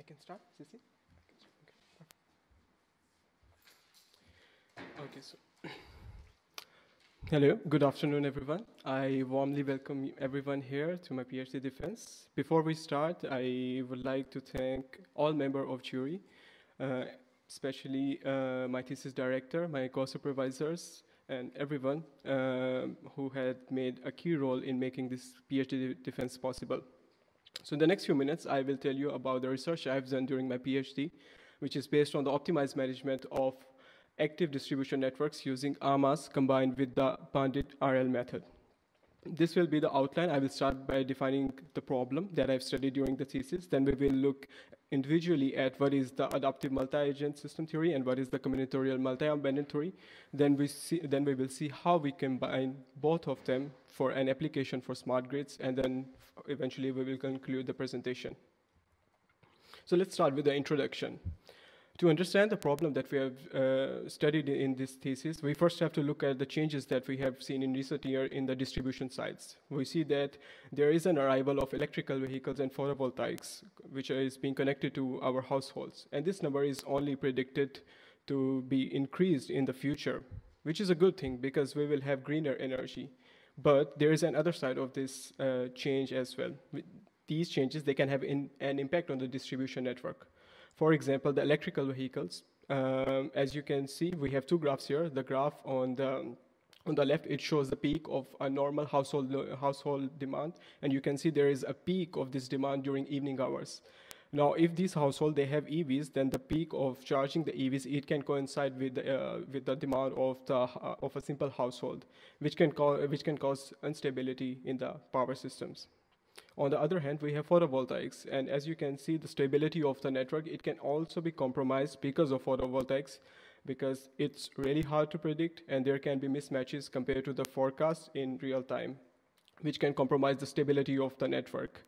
I can start, Sissy? Okay, so hello, good afternoon, everyone. I warmly welcome everyone here to my PhD defense. Before we start, I would like to thank all members of jury, especially my thesis director, my co-supervisors, and everyone who had made a key role in making this PhD defense possible. So in the next few minutes, I will tell you about the research I've done during my PhD, which is based on the optimized management of active distribution networks using AMAS combined with the bandit RL method. This will be the outline. I will start by defining the problem that I've studied during the thesis. Then we will look individually at what is the adaptive multi-agent system theory and what is the combinatorial multi-abandon theory. Then we will see how we combine both of them for an application for smart grids, and then eventually we will conclude the presentation. So let's start with the introduction. To understand the problem that we have studied in this thesis, we first have to look at the changes that we have seen in recent years in the distribution sites. We see that there is an arrival of electrical vehicles and photovoltaics, which is being connected to our households. And this number is only predicted to be increased in the future, which is a good thing because we will have greener energy. But there is another side of this change as well. With these changes, they can have an impact on the distribution network. For example, the electrical vehicles, as you can see, we have two graphs here. The graph on the left, it shows the peak of a normal household demand, and you can see there is a peak of this demand during evening hours. Now, if these households, they have EVs, then the peak of charging the EVs, it can coincide with the demand of a simple household, which can cause instability in the power systems. On the other hand, we have photovoltaics, and as you can see, the stability of the network, it can also be compromised because of photovoltaics, because it's really hard to predict, and there can be mismatches compared to the forecast in real time, which can compromise the stability of the network.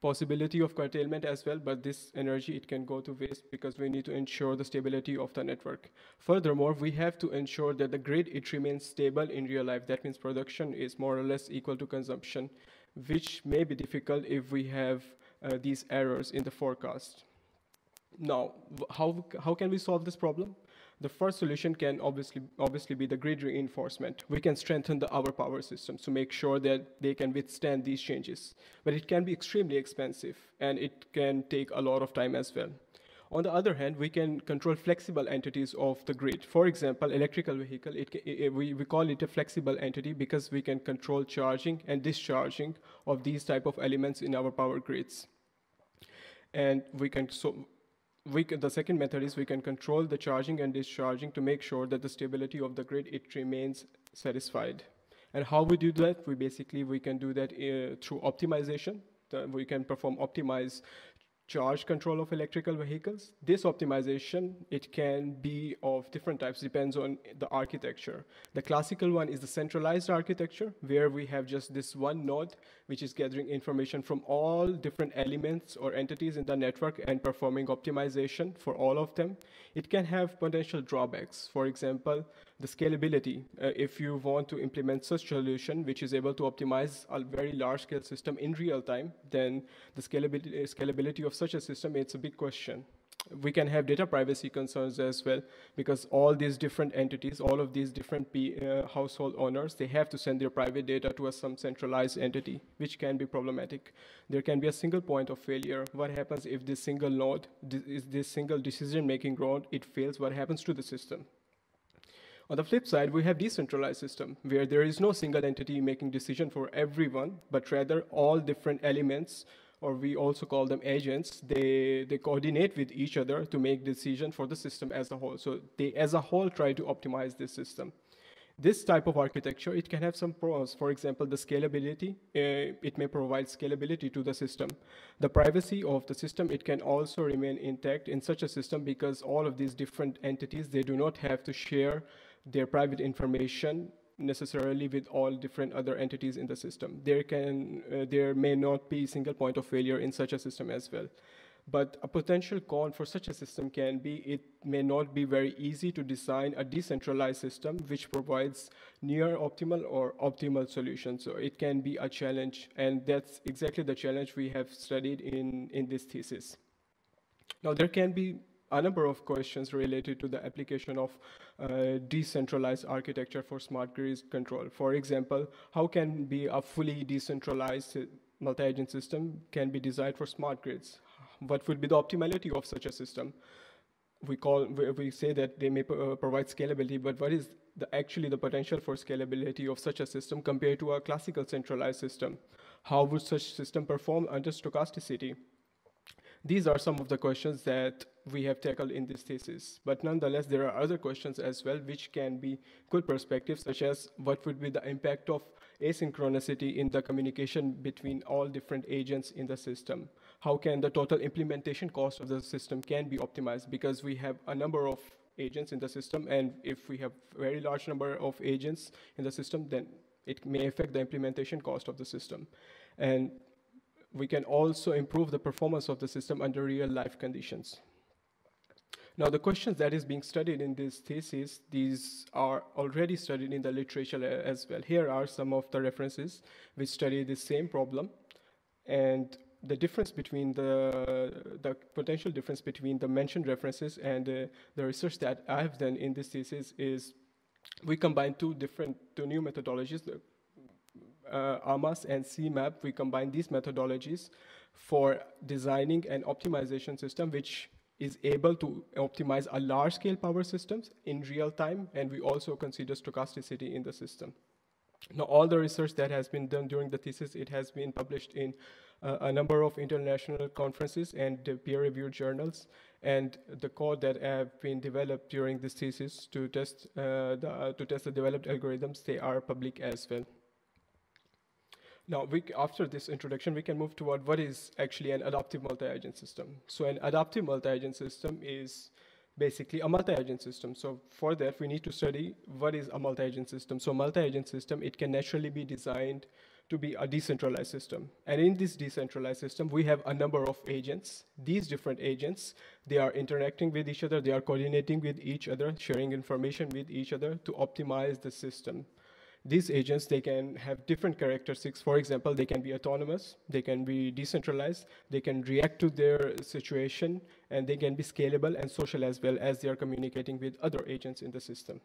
Possibility of curtailment as well, but this energy, it can go to waste because we need to ensure the stability of the network. Furthermore, we have to ensure that the grid, it remains stable in real life. That means production is more or less equal to consumption, which may be difficult if we have these errors in the forecast. Now, how can we solve this problem? The first solution can obviously be the grid reinforcement. We can strengthen our power systems to make sure that they can withstand these changes. But it can be extremely expensive, and it can take a lot of time as well. On the other hand, we can control flexible entities of the grid. For example, electrical vehicle, we call it a flexible entity because we can control charging and discharging of these type of elements in our power grids. And the second method is we can control the charging and discharging to make sure that the stability of the grid, it remains satisfied. And how we do that? We can do that through optimization. We can perform optimized charge control of electrical vehicles. This optimization, it can be of different types, depends on the architecture. The classical one is the centralized architecture, where we have just this one node, which is gathering information from all different elements or entities in the network and performing optimization for all of them. It can have potential drawbacks. For example, the scalability. If you want to implement such a solution which is able to optimize a very large-scale system in real time, then the scalability of such a system, it's a big question. We can have data privacy concerns as well, because all these different entities, all of these different household owners, they have to send their private data to some centralized entity, which can be problematic. There can be a single point of failure. What happens if this single node, this single decision-making node, it fails? What happens to the system? On the flip side, we have decentralized system, where there is no single entity making decision for everyone, but rather all different elements, or we also call them agents, they coordinate with each other to make decision for the system as a whole. So they as a whole try to optimize this system. This type of architecture, it can have some pros. For example, the scalability, it may provide scalability to the system. The privacy of the system, it can also remain intact in such a system because all of these different entities, they do not have to share their private information necessarily with all different other entities in the system. There may not be a single point of failure in such a system as well. But a potential con for such a system can be it may not be very easy to design a decentralized system which provides near optimal or optimal solutions. So it can be a challenge, and that's exactly the challenge we have studied in this thesis. Now, there can be a number of questions related to the application of decentralized architecture for smart grid control. For example, how can be a fully decentralized multi-agent system can be designed for smart grids? What would be the optimality of such a system? We say that they may provide scalability, but what is actually the potential for scalability of such a system compared to a classical centralized system? How would such system perform under stochasticity? These are some of the questions that we have tackled in this thesis. But nonetheless, there are other questions as well, which can be good perspectives, such as what would be the impact of asynchronicity in the communication between all different agents in the system? How can the total implementation cost of the system can be optimized? Because we have a number of agents in the system, and if we have a very large number of agents in the system, then it may affect the implementation cost of the system. And we can also improve the performance of the system under real-life conditions. Now, the questions that is being studied in this thesis, these are already studied in the literature as well. Here are some of the references which study the same problem, and the difference between the potential difference between the mentioned references and the research that I have done in this thesis is we combine two new methodologies, the AMAS and CMAP. We combine these methodologies for designing an optimization system which is able to optimize a large-scale power systems in real time, and we also consider stochasticity in the system. Now, all the research that has been done during the thesis, it has been published in a number of international conferences and peer-reviewed journals, and the code that have been developed during this thesis to test the developed algorithms, they are public as well. Now, after this introduction, we can move toward what is actually an adaptive multi-agent system. So an adaptive multi-agent system is basically a multi-agent system. So for that, we need to study what is a multi-agent system. So multi-agent system, it can naturally be designed to be a decentralized system. And in this decentralized system, we have a number of agents. These different agents, they are interacting with each other, they are coordinating with each other, sharing information with each other to optimize the system. These agents, they can have different characteristics. For example, they can be autonomous, they can be decentralized, they can react to their situation, and they can be scalable and social as well as they are communicating with other agents in the system.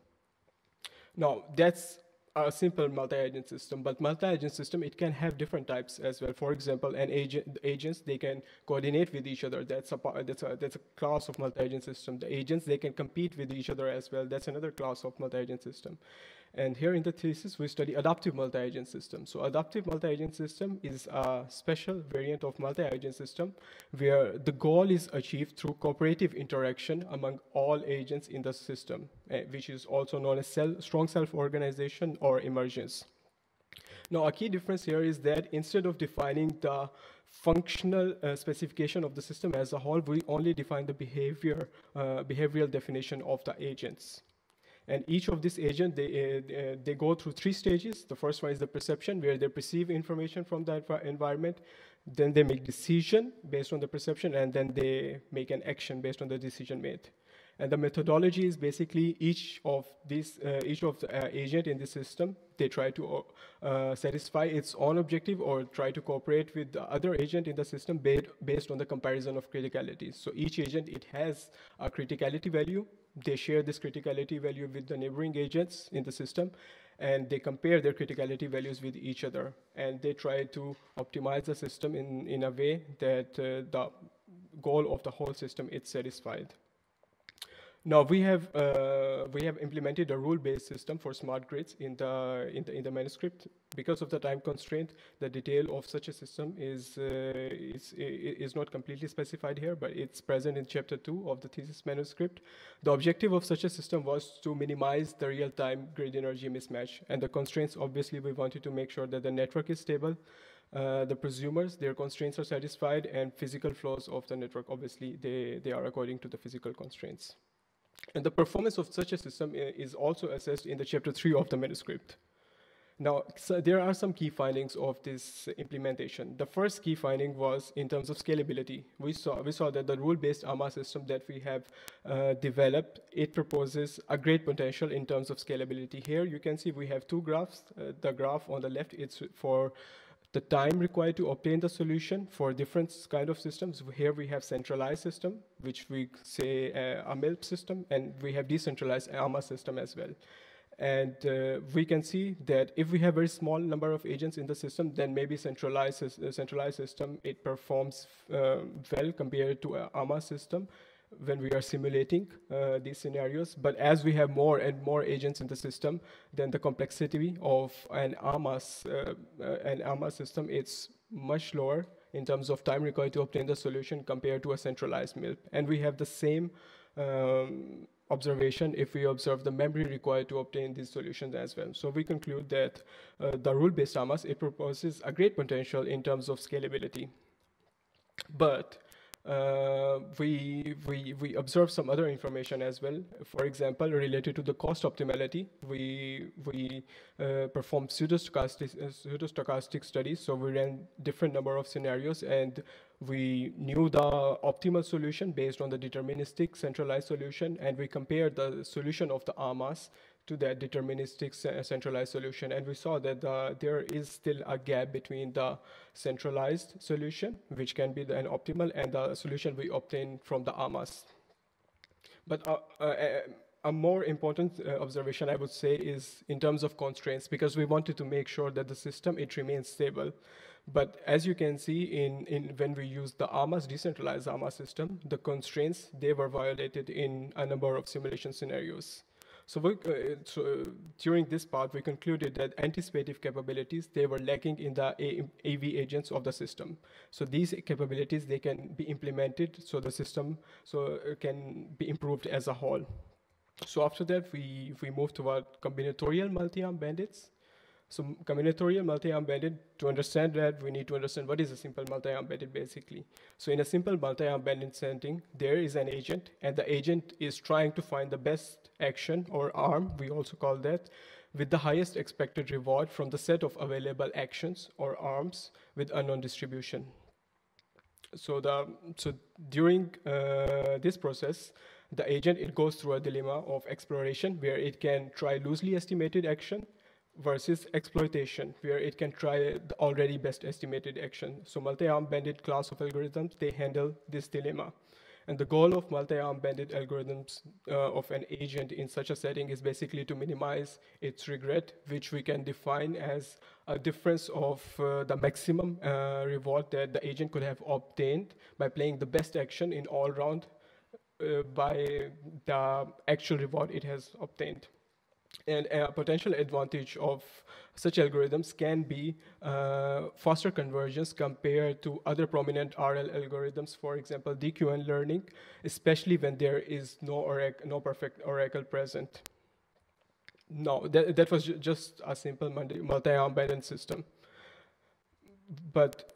Now, that's a simple multi-agent system, but multi-agent system, it can have different types as well. For example, agents, they can coordinate with each other. That's a class of multi-agent system. The agents, they can compete with each other as well. That's another class of multi-agent system. And here in the thesis, we study adaptive multi-agent system. So adaptive multi-agent system is a special variant of multi-agent system where the goal is achieved through cooperative interaction among all agents in the system, which is also known as strong self-organization or emergence. Now, a key difference here is that instead of defining the functional specification of the system as a whole, we only define the behavioral definition of the agents. And each of these agents, they go through three stages. The first one is the perception, where they perceive information from the environment. Then they make decision based on the perception, and then they make an action based on the decision made. And the methodology is basically each of the agent in the system, they try to satisfy its own objective or try to cooperate with the other agent in the system based on the comparison of criticalities. So each agent, it has a criticality value. They share this criticality value with the neighboring agents in the system, and they compare their criticality values with each other. And they try to optimize the system in a way that the goal of the whole system is satisfied. Now, we have implemented a rule-based system for smart grids in the manuscript. Because of the time constraint, the detail of such a system is not completely specified here, but it's present in chapter 2 of the thesis manuscript. The objective of such a system was to minimize the real-time grid energy mismatch, and the constraints, obviously, we wanted to make sure that the network is stable, the prosumers, their constraints are satisfied, and physical flows of the network, obviously, they are according to the physical constraints. And the performance of such a system is also assessed in the chapter 3 of the manuscript. Now, so there are some key findings of this implementation. The first key finding was in terms of scalability. We saw that the rule-based AMAS system that we have developed, it proposes a great potential in terms of scalability. Here you can see we have two graphs. The graph on the left, it's for the time required to obtain the solution for different kind of systems. Here we have centralized system, which we say a MILP system, and we have decentralized AMAS system as well. And we can see that if we have a very small number of agents in the system, then maybe centralized system, it performs well compared to AMAS system when we are simulating these scenarios. But as we have more and more agents in the system, then the complexity of an AMAS system, it's much lower in terms of time required to obtain the solution compared to a centralized MILP. And we have the same observation if we observe the memory required to obtain these solutions as well. So we conclude that the rule-based AMAS, it proposes a great potential in terms of scalability. But we observe some other information as well. For example, related to the cost optimality, we performed pseudo-stochastic studies. So we ran different number of scenarios, and we knew the optimal solution based on the deterministic centralized solution, and we compared the solution of the AMAS to that deterministic centralized solution, and we saw that there is still a gap between the centralized solution, which can be an optimal, and the solution we obtain from the AMAS. But a more important observation, I would say, is in terms of constraints, because we wanted to make sure that the system, it remains stable. But as you can see, when we use the AMAS, decentralized AMAS system, the constraints, they were violated in a number of simulation scenarios. So, during this part, we concluded that anticipative capabilities, they were lacking in the AV agents of the system. So these capabilities, they can be implemented, so the system can be improved as a whole. So after that, we moved toward combinatorial multi-arm bandits. So combinatorial multi-arm bandit, to understand that, we need to understand what is a simple multi-arm bandit basically. So in a simple multi-arm bandit setting, there is an agent, and the agent is trying to find the best action or arm, we also call that, with the highest expected reward from the set of available actions or arms with unknown distribution. So, during this process, the agent, it goes through a dilemma of exploration, where it can try loosely estimated action, versus exploitation, where it can try the already best estimated action. So multi-arm bandit class of algorithms, they handle this dilemma. And the goal of multi-arm bandit algorithms of an agent in such a setting is basically to minimize its regret, which we can define as a difference of the maximum reward that the agent could have obtained by playing the best action in all round by the actual reward it has obtained. And a potential advantage of such algorithms can be faster convergence compared to other prominent RL algorithms, for example, DQN learning, especially when there is no perfect oracle present. No, that was just a simple multi-arm bandit system. But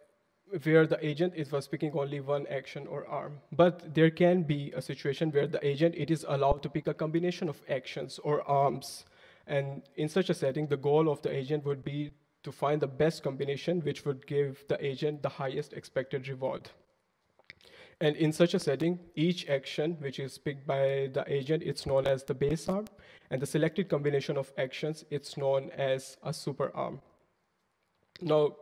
where the agent, it was picking only one action or arm. But there can be a situation where the agent, it is allowed to pick a combination of actions or arms. And in such a setting, the goal of the agent would be to find the best combination, which would give the agent the highest expected reward. And in such a setting, each action which is picked by the agent, it's known as the base arm, and the selected combination of actions, it's known as a super arm. Now,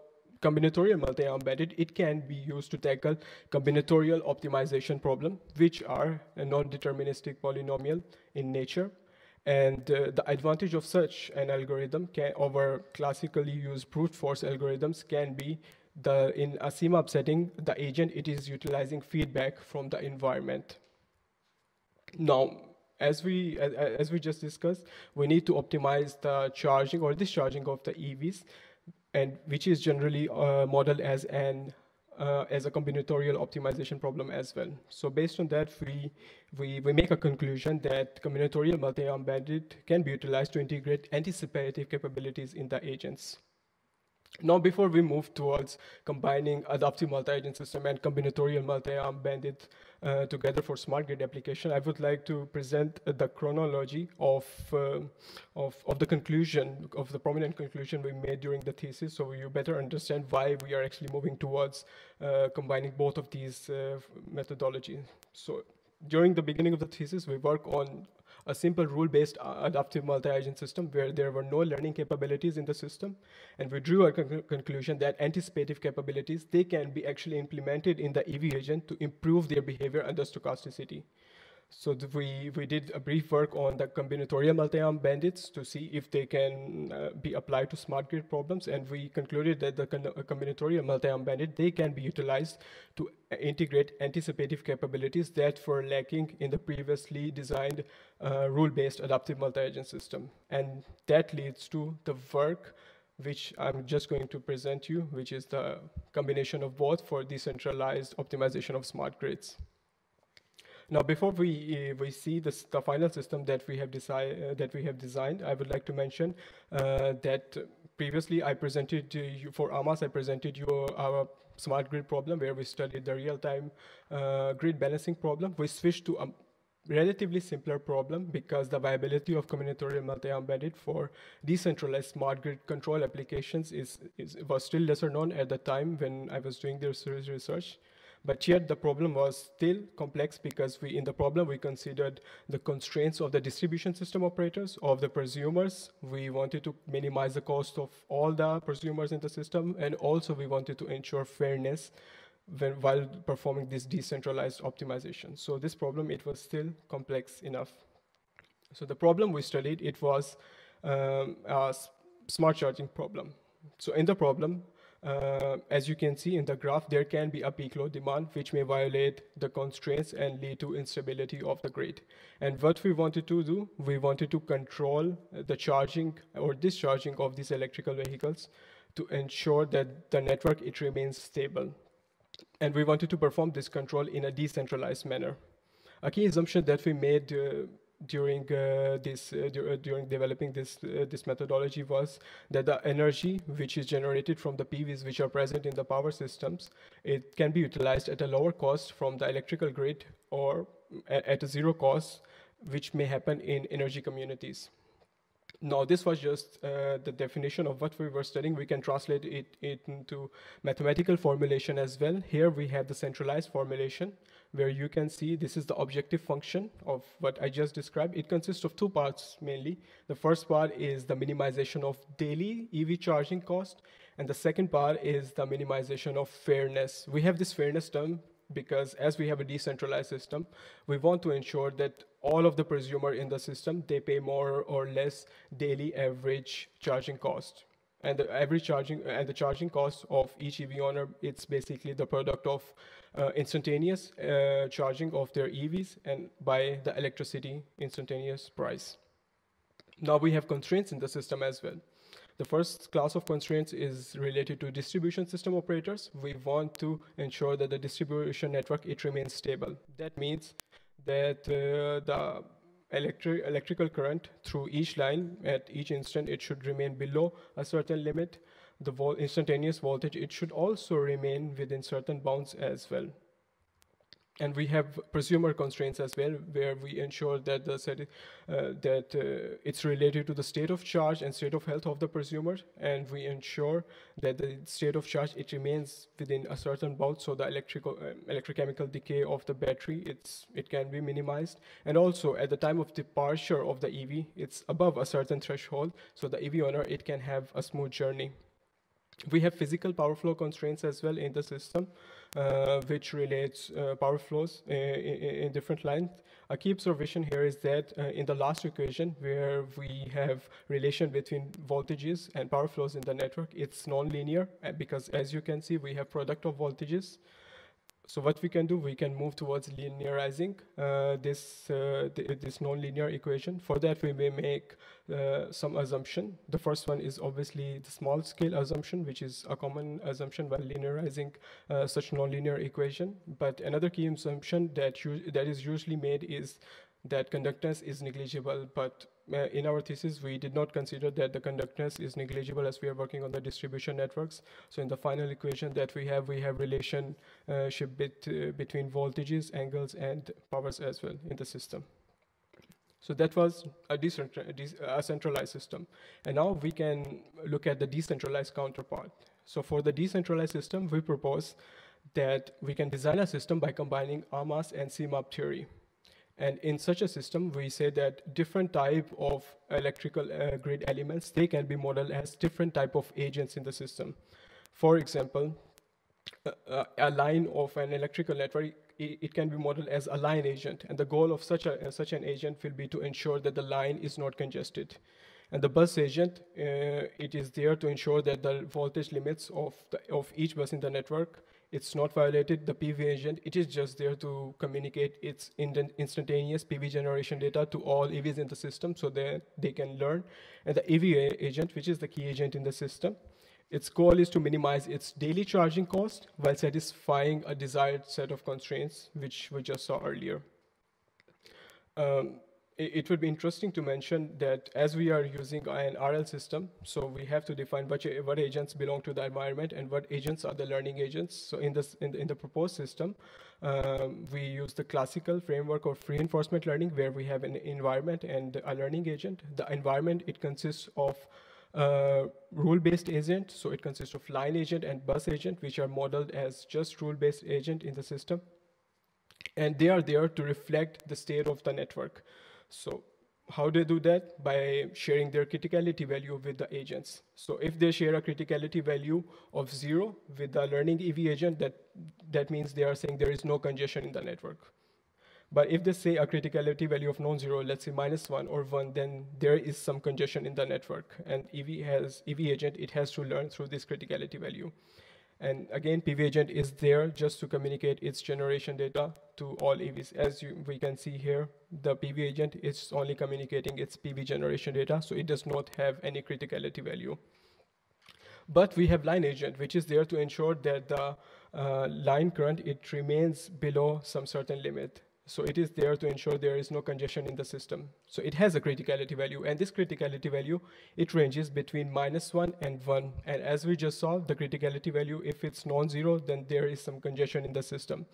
combinatorial multi-arm bandit, it can be used to tackle combinatorial optimization problem, which are a non-deterministic polynomial in nature. And the advantage of such an algorithm over classically used brute force algorithms can be in a CMAP setting, the agent, it is utilizing feedback from the environment. Now, as we just discussed, we need to optimize the charging or discharging of the EVs, and which is generally modeled as a combinatorial optimization problem as well. So based on that, we make a conclusion that combinatorial multi-arm bandit can be utilized to integrate anticipative capabilities in the agents. Now, before we move towards combining adaptive multi-agent system and combinatorial multi-arm bandit together for smart grid application, I would like to present the chronology of the conclusion, of the prominent conclusion we made during the thesis, so you better understand why we are actually moving towards combining both of these methodologies. So during the beginning of the thesis, we work on a simple rule-based adaptive multi-agent system where there were no learning capabilities in the system. And we drew a conclusion that anticipative capabilities, they can be actually implemented in the EV agent to improve their behavior under stochasticity. So we did a brief work on the combinatorial multi-arm bandits to see if they can be applied to smart grid problems, and we concluded that the combinatorial multi-arm bandit, they can be utilized to integrate anticipative capabilities that were lacking in the previously designed rule-based adaptive multi-agent system. And that leads to the work which I'm just going to present you, which is the combination of both for decentralized optimization of smart grids. Now, before we see the final system that we have designed, I would like to mention that previously I presented to you, for AMAS, I presented you our smart grid problem where we studied the real-time grid balancing problem. We switched to a relatively simpler problem because the viability of combinatorial multi-arm bandit for decentralized smart grid control applications was still lesser known at the time when I was doing this research. But yet the problem was still complex because in the problem we considered the constraints of the distribution system operators, of the prosumers. We wanted to minimize the cost of all the prosumers in the system, and also we wanted to ensure fairness while performing this decentralized optimization. So this problem, it was still complex enough. So the problem we studied, it was a smart charging problem. So in the problem, as you can see in the graph, there can be a peak load demand which may violate the constraints and lead to instability of the grid. And what we wanted to do, we wanted to control the charging or discharging of these electrical vehicles to ensure that the network, it remains stable. And we wanted to perform this control in a decentralized manner. A key assumption that we made during developing this methodology was that the energy which is generated from the PVs which are present in the power systems, it can be utilized at a lower cost from the electrical grid or at a zero cost, which may happen in energy communities. Now, this was just the definition of what we were studying. We can translate it into mathematical formulation as well. Here we have the centralized formulation, where you can see this is the objective function of what I just described. It consists of two parts mainly. The first part is the minimization of daily EV charging cost, and the second part is the minimization of fairness. We have this fairness term because as we have a decentralized system, we want to ensure that all of the prosumer in the system, they pay more or less daily average charging cost. And the charging cost of each EV owner, it's basically the product of instantaneous charging of their EVs and by the electricity instantaneous price. Now we have constraints in the system as well. The first class of constraints is related to distribution system operators. We want to ensure that the distribution network, it remains stable. That means that the electrical current through each line at each instant, it should remain below a certain limit. The instantaneous voltage, it should also remain within certain bounds as well. And we have prosumer constraints as well, where we ensure that it's related to the state of charge and state of health of the prosumer, and we ensure that the state of charge, it remains within a certain bound, so the electrochemical decay of the battery, it can be minimized. And also at the time of departure of the EV, it's above a certain threshold, so the EV owner, it can have a smooth journey. We have physical power flow constraints as well in the system, which relates power flows in different lines. A key observation here is that in the last equation, where we have relation between voltages and power flows in the network, it's nonlinear because as you can see, we have product of voltages. So what we can do, we can move towards linearizing this nonlinear equation. For that, we may make some assumption. The first one is obviously the small scale assumption, which is a common assumption while linearizing such nonlinear equation. But another key assumption that is usually made is that conductance is negligible, but in our thesis, we did not consider that the conductance is negligible as we are working on the distribution networks. So in the final equation that we have relationship between voltages, angles, and powers as well in the system. So that was a centralized system. And now we can look at the decentralized counterpart. So for the decentralized system, we propose that we can design a system by combining AMAS and CMAP theory. And in such a system, we say that different type of electrical grid elements, they can be modeled as different type of agents in the system. For example, a line of an electrical network, it can be modeled as a line agent. And the goal of such an agent will be to ensure that the line is not congested. And the bus agent, it is there to ensure that the voltage limits of each bus in the network, it's not violated. The PV agent, it is just there to communicate its instantaneous PV generation data to all EVs in the system so that they can learn. And the EV agent, which is the key agent in the system, its goal is to minimize its daily charging cost while satisfying a desired set of constraints, which we just saw earlier. It would be interesting to mention that as we are using an RL system, so we have to define what agents belong to the environment and what agents are the learning agents. So in the proposed system, we use the classical framework of reinforcement learning, where we have an environment and a learning agent. The environment, it consists of rule-based agent, so it consists of line agent and bus agent, which are modeled as just rule-based agent in the system. And they are there to reflect the state of the network. So how they do that? By sharing their criticality value with the agents. So if they share a criticality value of 0 with the learning EV agent, that means they are saying there is no congestion in the network. But if they say a criticality value of non-zero, let's say -1 or 1, then there is some congestion in the network. And EV agent, it has to learn through this criticality value. And again, PV agent is there just to communicate its generation data to all EVs. As we can see here, the PV agent is only communicating its PV generation data, so it does not have any criticality value. But we have line agent, which is there to ensure that the line current, it remains below some certain limit. So it is there to ensure there is no congestion in the system. So it has a criticality value, and this criticality value, it ranges between -1 and 1. And as we just saw, the criticality value, if it's non-zero, then there is some congestion in the system.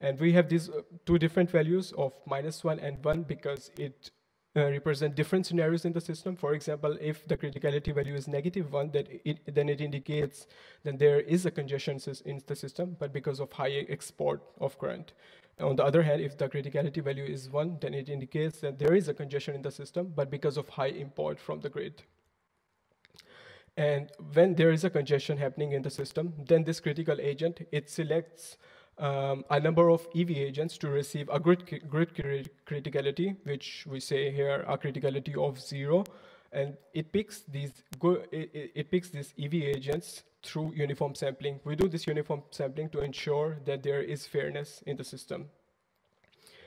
And we have these two different values of -1 and 1 because it represent different scenarios in the system. For example, if the criticality value is -1, then it indicates that there is a congestion in the system, but because of high export of current. On the other hand, if the criticality value is 1, then it indicates that there is a congestion in the system, but because of high import from the grid. And when there is a congestion happening in the system, then this critical agent, it selects a number of EV agents to receive a grid criticality, which we say here a criticality of 0, and it picks these EV agents through uniform sampling. We do this uniform sampling to ensure that there is fairness in the system.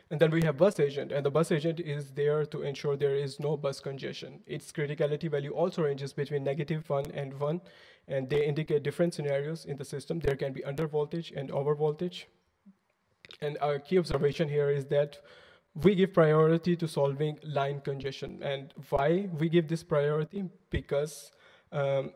And then we have bus agent, and the bus agent is there to ensure there is no bus congestion. Its criticality value also ranges between -1 and 1, and they indicate different scenarios in the system. There can be under voltage and over voltage. And our key observation here is that we give priority to solving line congestion. And why we give this priority? Because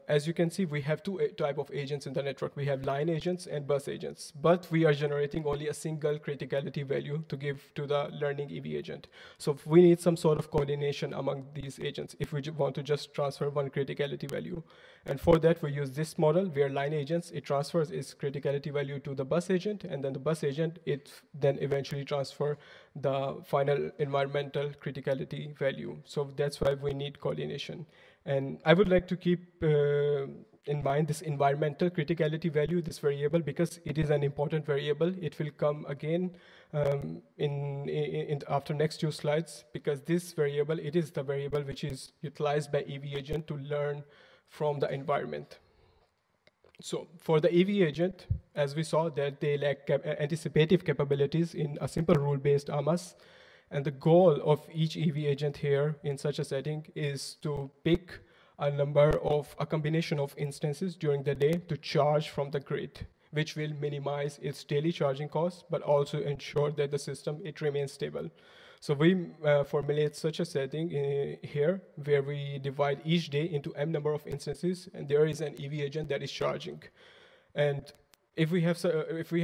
as you can see, we have two type of agents in the network. We have line agents and bus agents, but we are generating only a single criticality value to give to the learning EV agent. So we need some sort of coordination among these agents if we want to just transfer one criticality value. And for that, we use this model where line agents, it transfers its criticality value to the bus agent, and then the bus agent, it then eventually transfer the final environmental criticality value. So that's why we need coordination. And I would like to keep in mind this environmental criticality value, this variable, because it is an important variable. It will come again after next two slides, because this variable, it is the variable which is utilized by EV agent to learn from the environment. So for the EV agent, as we saw, that they lack anticipative capabilities in a simple rule-based AMAS. And the goal of each EV agent here in such a setting is to pick a combination of instances during the day to charge from the grid, which will minimize its daily charging costs, but also ensure that the system, it remains stable. So we formulate such a setting here where we divide each day into m number of instances, and there is an EV agent that is charging. And if we have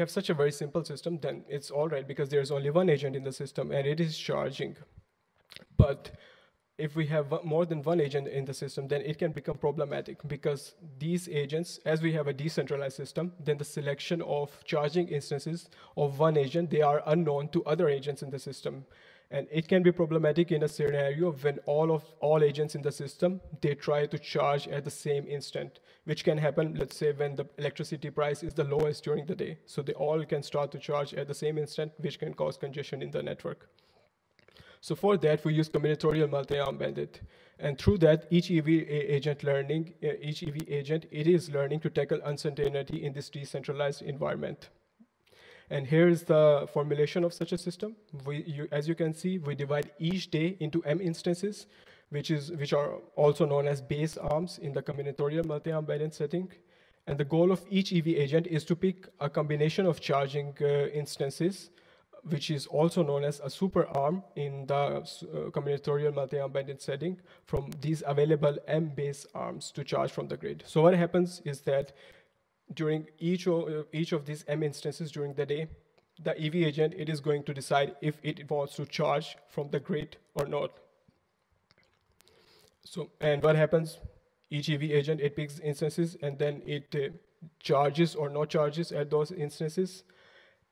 such a very simple system, then it's all right, because there's only one agent in the system and it is charging. But if we have more than one agent in the system, then it can become problematic, because these agents, as we have a decentralized system, then the selection of charging instances of one agent, they are unknown to other agents in the system. And it can be problematic in a scenario when all agents in the system, they try to charge at the same instant, which can happen, let's say, when the electricity price is the lowest during the day. So they all can start to charge at the same instant, which can cause congestion in the network. So for that, we use combinatorial multi-arm bandit. And through that, each EV agent is learning to tackle uncertainty in this decentralized environment. And here is the formulation of such a system. As you can see, we divide each day into M instances, which are also known as base arms in the combinatorial multi-arm bandit setting. And the goal of each EV agent is to pick a combination of charging instances, which is also known as a super arm in the combinatorial multi-arm bandit setting, from these available M base arms to charge from the grid. So what happens is that during each of these M instances during the day, the EV agent, it is going to decide if it wants to charge from the grid or not. So, and what happens? Each EV agent, it picks instances and then it charges or not charges at those instances.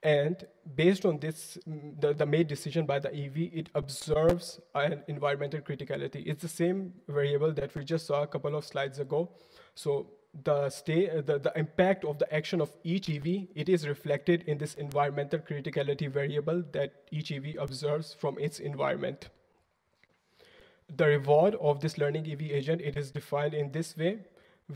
And based on this, the made decision by the EV, it observes an environmental criticality. It's the same variable that we just saw a couple of slides ago. So the impact of the action of each EV, it is reflected in this environmental criticality variable that each EV observes from its environment. The reward of this learning EV agent, it is defined in this way,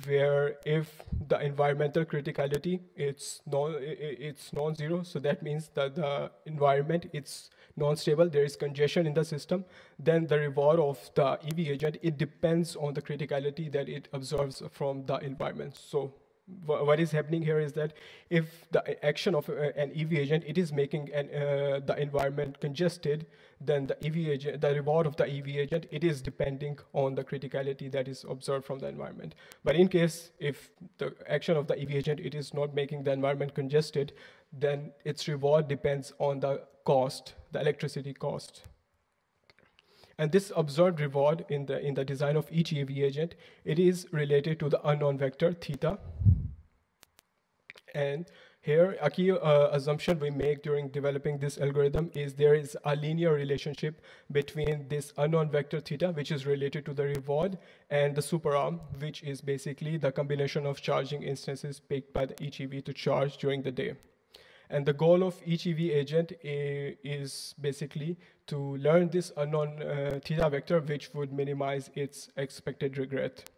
where if the environmental criticality, it's non-zero, so that means that the environment, it's non-stable, there is congestion in the system, then the reward of the EV agent, it depends on the criticality that it observes from the environment. So what is happening here is that if the action of an EV agent, it is making the environment congested, then the reward of the EV agent, it is depending on the criticality that is observed from the environment. But in case if the action of the EV agent, it is not making the environment congested, then its reward depends on the cost, the electricity cost. And this observed reward in the design of each EV agent, it is related to the unknown vector theta. And here, a key assumption we make during developing this algorithm is there is a linear relationship between this unknown vector theta, which is related to the reward, and the superarm, which is basically the combination of charging instances picked by each EV to charge during the day. And the goal of each EV agent is basically to learn this unknown theta vector, which would minimize its expected regret.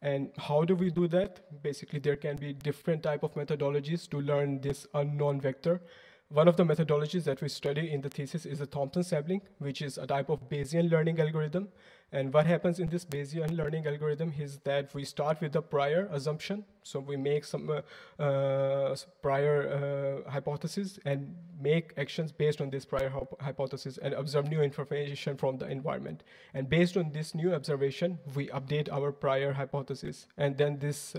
And how do we do that? Basically, there can be different type of methodologies to learn this unknown vector. One of the methodologies that we study in the thesis is the Thompson sampling, which is a type of Bayesian learning algorithm. And what happens in this Bayesian learning algorithm is that we start with the prior assumption. So we make some prior hypothesis and make actions based on this prior hypothesis and observe new information from the environment. And based on this new observation, we update our prior hypothesis. And then this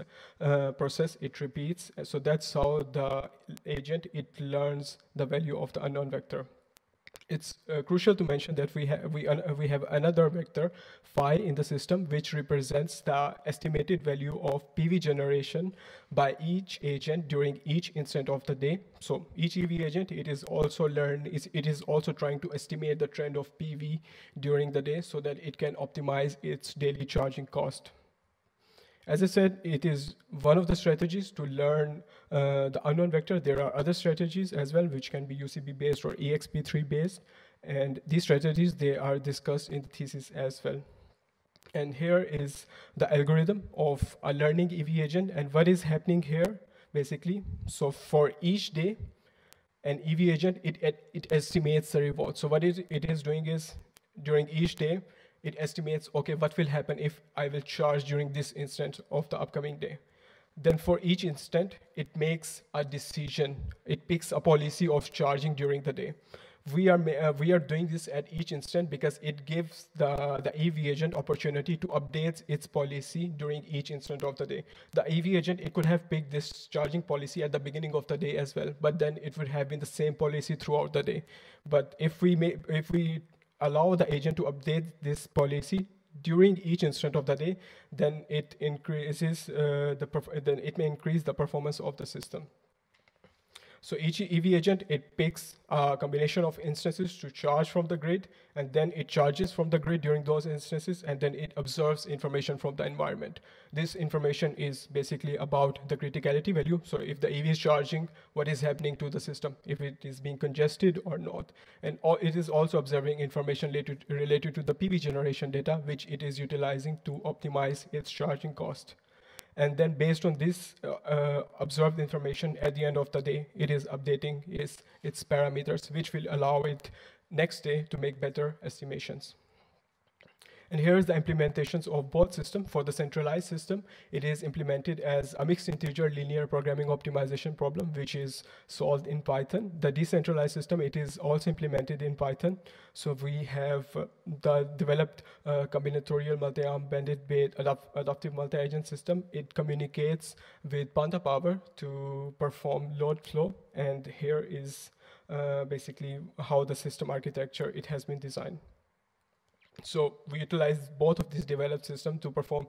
process, it repeats. So that's how the agent, it learns the value of the unknown vector. It's crucial to mention that we have another vector, phi, in the system, which represents the estimated value of PV generation by each agent during each instant of the day. So each EV agent, it is also trying to estimate the trend of PV during the day so that it can optimize its daily charging cost. As I said, it is one of the strategies to learn the unknown vector. There are other strategies as well, which can be UCB based or EXP3 based. And these strategies, they are discussed in the thesis as well. And here is the algorithm of a learning EV agent. And what is happening here, basically? So for each day, an EV agent, it estimates the reward. So what it is doing is, during each day, it estimates, okay, what will happen if I will charge during this instant of the upcoming day. Then for each instant, it makes a decision. It picks a policy of charging during the day. We are doing this at each instant because it gives the EV agent opportunity to update its policy during each instant of the day. The EV agent, it could have picked this charging policy at the beginning of the day as well, but then it would have been the same policy throughout the day. But if we allow the agent to update this policy during each instant of the day, then it may increase the performance of the system. So each EV agent, it picks a combination of instances to charge from the grid, and then it charges from the grid during those instances, and then it observes information from the environment. This information is basically about the criticality value. So if the EV is charging, what is happening to the system, if it is being congested or not. And it is also observing information related to the PV generation data, which it is utilizing to optimize its charging cost. And then based on this observed information, at the end of the day, it is updating its parameters, which will allow it next day to make better estimations. And here is the implementations of both systems. For the centralized system, it is implemented as a mixed integer linear programming optimization problem, which is solved in Python. The decentralized system, it is also implemented in Python. So we have developed combinatorial multi-arm bandit based adaptive multi-agent system. It communicates with Panda Power to perform load flow. And here is basically how the system architecture it has been designed. So we utilize both of these developed systems to perform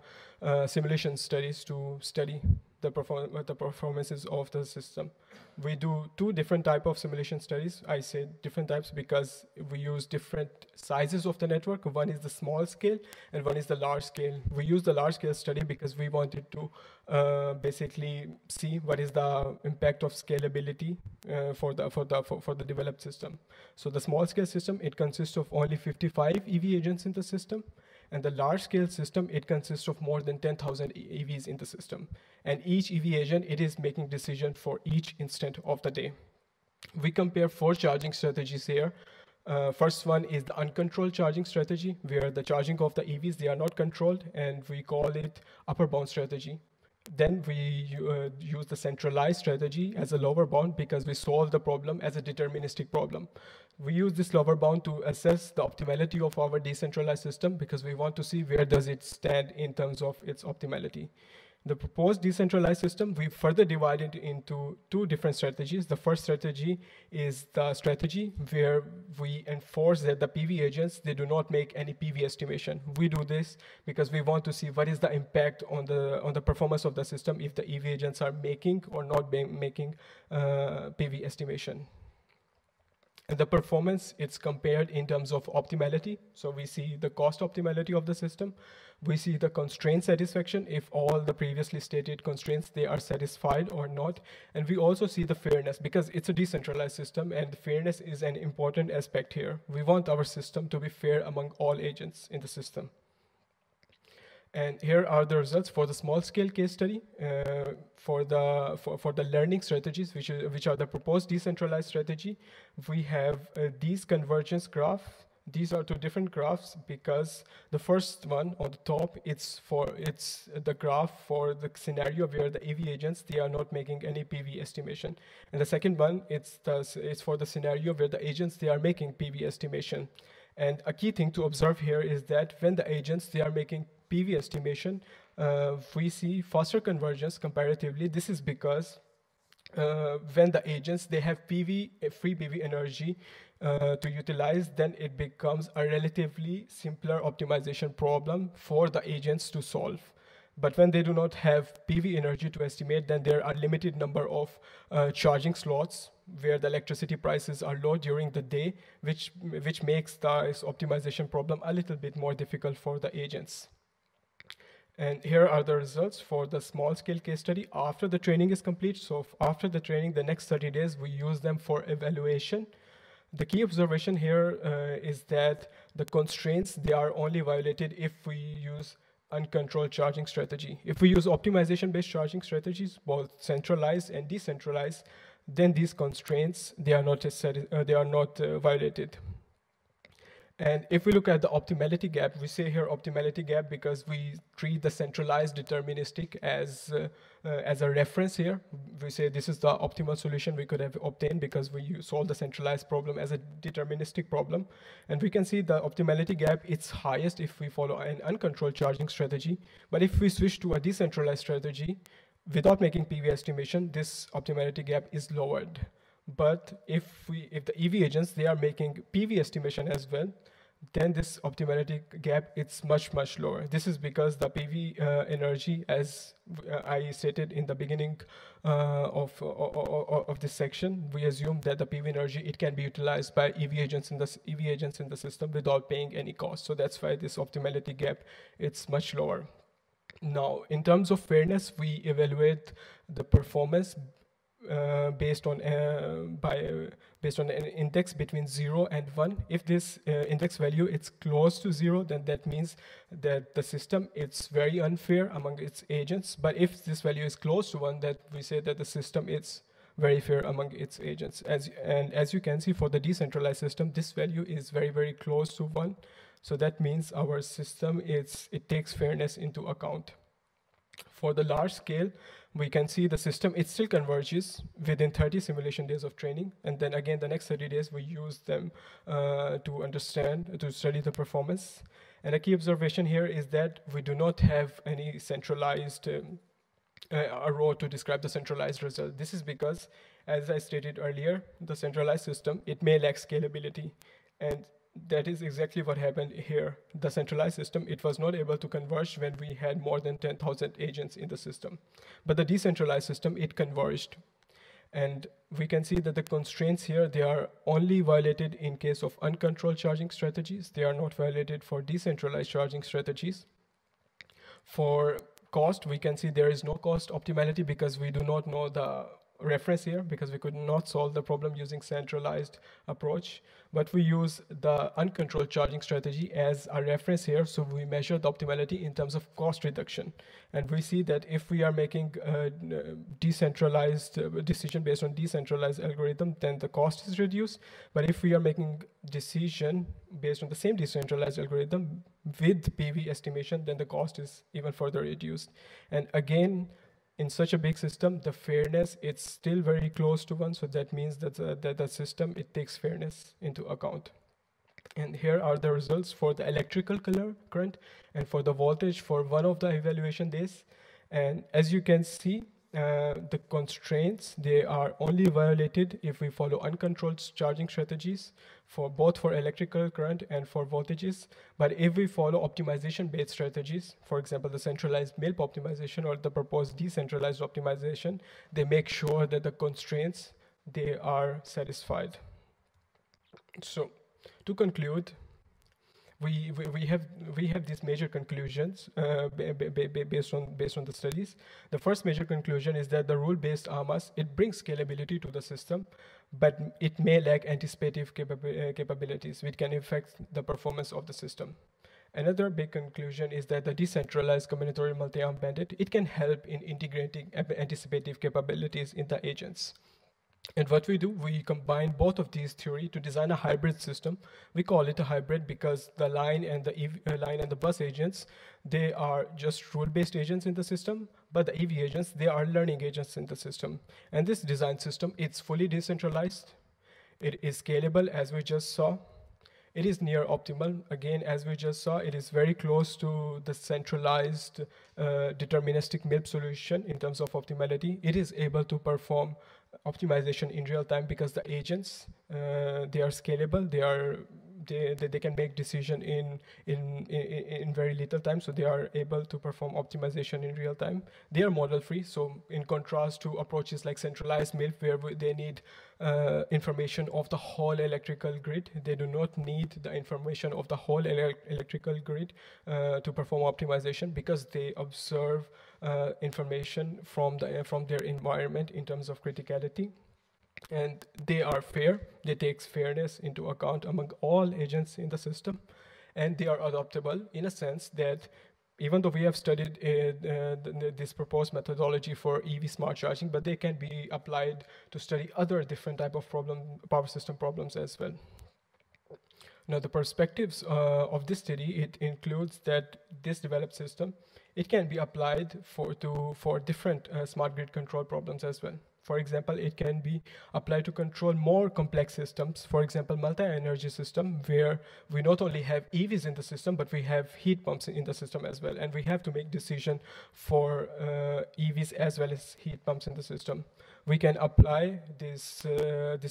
simulation studies to study the performances of the system. We do two different types of simulation studies. I say different types because we use different sizes of the network. One is the small scale and one is the large scale. We use the large scale study because we wanted to basically see what is the impact of scalability for the developed system. So the small scale system, it consists of only 55 EV agents in the system. And the large-scale system, it consists of more than 10,000 EVs in the system. And each EV agent, it is making decision for each instant of the day. We compare four charging strategies here. First one is the uncontrolled charging strategy, where the charging of the EVs, they are not controlled, and we call it upper bound strategy. Then we use the centralized strategy as a lower bound because we solve the problem as a deterministic problem. We use this lower bound to assess the optimality of our decentralized system because we want to see where does it stand in terms of its optimality. The proposed decentralized system, we further divided into two different strategies. The first strategy is the strategy where we enforce that the PV agents, they do not make any PV estimation. We do this because we want to see what is the impact on the performance of the system if the EV agents are making or not making PV estimation. And the performance, it's compared in terms of optimality. So we see the cost optimality of the system. We see the constraint satisfaction, if all the previously stated constraints, they are satisfied or not. And we also see the fairness because it's a decentralized system and fairness is an important aspect here. We want our system to be fair among all agents in the system. And here are the results for the small-scale case study for the learning strategies, which are the proposed decentralized strategy. We have these convergence graphs. These are two different graphs because the first one on the top, it's the graph for the scenario where the EV agents, they are not making any PV estimation. And the second one, it's for the scenario where the agents, they are making PV estimation. And a key thing to observe here is that when the agents, they are making PV estimation, we see faster convergence comparatively. This is because when the agents, they have free PV energy to utilize, then it becomes a relatively simpler optimization problem for the agents to solve. But when they do not have PV energy to estimate, then there are limited number of charging slots where the electricity prices are low during the day, which makes this optimization problem a little bit more difficult for the agents. And here are the results for the small-scale case study after the training is complete. So after the training, the next 30 days, we use them for evaluation. The key observation here is that the constraints, they are only violated if we use uncontrolled charging strategy. If we use optimization-based charging strategies, both centralized and decentralized, then these constraints, they are not violated. And if we look at the optimality gap, we say here optimality gap because we treat the centralized deterministic as a reference here. We say this is the optimal solution we could have obtained because we solve the centralized problem as a deterministic problem. And we can see the optimality gap, it's highest if we follow an uncontrolled charging strategy. But if we switch to a decentralized strategy without making PV estimation, this optimality gap is lowered. But if the EV agents, they are making PV estimation as well, then this optimality gap is much lower. This is because the PV energy, as I stated in the beginning of this section, we assume that the PV energy, it can be utilized by EV agents in the system without paying any cost. So that's why this optimality gap, it's much lower. Now, in terms of fairness, we evaluate the performance based on an index between 0 and 1. If this index value is close to 0, then that means that the system, it's very unfair among its agents. But if this value is close to 1, that we say that the system is very fair among its agents. And as you can see, for the decentralized system, this value is very close to 1. So that means our system, it takes fairness into account. For the large scale, we can see the system, it still converges within 30 simulation days of training. And then again, the next 30 days, we use them to study the performance. And a key observation here is that we do not have any centralized a row to describe the centralized result. This is because, as I stated earlier, the centralized system, it may lack scalability. And that is exactly what happened here. The centralized system, it was not able to converge when we had more than 10,000 agents in the system. But the decentralized system, it converged. And we can see that the constraints here, they are only violated in case of uncontrolled charging strategies. They are not violated for decentralized charging strategies. For cost, we can see there is no cost optimality because we do not know the reference here, because we could not solve the problem using centralized approach, but we use the uncontrolled charging strategy as a reference here. So we measure the optimality in terms of cost reduction, and we see that if we are making a decentralized decision based on decentralized algorithm, then the cost is reduced. But if we are making decision based on the same decentralized algorithm with PV estimation, then the cost is even further reduced. And again, in such a big system, the fairness, it's still very close to 1. So that means that the system, it takes fairness into account. And here are the results for the electrical current and for the voltage for one of the evaluation days. And as you can see, the constraints, they are only violated if we follow uncontrolled charging strategies for both for electrical current and for voltages. But if we follow optimization-based strategies, for example, the centralized MILP optimization or the proposed decentralized optimization, they make sure that the constraints, they are satisfied. So to conclude, we have these major conclusions based on the studies. The first major conclusion is that the rule-based AMAS, it brings scalability to the system, but it may lack anticipative capabilities, which can affect the performance of the system. Another big conclusion is that the decentralized combinatorial multi-arm bandit, it can help in integrating anticipative capabilities in the agents. And what we do, we combine both of these theory to design a hybrid system. We call it a hybrid because the line and the bus agents, they are just rule-based agents in the system, but the EV agents, they are learning agents in the system. And this design system, it's fully decentralized. It is scalable, as we just saw. It is near optimal. Again, as we just saw, it is very close to the centralized deterministic MILP solution in terms of optimality. It is able to perform optimization in real time because the agents, they are scalable. They can make decision in very little time, so they are able to perform optimization in real time. They are model free, so in contrast to approaches like centralized MILP, where they need information of the whole electrical grid, they do not need the information of the whole electrical grid to perform optimization, because they observe information from their environment in terms of criticality. And they are fair. They take fairness into account among all agents in the system. And they are adoptable in a sense that even though we have studied this proposed methodology for EV smart charging, but they can be applied to study other different type of power system problems as well. Now, the perspectives of this study, it includes that this developed system, it can be applied for different smart grid control problems as well. For example, it can be applied to control more complex systems, for example, multi-energy system, where we not only have EVs in the system, but we have heat pumps in the system as well, and we have to make decision for EVs as well as heat pumps in the system. We can apply this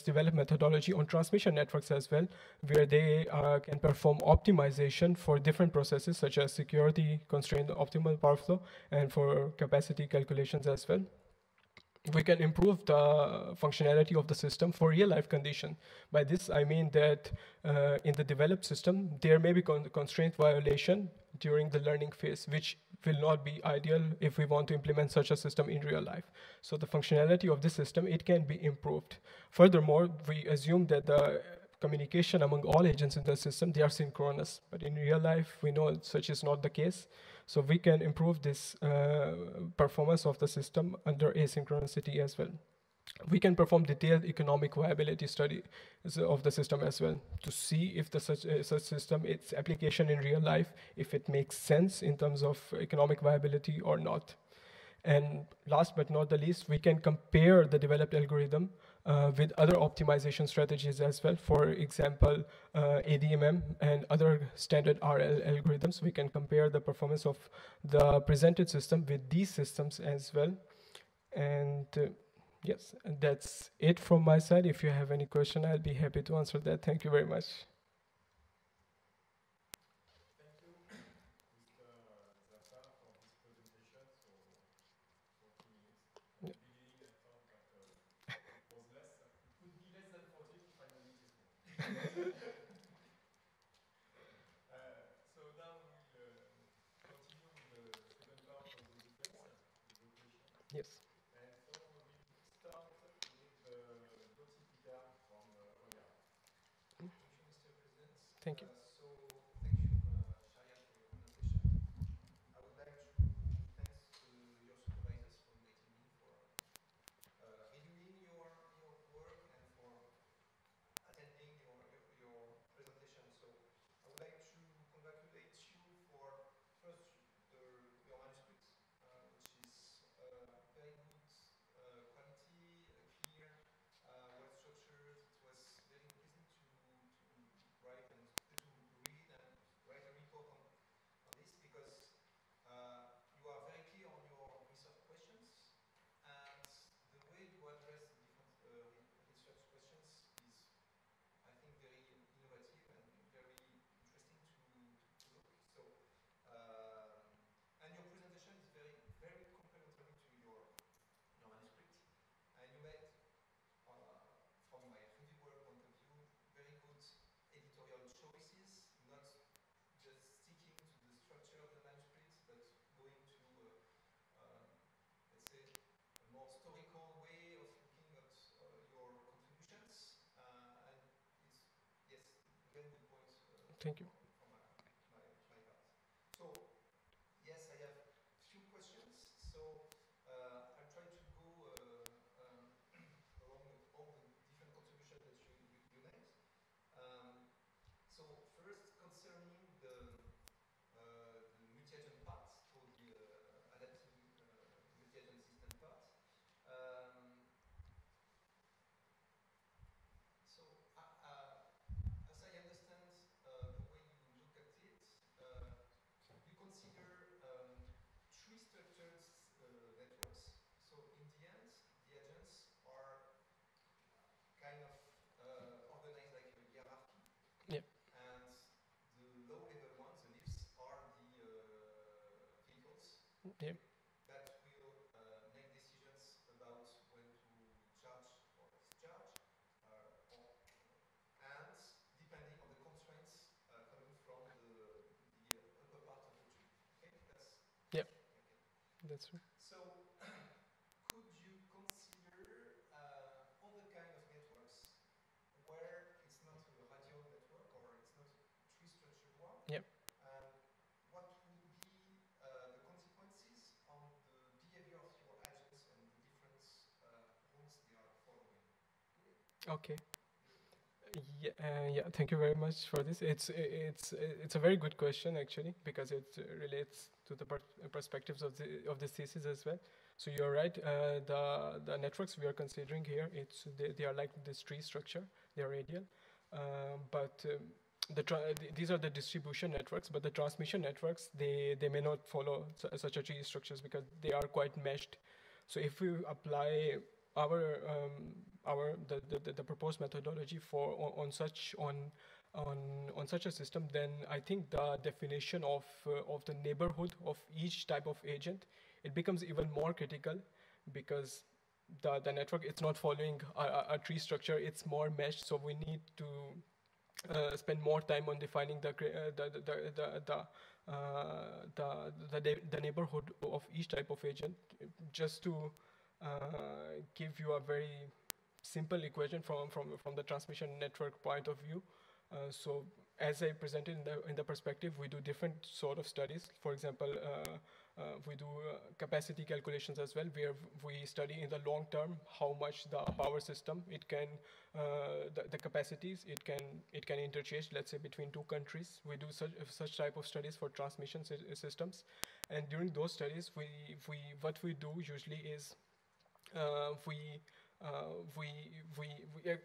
development methodology on transmission networks as well, where they can perform optimization for different processes, such as security, constraint, optimal power flow, and for capacity calculations as well. We can improve the functionality of the system for real-life condition. By this, I mean that in the developed system, there may be constraint violation during the learning phase, which will not be ideal if we want to implement such a system in real life. So the functionality of this system, it can be improved. Furthermore, we assume that the communication among all agents in the system, they are synchronous. But in real life, we know such is not the case. So we can improve this performance of the system under asynchronicity as well. We can perform detailed economic viability study of the system as well to see if the such system, its application in real life, if it makes sense in terms of economic viability or not. And last but not the least, we can compare the developed algorithm with other optimization strategies as well. For example, ADMM and other standard RL algorithms. We can compare the performance of the presented system with these systems as well. And yes, that's it from my side. If you have any question, I'll be happy to answer that. Thank you very much. Thank you. Thank you. So, yes, I have a few questions. So, I'm trying to go along with all the different contributions that you made. So, first, concerning the multi-agent part, so the adaptive multi-agent system part. Yeah. That will make decisions about when to charge or discharge, and depending on the constraints coming from the upper part of the tree. Okay, that's yeah. Okay. That's right. So. Okay. Yeah, yeah. Thank you very much for this. It's a very good question actually, because it relates to the perspectives of the thesis as well. So you're right, the networks we are considering here, they are like this tree structure, they are radial. These are the distribution networks, but the transmission networks, they may not follow such a tree structures because they are quite meshed. So if we apply the proposed methodology on such a system, then I think the definition of the neighborhood of each type of agent, it becomes even more critical, because the network, it's not following a tree structure, it's more meshed. So we need to spend more time on defining the neighborhood of each type of agent, just to give you a very simple equation from the transmission network point of view. So as I presented in the perspective, we do different sort of studies. For example, we do capacity calculations as well, where we study in the long term how much the power system, it can, the capacities, it can interchange, let's say, between two countries. We do such type of studies for transmission systems. And during those studies, what we do usually is we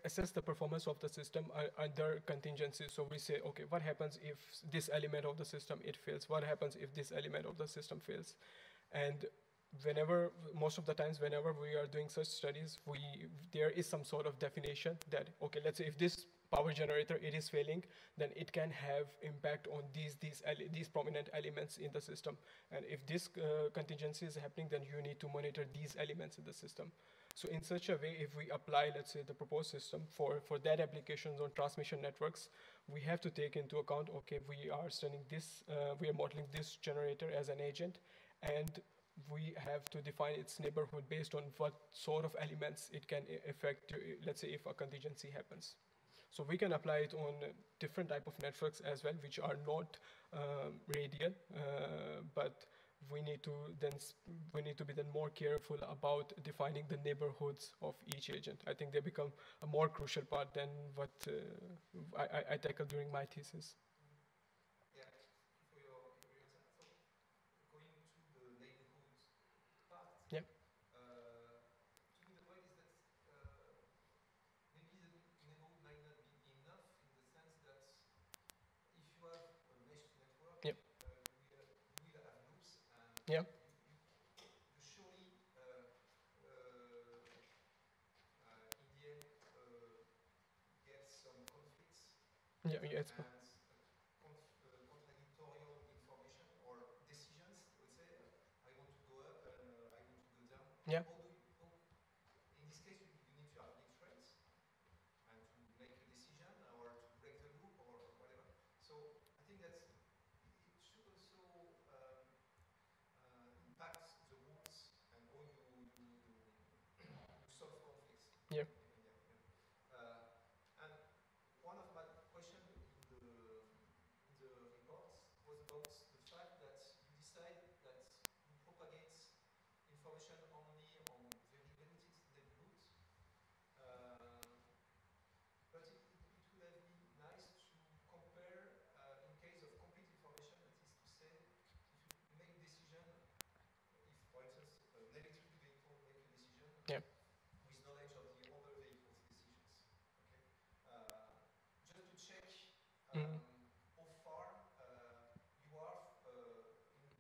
assess the performance of the system under contingencies. So we say, okay, what happens if this element of the system, it fails? What happens if this element of the system fails? And whenever, most of the times, whenever we are doing such studies, there is some sort of definition that, okay, let's say if this power generator, it is failing, then it can have impact on these prominent elements in the system. And if this contingency is happening, then you need to monitor these elements in the system. So in such a way, if we apply, let's say, the proposed system for that applications on transmission networks, we have to take into account, okay, we are modeling this generator as an agent, and we have to define its neighborhood based on what sort of elements it can affect, let's say, if a contingency happens. So we can apply it on different type of networks as well, which are not radial, but we need to be then more careful about defining the neighborhoods of each agent. I think they become a more crucial part than what I tackled during my thesis. Yeah, for your experience, so going to the neighborhoods part. Yeah. Yeah. You surely, in the end, get some conflicts. Yeah, yeah, it's and contradictorial information or decisions. Let's say, I want to go up and I want to go down. Yeah. In this case, you need to arbitrate and to make a decision or to break the loop or whatever. So I think that's. That's the rules and all you solve conflicts. Yeah. And one of my questions in the report was about the fact that you decide that you propagate information only on the genetic neighborhoods. But it would have been nice to compare in case of complete information, that is to say, if you make a decision. For instance, an electric vehicle make a decision with knowledge of the other vehicle's decisions. Okay? Just to check how far you are. So it is what you are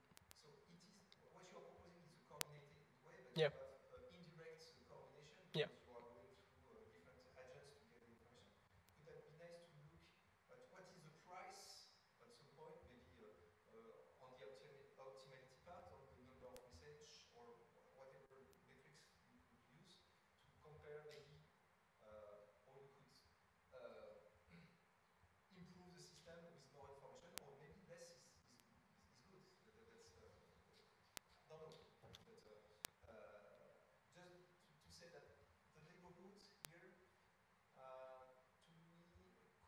proposing is a coordinated way, but you have indirect coordination because you are going through different agents to get the information. Would that be nice to look at what is the price at some point, maybe on the optimality part? Or or whatever metrics you could use to compare maybe or you could improve the system with more information, or maybe less is good. That's not but just to say that the neighborhood here to me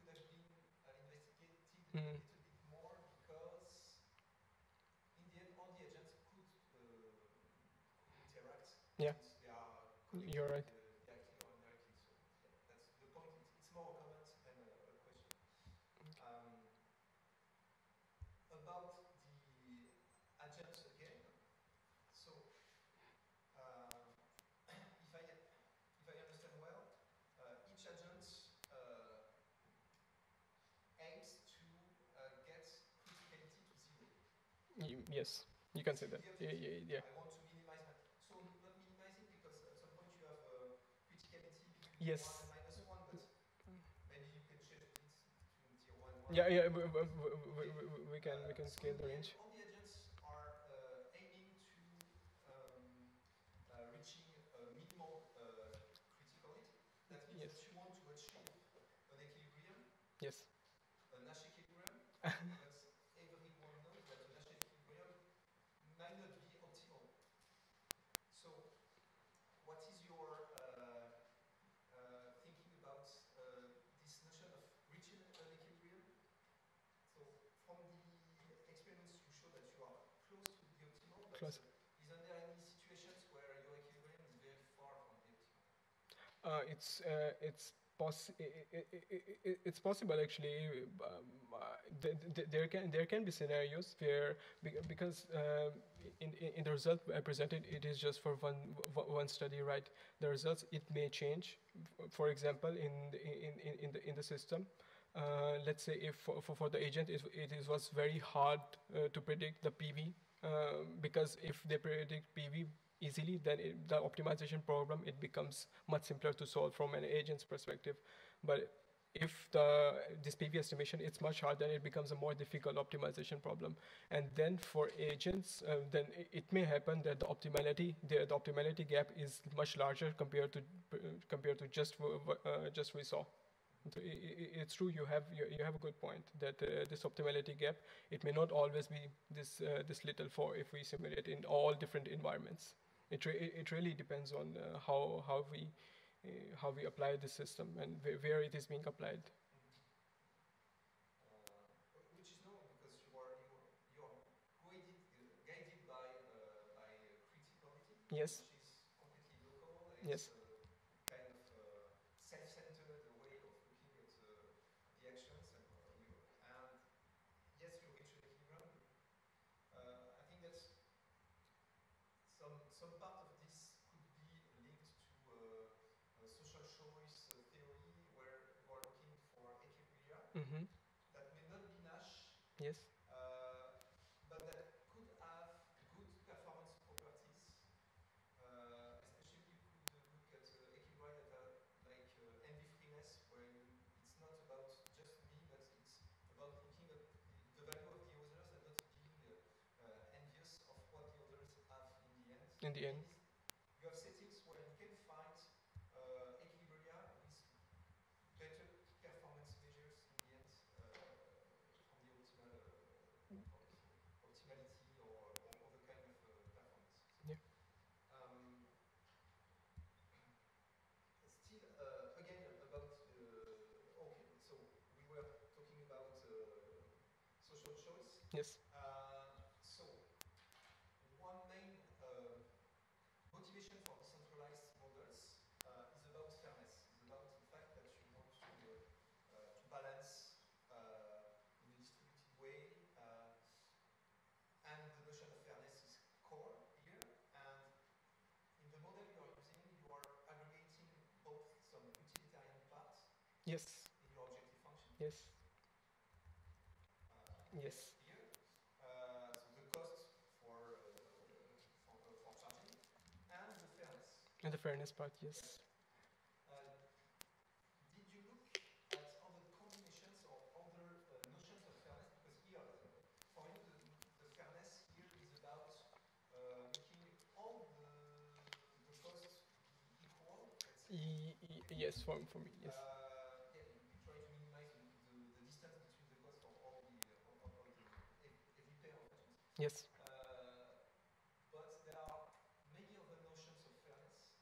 could have been investigated a little bit more, because in the end all the agents could interact. Yeah. They are connected. You're right. So that's the point. It's more a comment than a question. About the agents again. So Yes, you can say that. Yeah. I want to minimize that. So not minimizing, because at some point you have criticality between yes. 1 and minus 1, but maybe you can change it between tier 1 and 1. Yeah, yeah, we can scale the range. All the agents are aiming to reaching a minimal criticality. That means yes. that you want to achieve an equilibrium. Yes. A Nash equilibrium. That's everyone knows that the Nash equilibrium might not be optimal. So, what is your thinking about this notion of reaching an equilibrium? So, from the experiments, you show that you are close to the optimal, but close. Isn't there any situations where your equilibrium is very far from the optimal? It's possible actually. There can be scenarios where, because in the result I presented, it is just for one study, right? The results, it may change. For example, in the system, let's say if for the agent it was very hard to predict the PV, because if they predict PV easily, then the optimization problem, it becomes much simpler to solve from an agent's perspective. But if this PV estimation, it's much harder, then it becomes a more difficult optimization problem. And then for agents, then it may happen that the optimality gap is much larger compared to just we saw. It's true. You have a good point that this optimality gap, it may not always be this little for if we simulate in all different environments. It really depends on how we apply the system and where it is being applied. Which is normal, because you are guided by criticality. Yes. Which is completely local. And yes. Kind of self-centered way of looking at the actions, and yes, you reach an equilibrium. I think that some part of this could be linked to a social choice theory, where you are looking for equilibria that may not be Nash, yes, but that could have good performance properties, especially you could look at equilibria that are like MV freeness, where it's not about just me, but it's about looking at the value of the others and not being envious of what the others have in the end. In the end. You have settings where you can find equilibria with better performance measures in the end from the optimal optimality or other kind of performance. So, yeah. Still, again, about, okay, so we were talking about social choice. Yes. So, one main motivation for decentralized models is about fairness, is about the fact that you want to balance in a distributed way, and the notion of fairness is core here, and in the model you are using, you are aggregating both some utilitarian parts. Yes. In your objective function. Yes. Yes. Here, so the cost for charging and the fairness. And the fairness part, yes. Did you look at other combinations or other notions of fairness? Because here, for you, the fairness here is about making all the costs equal. Yes, for me, yes. Yeah, you try to minimize the distance between the cost of all the every pair of agents. Yes. But there are many other notions of fairness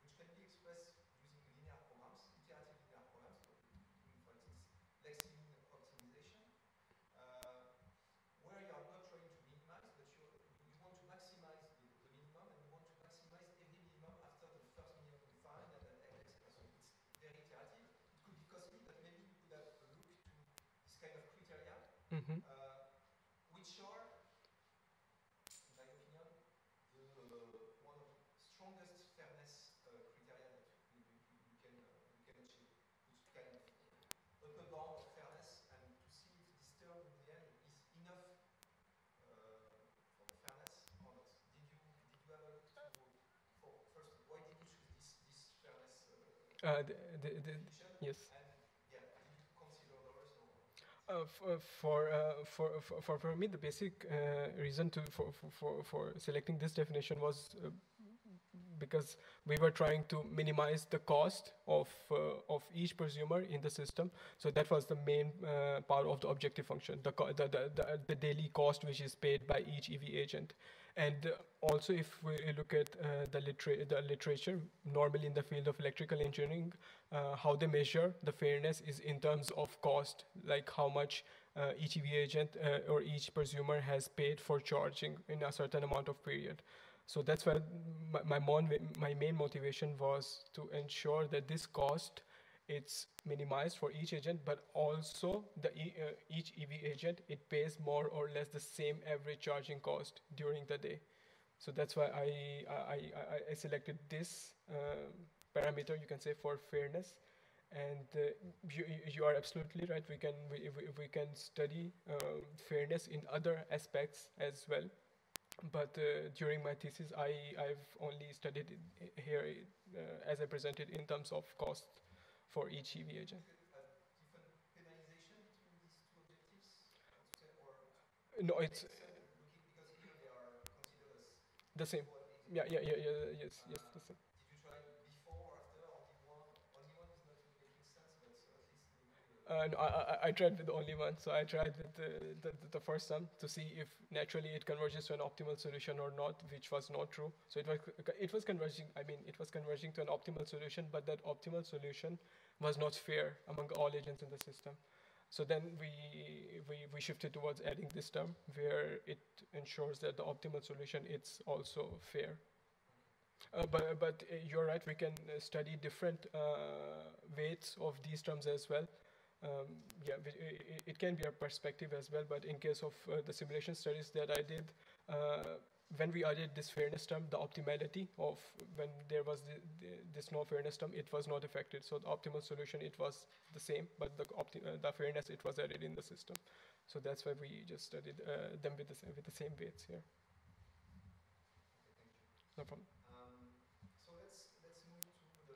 which can be expressed using linear programs, iterative linear programs, for instance, Lexington optimization, where you are not trying to minimize, but you want to maximize the minimum, and you want to maximize every minimum after the first minimum defined, and etc. So it's very iterative. It could be costly, but maybe you could have a look to this kind of criteria. Yes. For me, the basic reason for selecting this definition was because we were trying to minimize the cost of each prosumer in the system. So that was the main part of the objective function, the daily cost which is paid by each EV agent. And also, if we look at the literature, normally in the field of electrical engineering, how they measure the fairness is in terms of cost, like how much each EV agent or each prosumer has paid for charging in a certain amount of period. So that's where my main motivation was to ensure that this cost it's minimized for each agent, but also each EV agent, it pays more or less the same average charging cost during the day. So that's why I selected this parameter, you can say, for fairness. And you are absolutely right. We can study fairness in other aspects as well. But during my thesis, I've only studied it here as I presented in terms of cost for each EV agent. Penalization between these two objectives? Or no, it's because here they are considered as the same. Yes, the same. Did you try before or after? Only one is not making sense, but at least. No, I tried with the only one, so I tried with the first one to see if naturally it converges to an optimal solution or not, which was not true. So it was converging. I mean, it was converging to an optimal solution, but that optimal solution was not fair among all agents in the system. So then we shifted towards adding this term where it ensures that the optimal solution is also fair. But you're right. We can study different weights of these terms as well. It can be a perspective as well, but in case of the simulation studies that I did, when we added this fairness term, the optimality of when there was this no fairness term, it was not affected. So the optimal solution, it was the same, but the fairness, it was added in the system. So that's why we just studied them with the same weights here. No problem. So let's move to the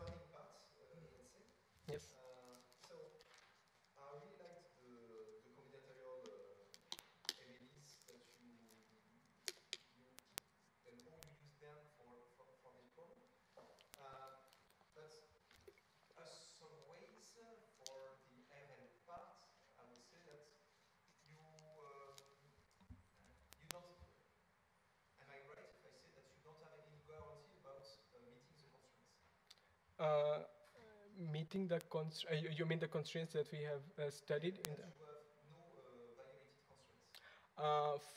learning part. Yes. So I really liked the combinatorial MLEs that you use them for this problem. But as some ways for the ML part, I would say that you don't. Am I right if I say that you don't have any guarantee about meeting the constraints? Meeting the constraints, you mean the constraints that we have studied in the. You have no validated constraints.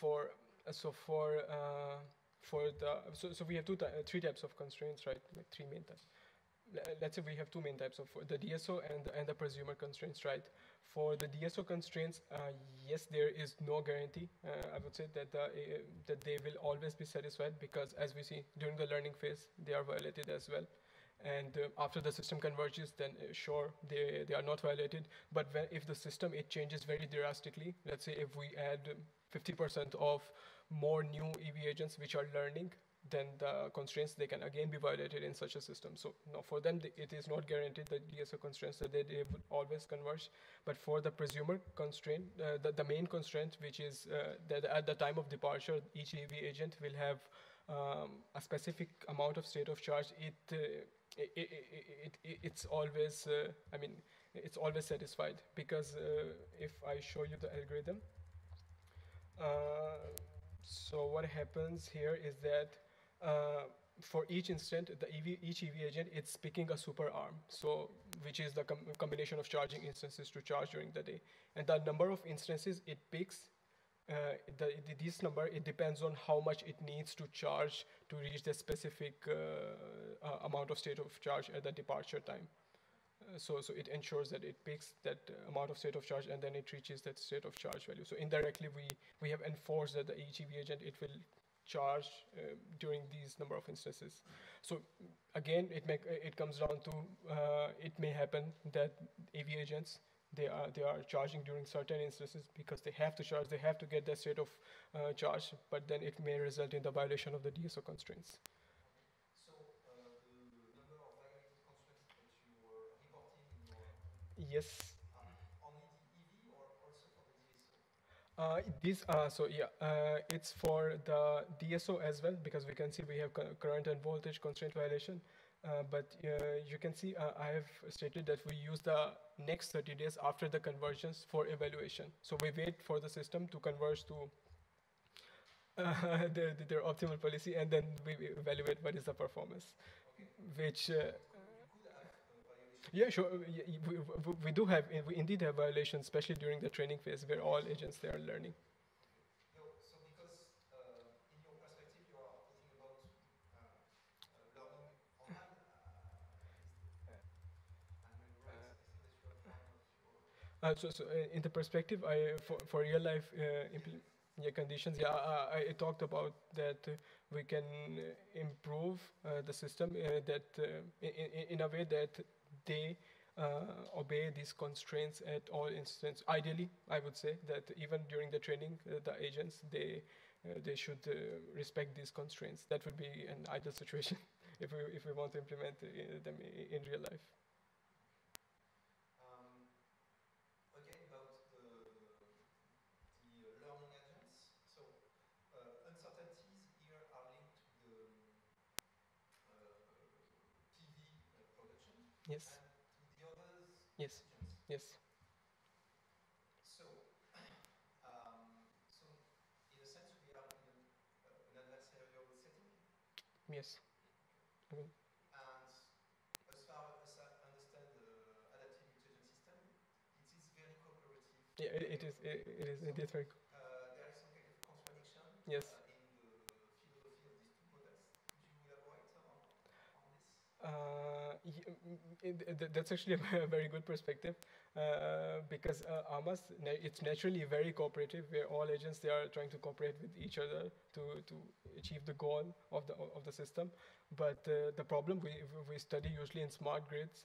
So we have three types of constraints, right? Like three main types. Let's say we have two main types of the DSO and the prosumer constraints, right? For the DSO constraints, yes, there is no guarantee. I would say that that they will always be satisfied because, as we see during the learning phase, they are violated as well. And after the system converges, then sure, they are not violated. But if the system, it changes very drastically, let's say if we add 50% of more new EV agents which are learning, then the constraints, they can again be violated in such a system. So no, for them, it is not guaranteed that DSO constraints, that they would always converge. But for the prosumer constraint, the main constraint, which is that at the time of departure, each EV agent will have a specific amount of state of charge. It's always, I mean, it's always satisfied because if I show you the algorithm, so what happens here is that for each instant, each EV agent, it's picking a super arm, so which is the combination of charging instances to charge during the day, and the number of instances it picks. This number, it depends on how much it needs to charge to reach the specific amount of state of charge at the departure time. So it ensures that it picks that amount of state of charge and then it reaches that state of charge value. So indirectly, we have enforced that the each EV agent, it will charge during these number of instances. So again, it comes down to it may happen that EV agents, they are charging during certain instances because they have to charge, they have to get their state of charge, but then it may result in the violation of the DSO constraints. So the Yes. Only the EV or also for the DSO? It's for the DSO as well, because we can see we have current and voltage constraint violation. You can see I have stated that we use the next 30 days after the conversions for evaluation. So we wait for the system to converge to their optimal policy, and then we evaluate what is the performance. Okay. Which, yeah, sure, we do have, we indeed have violations, especially during the training phase where all agents, they are learning. In the perspective, for real life conditions, yeah, I talked about that we can improve the system in a way that they obey these constraints at all instance. Ideally, I would say that even during the training, the agents, they should respect these constraints. That would be an ideal situation if we want to implement them in real life. Yes. And the others? Yes. Yes. So, so in a sense, we are in an adversarial setting. Yes. I mean. And as far as I understand the adaptive mutation system, it is very cooperative. Yeah, it is so indeed very cooperative. There is some kind of contradiction. Yes. That's actually a very good perspective because AMAS, it's naturally very cooperative, where all agents, they are trying to cooperate with each other to achieve the goal of the system. But the problem we study usually in smart grids,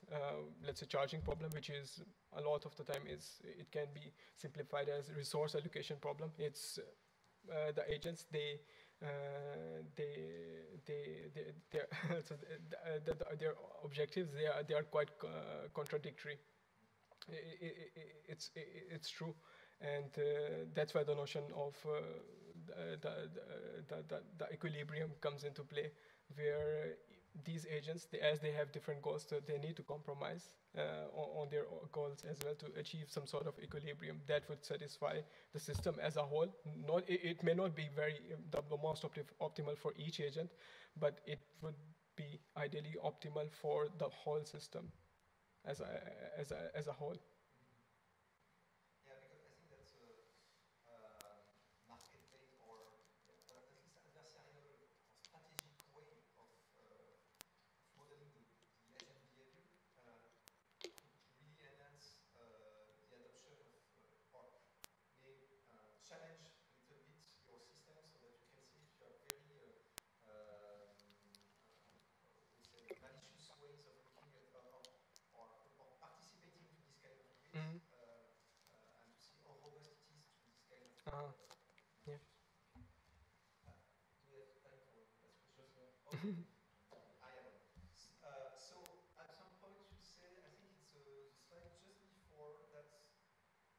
let's say charging problem, which is a lot of the time it can be simplified as resource allocation problem. It's the agents, their objectives, they are quite contradictory. It's true, and that's why the notion of the equilibrium comes into play, where these agents, as they have different goals, so they need to compromise on their goals as well to achieve some sort of equilibrium that would satisfy the system as a whole. Not, it may not be very the most optimal for each agent, but it would be ideally optimal for the whole system as a whole. So at some point you say, I think it's the slide just before that,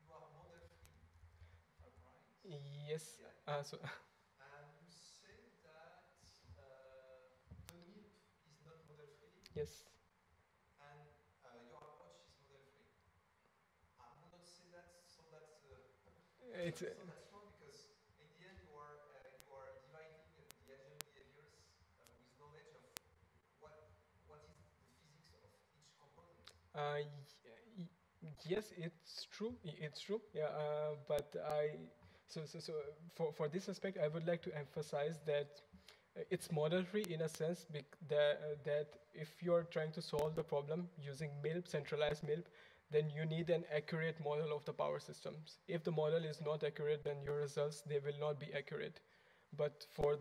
you are model free, if I'm right. Yes. Yeah. And you say that the MILP is not model free. Yes. And your approach is model free. I will not say that so that's wrong, because in the end you are dividing the agent behaviors with knowledge of what is the physics of each component. Yes, it's true. It's true. Yeah, but for this aspect, I would like to emphasize that it's model-free in a sense that if you're trying to solve the problem using MILP, centralized MILP, then you need an accurate model of the power systems. If the model is not accurate, then your results, they will not be accurate. But for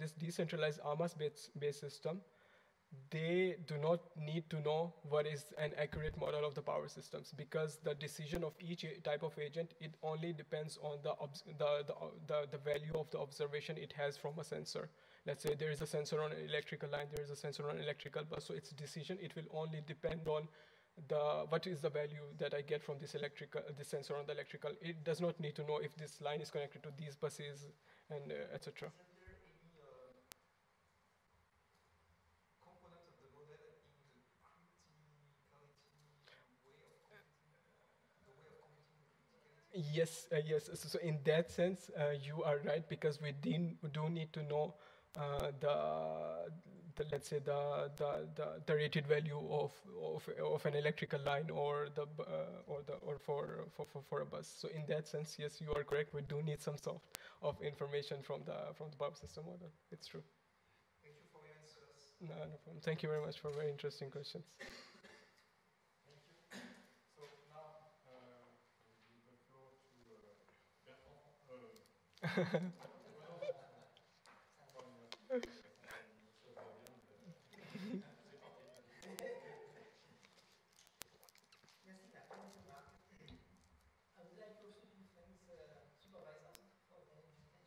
this decentralized AMAS-based system, they do not need to know what is an accurate model of the power systems, because the decision of each type of agent, it only depends on the value of the observation it has from a sensor. Let's say there is a sensor on an electrical line, there is a sensor on an electrical bus, so its decision, it will only depend on what is the value that I get from this electrical, this sensor on the electrical. It does not need to know if this line is connected to these buses and etc. Is there any component of the model in the way of computing criticality? Yes, yes. So in that sense, you are right, because we do need to know let's say the rated value of an electrical line or for a bus. So in that sense, yes, you are correct. We do need some sort of information from the power system model. It's true. Thank you for your answers. No, no problem. Thank you very much for very interesting questions. Thank you.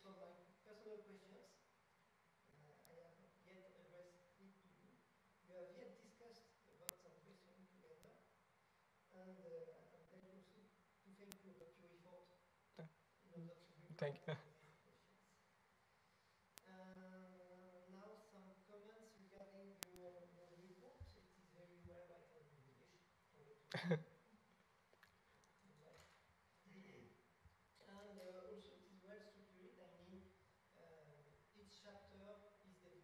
So now the floor to Bertrand. Thank you. Now some comments regarding your report. It is very well written in English. And also it is well structured. I mean, each chapter is dedicated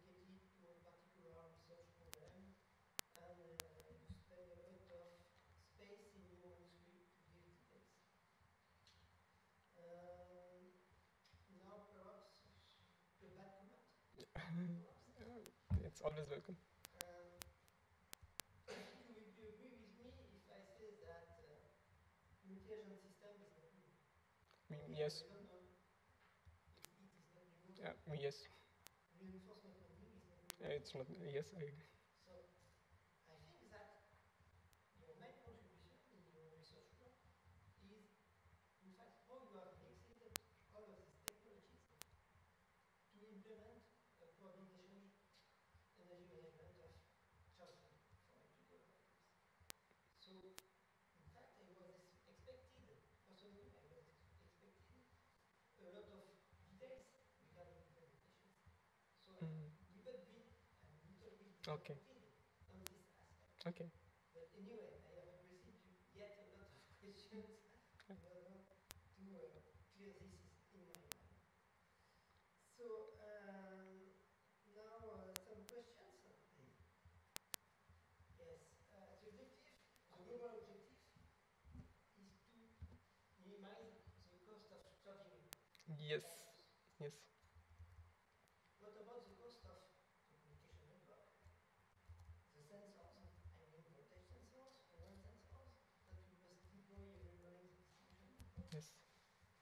to a particular research problem. And you spend a lot of space in your manuscript to give details. Now, perhaps the bad comment. It's always welcome. I think you will agree with me if I say that intelligent system is not new. Yes. It is not new. Yes. Reinforcement learning is not new. It's not. Yes, I agree. So I think that your main contribution in your research work is, in fact, how you have mixed all of this. To implement a coordination energy management of charging for electrical items. So, in fact, I was expected, personally, I was expecting a lot of details regarding implementation. So, I'm a little bit okay on this aspect. Okay. But anyway, I have received yet a lot of questions in order to clear this in my mind. So now some questions. Yes, the global objective is to minimize the cost of charging. Yes, yes. What about the cost of communication network? The sensors, I mean voltage sensors, current sensors that we must deploy every morning in the station. Yes.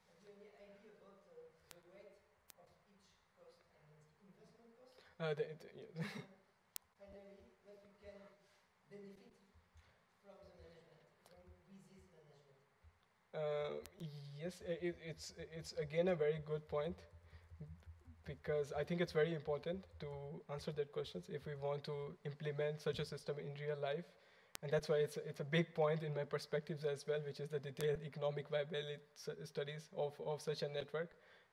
Do you have any idea about the weight? Investment cost? Yeah. Finally, that you can benefit from the management, from business management. Yes, it's again a very good point, because I think it's very important to answer that question if we want to implement such a system in real life. And that's why it's a big point in my perspectives as well, which is the detailed economic viability studies of such a network.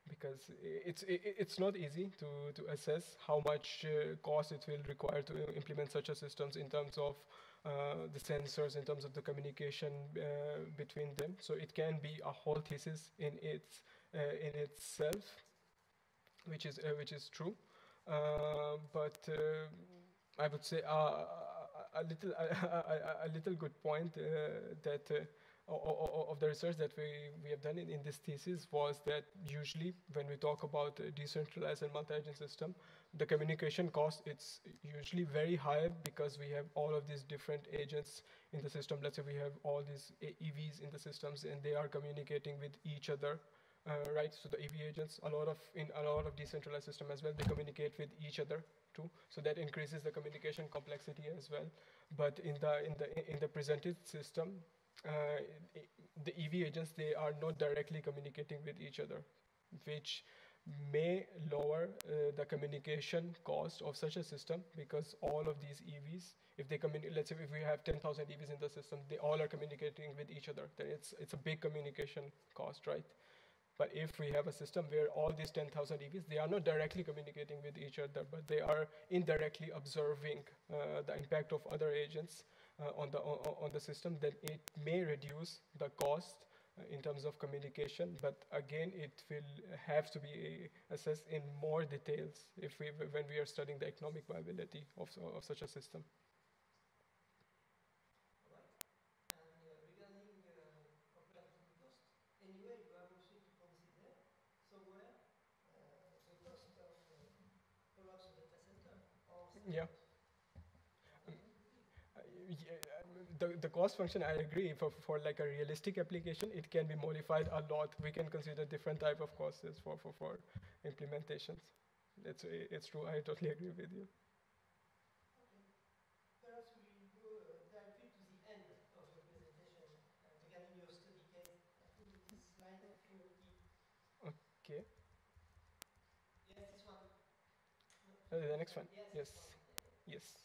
Because it's not easy to assess how much cost it will require to implement such a systems in terms of the sensors, in terms of the communication between them. So it can be a whole thesis in itself. which is true, but I would say a little good point that of the research that we have done in this thesis was that usually when we talk about a decentralized and multi-agent system, the communication cost, it's usually very high because we have all of these different agents in the system. Let's say we have all these EVs in the systems and they are communicating with each other. Right, so the EV agents, in a lot of decentralized systems as well, they communicate with each other too. So that increases the communication complexity as well. But in the presented system, the EV agents, they are not directly communicating with each other, which may lower the communication cost of such a system, because all of these EVs, if they communicate, let's say if we have 10,000 EVs in the system, they all are communicating with each other. Then it's a big communication cost, right? But if we have a system where all these 10,000 EVs, they are not directly communicating with each other, but they are indirectly observing the impact of other agents on the system, then it may reduce the cost in terms of communication. But again, it will have to be assessed in more details when we are studying the economic viability of such a system. Yeah. The cost function, I agree, for like a realistic application, it can be modified a lot. We can consider different type of costs for implementations. It's true, I totally agree with you. Okay. Perhaps we will go directly to the end of the presentation regarding your study case. I think this slide will be... Okay. Yes, this one. The next one, yes, yes. Just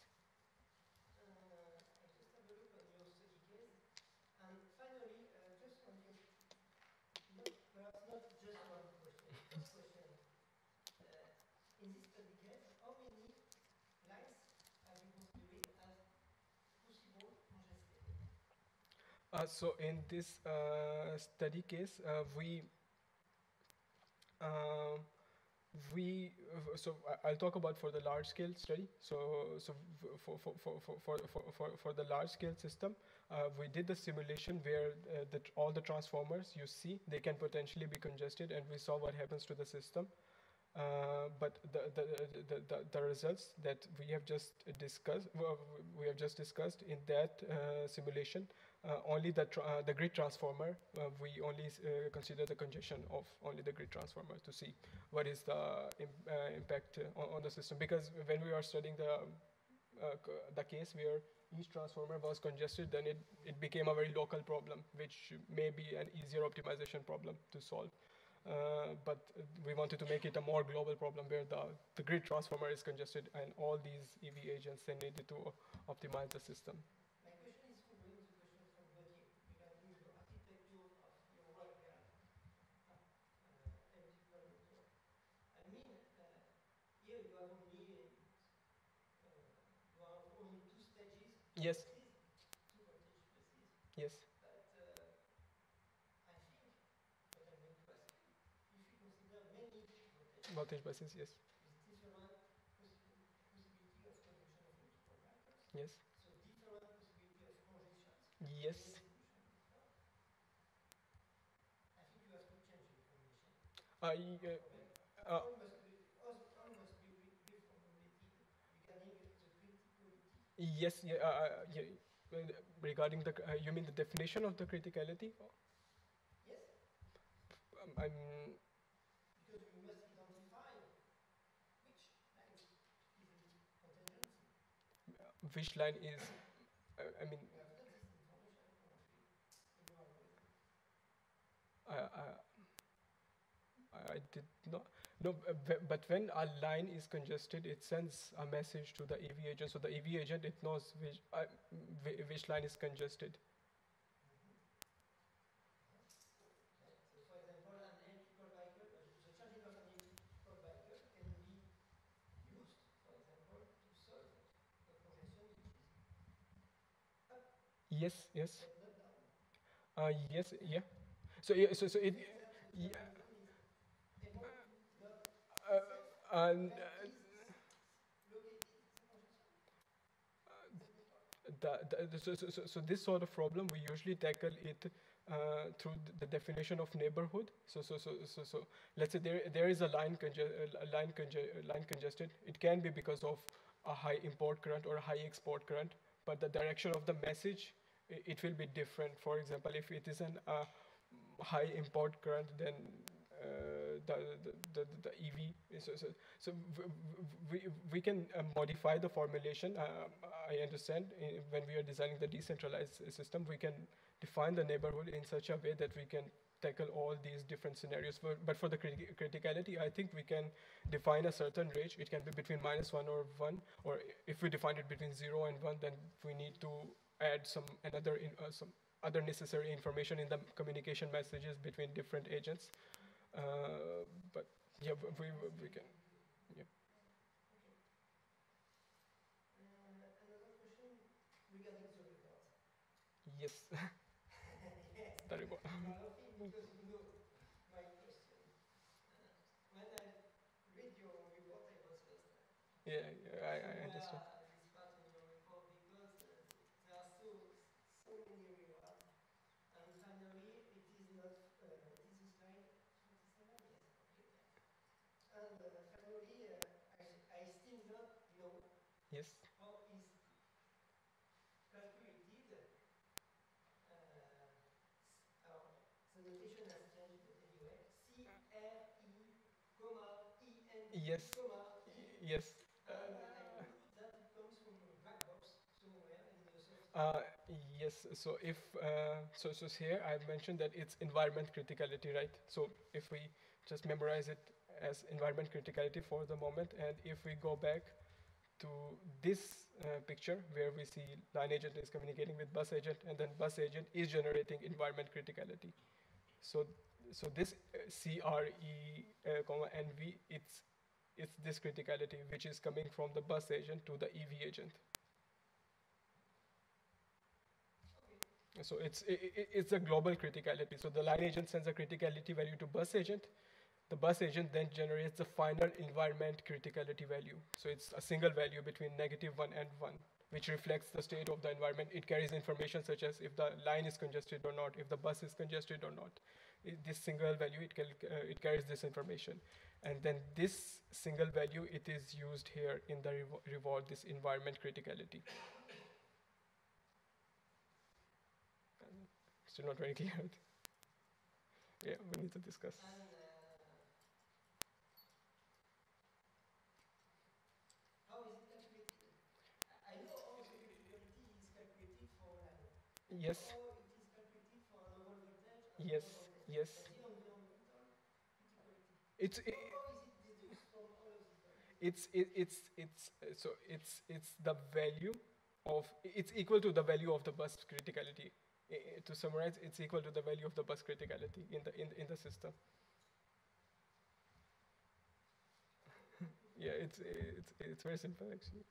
have a look on your study case, and finally, just one thing, perhaps not just one question, first question. In this study case, how many lines are you considering as possible congested? So in this study case, so I'll talk about for the large scale study. So for the large scale system, we did the simulation where all the transformers you see, they can potentially be congested, and we saw what happens to the system. But the results that we have just discussed in that simulation, only the grid transformer, we only consider the congestion of only the grid transformer to see what is the impact on the system. Because when we are studying the case where each transformer was congested, then it became a very local problem, which may be an easier optimization problem to solve. But we wanted to make it a more global problem where the grid transformer is congested and all these EV agents, they needed to optimize the system. My question is to bring the question from the team regarding the architecture of your work. I mean, here you have only two stages. Yes. Two voltage places. Yes. Voltage buses, yes. Yes. Yes. I think you have to change information. Yes, yeah, regarding the you mean the definition of the criticality? Yes. Which line is, I mean, I did not, no, but when a line is congested, it sends a message to the EV agent. So the EV agent, it knows which line is congested. Yes, yes. Yes, yeah. So it... Yeah. So this sort of problem, we usually tackle it through the definition of neighborhood. So let's say there is a line congested. It can be because of a high import current or a high export current, but the direction of the message, it will be different. For example, if it is an high import current, then the EV. So we can modify the formulation. I understand when we are designing the decentralized system, we can define the neighborhood in such a way that we can tackle all these different scenarios. But for the criticality, I think we can define a certain range. It can be between -1 or 1, or if we define it between 0 and 1, then we need to add some other necessary information in the communication messages between different agents. But yeah, we can. Yeah. Another question regarding the report. Yes. The report. Because you know my question. When I read your report, I was lost. Yeah, yeah, I understand. Yes. How is calculated? The notation has changed anyway. CMAP, yes. Yes. That comes from a black box somewhere in the software. Yes. So if so here I've mentioned that it's environment criticality, right? So if we just memorize it as environment criticality for the moment, and if we go back to this picture where we see line agent is communicating with bus agent, and then bus agent is generating environment criticality. So this CRE, NV, it's this criticality which is coming from the bus agent to the EV agent. Okay. So it's a global criticality. So the line agent sends a criticality value to bus agent. The bus agent then generates the final environment criticality value. So it's a single value between -1 and 1, which reflects the state of the environment. It carries information such as if the line is congested or not, if the bus is congested or not. This single value, it carries this information. And then this single value, it is used here in the reward, this environment criticality. Still not very clear. Yeah, we need to discuss. Yes. Yes. Yes. It's the value of, it's equal to the value of the bus criticality. To summarize, it's equal to the value of the bus criticality in the system. Yeah, it's very simple actually.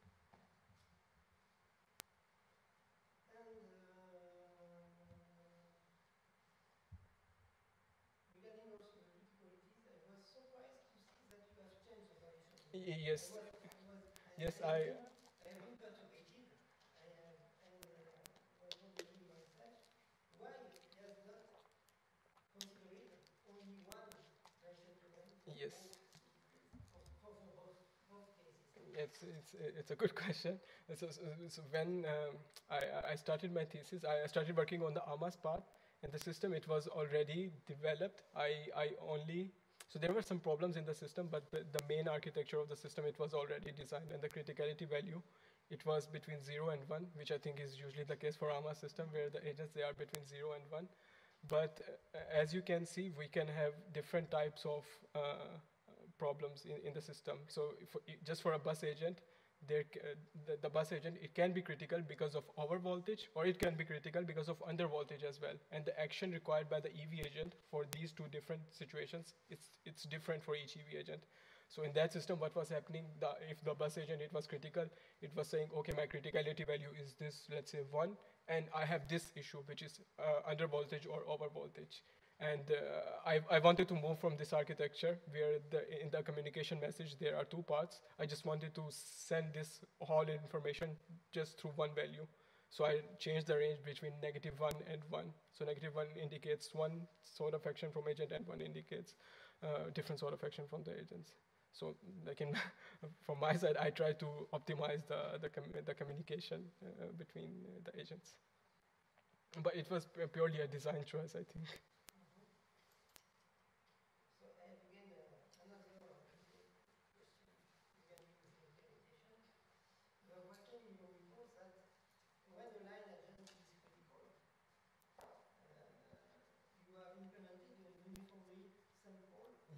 Yes. Yes, Yes. It's a good question. So when I started my thesis, I started working on the AMAS part, and the system, it was already developed. So there were some problems in the system, but the main architecture of the system, it was already designed, and the criticality value, it was between 0 and 1, which I think is usually the case for AMAS system, where the agents, they are between 0 and 1. But as you can see, we can have different types of problems in the system. So just for a bus agent, the bus agent, it can be critical because of over voltage, or it can be critical because of under voltage as well. And the action required by the EV agent for these two different situations, it's different for each EV agent. So in that system, what was happening, if the bus agent, it was critical, it was saying, okay, my criticality value is this, let's say 1, and I have this issue, which is under voltage or over voltage. And I wanted to move from this architecture where in the communication message there are two parts. I just wanted to send this whole information just through one value. So I changed the range between -1 and 1. So -1 indicates one sort of action from agent and 1 indicates different sort of action from the agents. So like in from my side, I try to optimize the communication between the agents. But it was purely a design choice, I think.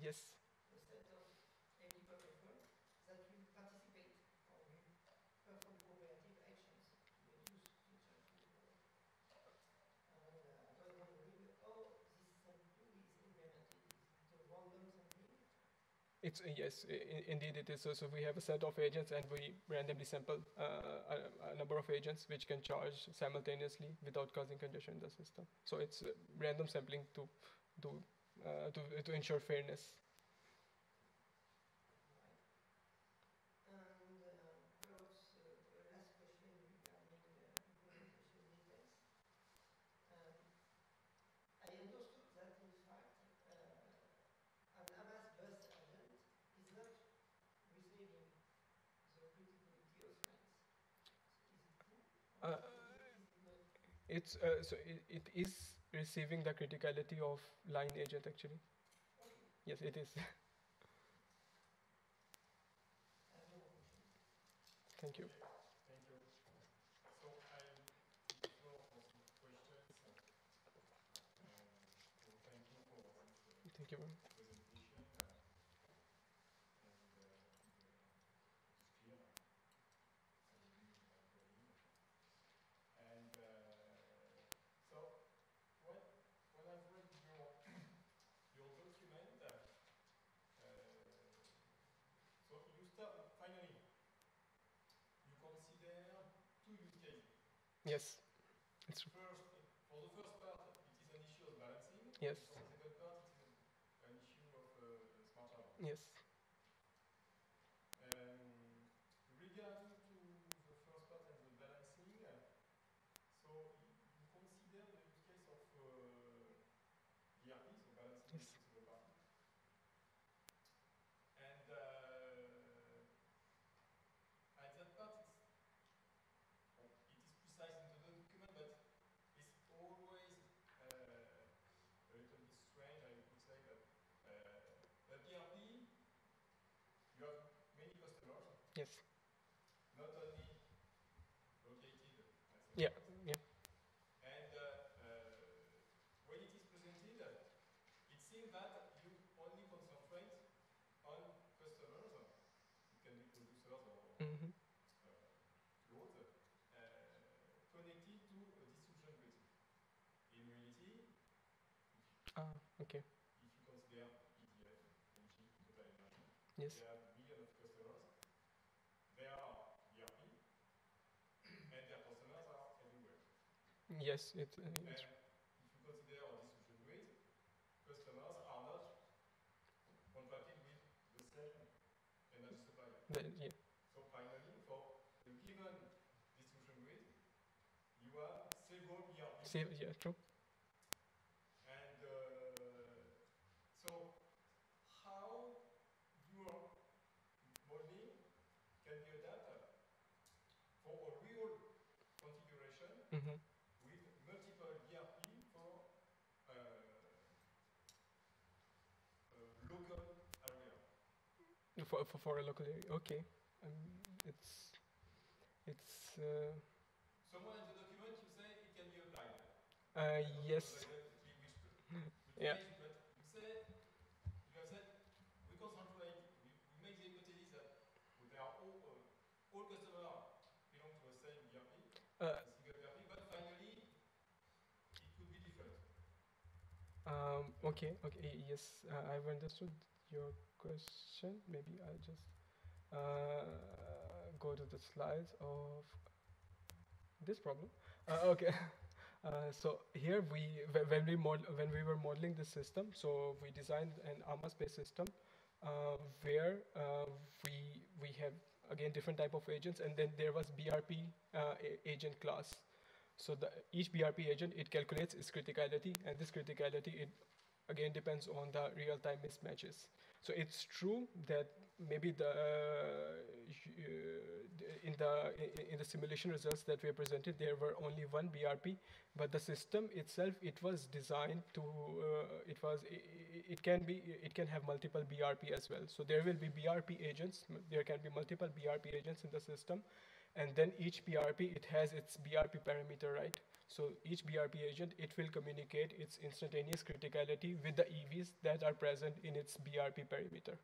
Yes. The set of technical effort that will participate or will perform cooperative actions. And how this sampling is implemented. The random sampling? Yes, indeed it is. So we have a set of agents and we randomly sample a number of agents which can charge simultaneously without causing congestion in the system. So it's random sampling to do. To ensure fairness. It is receiving the criticality of line agent actually. Yes, it is. Thank you. Thank you. So I have questions. So thank you for the presentation and the yes. It's first, for the first part, it is an issue of balancing. Yes. For the second part, it is an issue of smart hardware. Yes. Regarding to the first part and the balancing, so you consider the use case of BRP, so balancing yes. Is the part. And at that part, yes. Not only located. Yeah. Yeah. And when it is presented, it seems that you only concentrate on customers. It can be producers or loads connected to a distribution grid. In reality, okay. If you consider EDF, energy, total energy, yes. There are millions of customers. They are BRP, and their customers are everywhere. Yes, it is. And if you consider a distribution grid, customers are not contracted with the same energy supplier. Yeah. So finally, for a given distribution grid, you have several BRP. Yeah, true. And so how your modeling can be adapted for a real configuration with multiple ERP for local area. For a local area, okay. Somewhere in the document you say it can be applied. Yes. Yeah. All customers belong to the same BRP, single BRP, but finally it could be different. Okay, yes, I've understood your question. Maybe I'll just go to the slides of this problem. Okay, So here when we were modeling the system, so we designed an AMAS-based system where we have again different type of agents, and then there was BRP agent class. So each BRP agent, it calculates its criticality, and this criticality, it again depends on the real-time mismatches. So it's true that maybe the in the simulation results that we presented, there were only one BRP, but the system itself, it was designed to it can have multiple BRP as well. So there will be BRP agents. There can be multiple BRP agents in the system, and then each BRP, it has its BRP parameter, right? So each BRP agent, it will communicate its instantaneous criticality with the EVs that are present in its BRP parameter.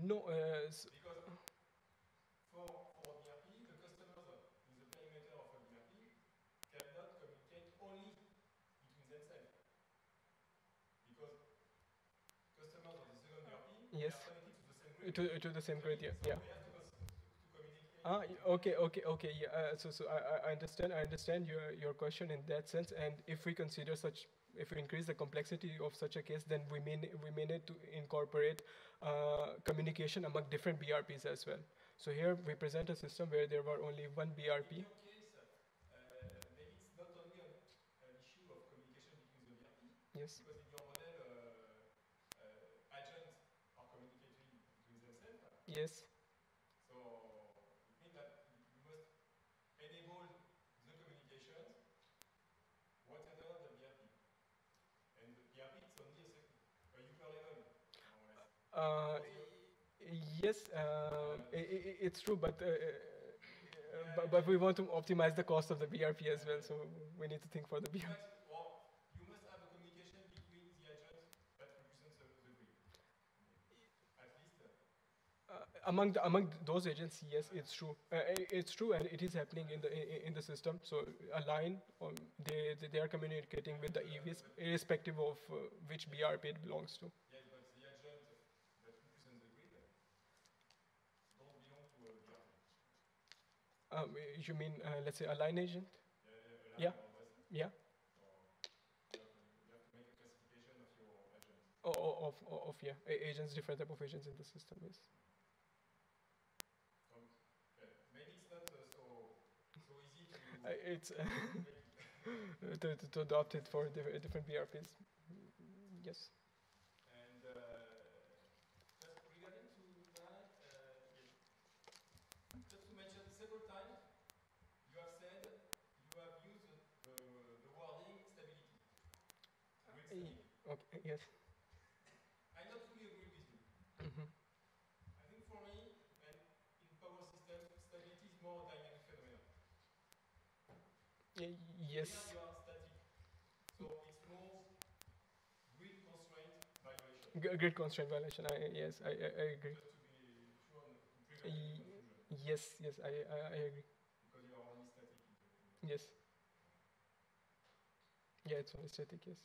No, because for BRP, the customers in the perimeter of a BRP cannot communicate only between themselves, because customers of the second BRP, yes, are connected to the same grid. Yeah. Okay. Yeah. So I understand your question in that sense. And if we consider such, if we increase the complexity of such a case, then we may need to incorporate communication among different BRPs as well. So here we present a system where there were only one BRP. Maybe it's not only an issue of communication between the BRP. Yes. Because in your model, agents are communicating between themselves. Yes. Yes, it's true, but we want to optimize the cost of the BRP as well, so we need to think for the BRP. Well, you must have a communication between the agents that represents the grid. At least. Among those agents, yes, it's true. It's true, and it is happening in the system. So a line, they are communicating with the EVs, irrespective of which BRP it belongs to. You mean, let's say, a line agent? Yeah. You have to make a classification of your agents. Agents, different type of agents in the system, yes. Maybe it's not so easy to it's to adopt it for different BRPs. Yes. Okay, yes. I don't fully agree with you. Mm-hmm. I think for me, and in power system, stability is more dynamic phenomenon. Yes. Here you are static. So it's more grid constraint violation. Grid constraint violation, I agree. Just to be sure on the yes, I agree. Because you are only static. Yes. Yeah, it's only static, yes.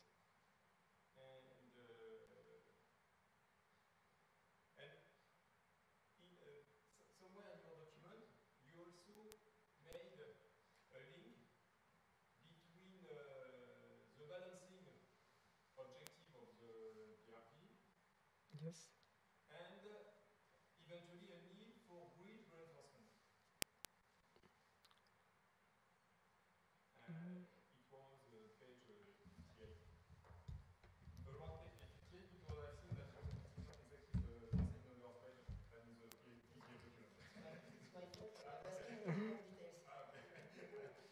Yes. And eventually a need for grid reinforcement. It was page 58. Around page 58, because I think that it's not exactly the same number of pages than the PDF document. It's my fault. I'm asking for more details.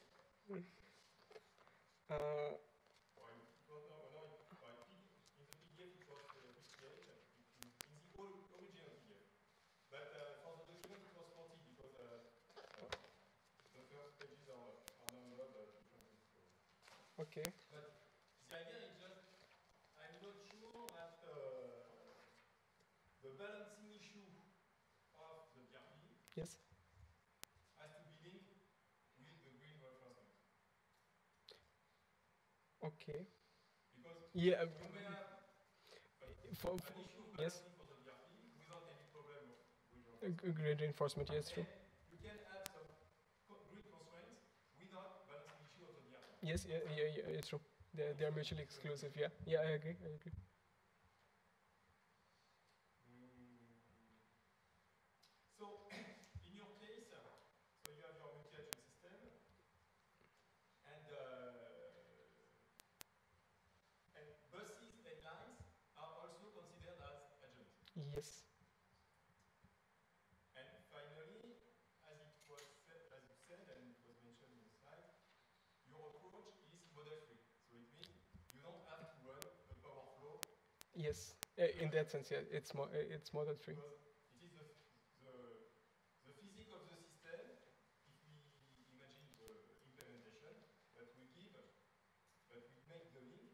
Okay. But the idea is just, I'm not sure that the balancing issue of the BRP, yes, has to be linked with the green reinforcement. Okay. Yeah. For yes. Grid reinforcement, yes, true. You can add some grid constraints without balancing issue of the DRP. Yes, yeah, it's true. They are mutually exclusive, yeah. Yeah, I agree. So, in your case, so you have your multi-action system, and buses and lines are also considered as agents. Yes. Yes, in that sense, yeah, it's more than three. It is the physics of the system, if we imagine the implementation, that we make the link,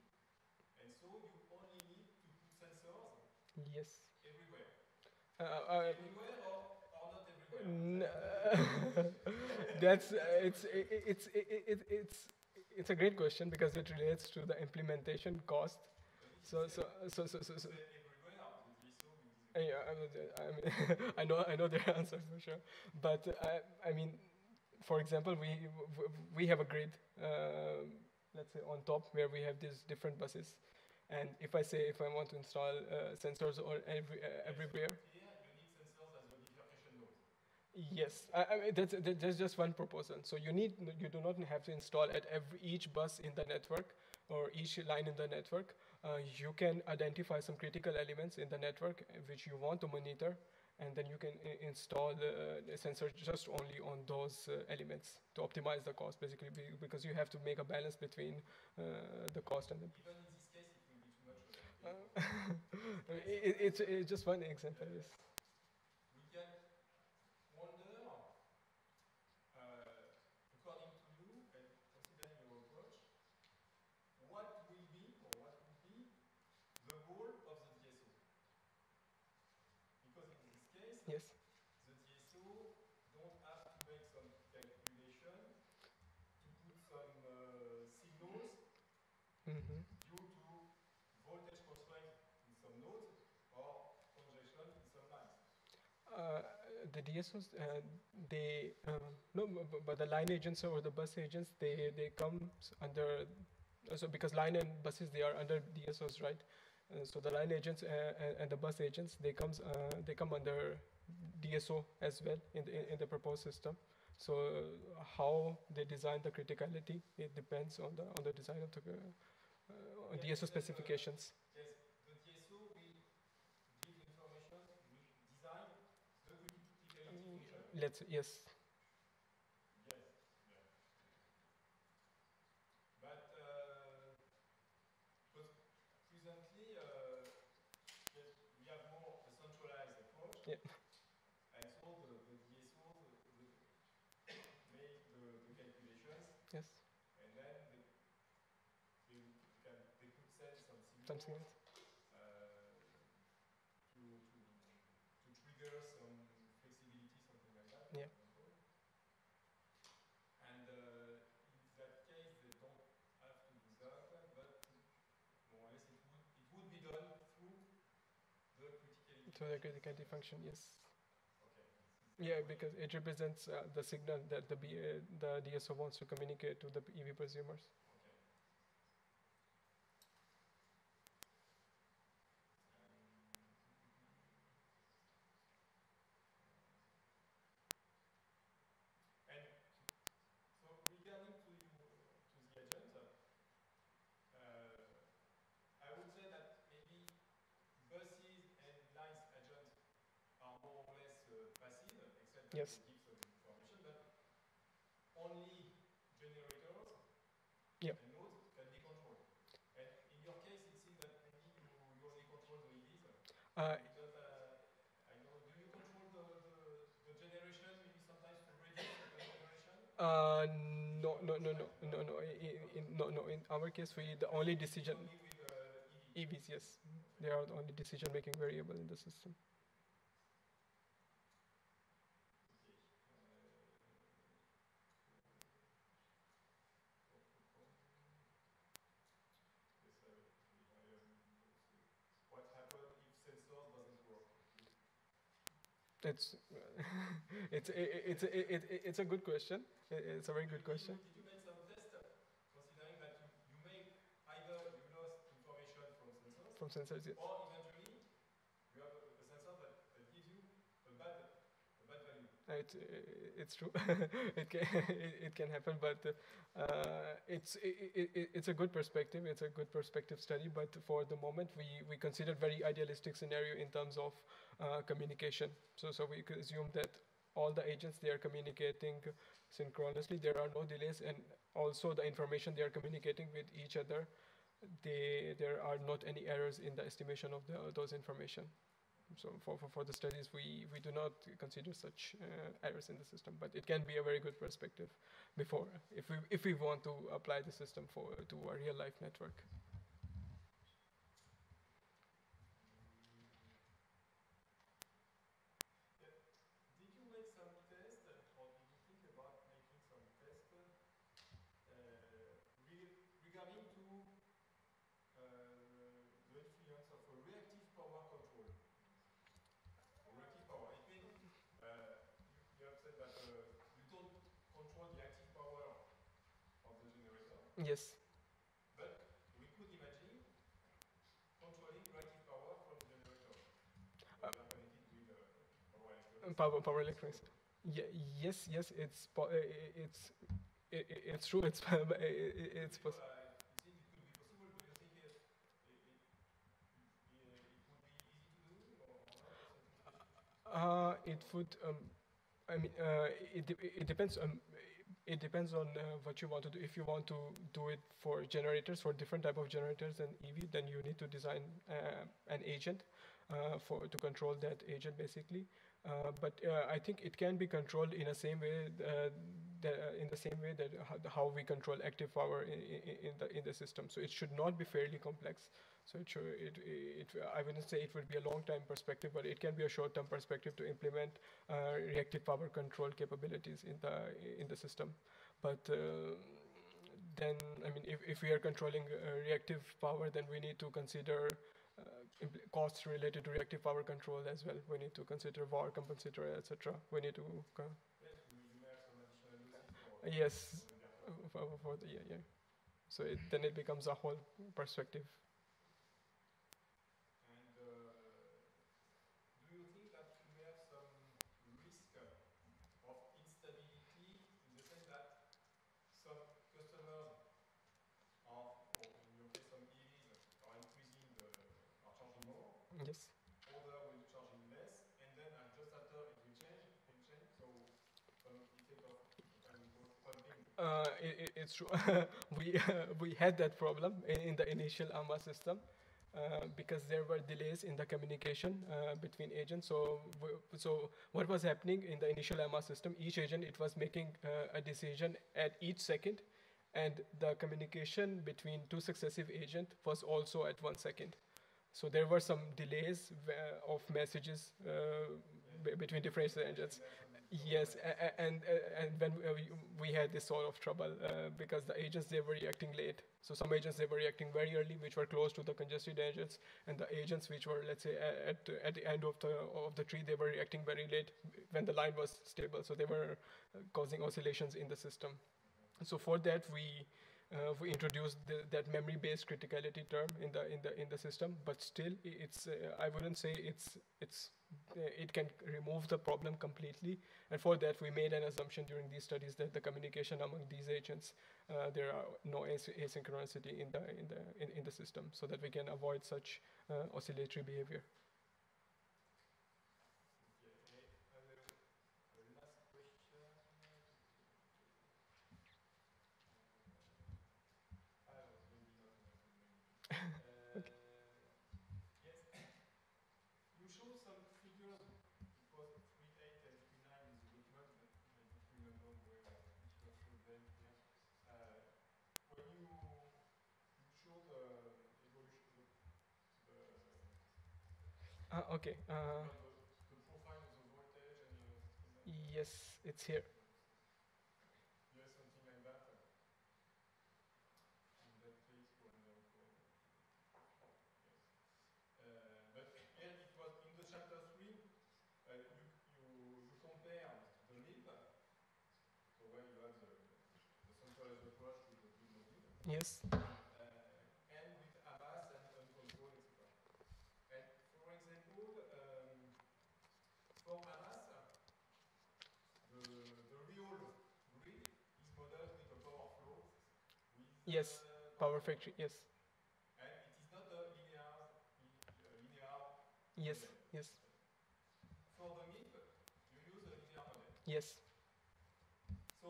and so you only need to put sensors. Yes. Everywhere. Everywhere or not everywhere? It's a great question because it relates to the implementation cost. So. Yeah, I mean, I know their answer for sure. But I mean, for example, we have a grid, let's say on top where we have these different buses, and if I want to install sensors or everywhere. Yeah, you need sensors as a bifurcation node. Yes, I mean that's just one proposal. So you do not have to install at each bus in the network or each line in the network. You can identify some critical elements in the network which you want to monitor, and then you can install the sensor just only on those elements to optimize the cost, basically, because you have to make a balance between the cost and the... Even in this case, it will be too much. It's just one example, yes. Yes. The DSO don't have to make some calculation to put some signals due to voltage constraint in some nodes or congestion in some lines. The DSOs, but the line agents or the bus agents, they come under, so because line and buses, they are under DSOs, right? So the line agents and the bus agents, they come under DSO as well in the proposed system. So how they design the criticality, it depends on the design of the DSO specifications. Yes, the DSO will give information, will design the criticality function. Yes. Yes. And then they could send some signals to trigger some flexibility, something like that. Yeah. And in that case, they don't have to do that, but more or less it would be done through the criticality. Through the criticality function, yes. Yeah, because it represents the signal that the DSO wants to communicate to the EV prosumers. Yes. Only generators and nodes can be controlled. And in your case, it seems that maybe you only control the EVs. I know, do you control the generation? Maybe sometimes to reduce the generation? No. In our case, EVs, yes. They are the only decision-making variable in the system. It's a good question. It's a very good question. Did you make some tests considering that you make either you lost information from sensors, yes. Or eventually you have a sensor that gives you a bad value? It's true. it can happen, but it's a good perspective. It's a good perspective study, but for the moment we considered very idealistic scenario in terms of communication. So we could assume that all the agents, they are communicating synchronously, there are no delays, and also the information they are communicating with each other, there are not any errors in the estimation of those information. So for the studies, we do not consider such errors in the system, but it can be a very good perspective before, if we want to apply the system to a real life network. Yes. But we could imagine controlling reactive power from the generator. Power electronics. Yeah, yes. It's true. It's possible. It would. I mean, it depends on. It depends on what you want to do. If you want to do it for generators, for different type of generators than EV, then you need to design an agent to control that agent, basically. But I think it can be controlled in the same way that how we control active power in the system. So it should not be fairly complex. So I wouldn't say it would be a long-term perspective, but it can be a short-term perspective to implement reactive power control capabilities in the system. But then, I mean, if we are controlling reactive power, then we need to consider costs related to reactive power control as well. We need to consider VAR compensator, etc. We need to. Yes. Yeah. So then it becomes a whole perspective. Yes. Order will charge in less, and then just after it will change. So effect of it's true. We had that problem in the initial AMAS system because there were delays in the communication between agents. So what was happening in the initial AMAS system? Each agent was making a decision at each second, and the communication between two successive agents was also at 1 second. So there were some delays of messages between different engines. Yes, and when we had this sort of trouble because the agents, they were reacting late. So some agents, they were reacting very early, which were close to the congested agents, and the agents which were, let's say, at the end of the tree, they were reacting very late when the line was stable. So they were causing oscillations in the system. So for that, we introduced that memory-based criticality term in the system, but still, it's I wouldn't say it can remove the problem completely. And for that, we made an assumption during these studies that the communication among these agents, there are no asynchronicity in the system, so that we can avoid such oscillatory behavior. Okay. Yes, it's here. Yes, something like that. In that case, yes. But yeah, it was in the chapter 3. You Yes. And with AMAS and control, etc. And for example, for AMAS, the real grid is modeled with a power flow. With yes, power factory, yes. And it is not a linear. Yes, model. Yes. For the MILP, you use a linear model. Yes. So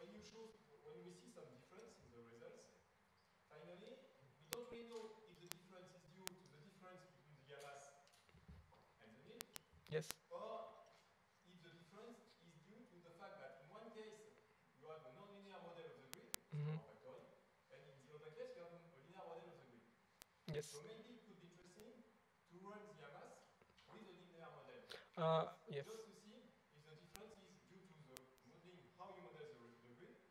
when you show, when we see some difference in the results, finally, we don't really know if the difference is due to the difference between the AMAS and the MILP. Yes. Or if the difference is due to the fact that in one case, you have a non-linear model of the grid, mm-hmm. or factory, and in the other case, you have a linear model of the grid. Yes. So maybe it could be interesting to run the AMAS with a linear model. Yes. Just to see if the difference is due to the modeling, how you model the grid, or if it's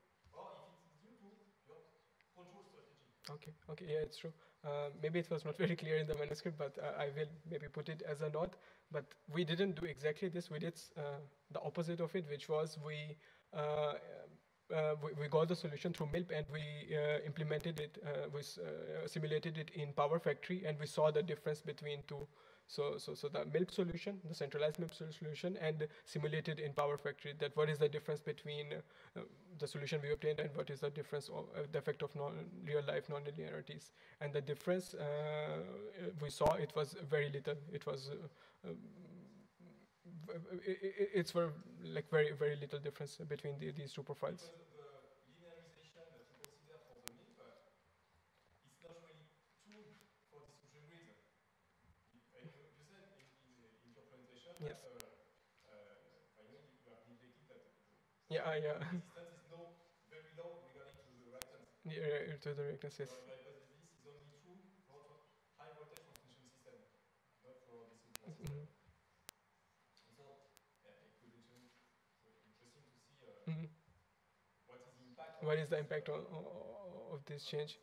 due to your control strategy. Okay, okay, yeah, it's true. Maybe it was not very clear in the manuscript, but I will maybe put it as a note. But we didn't do exactly this. We did the opposite of it, which was we got the solution through MILP and we implemented it, simulated it in Power Factory, and we saw the difference between two. So the MILP solution, the centralized MILP solution, and simulated in Power Factory, that what is the difference between the solution we obtained and what is the difference of the effect of real-life non-linearities. And the difference we saw, it was very little. It was it's like very little difference between these two profiles. Yes. I know you have neglected that. Yeah, yeah. Resistance is no very low regarding to the reactance. Yeah, to the reactance, yes. So this is only true for high voltage transmission system, not for this system. So yeah, it could be interesting to see what is the impact. What is the impact of this change?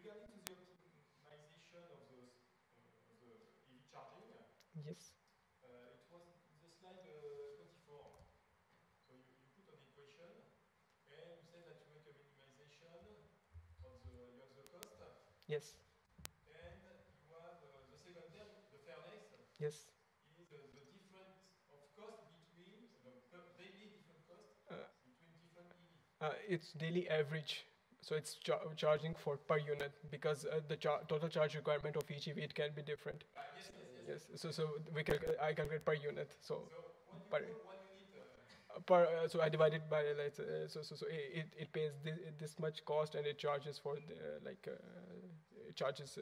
Regarding to the optimization of the EV charging, yes, it was the slide 24. So you put an equation, and you said that you make a minimization of the cost. Yes. And you have the second term, the fairness. Yes. Is the difference of cost between the daily different cost between different EV. It's daily average. So it's charging for per unit, because the total charge requirement of each EV, it can be different. Yes. So I calculate per unit. So per unit. So I divide it by like it pays this much cost, and it charges for the, it charges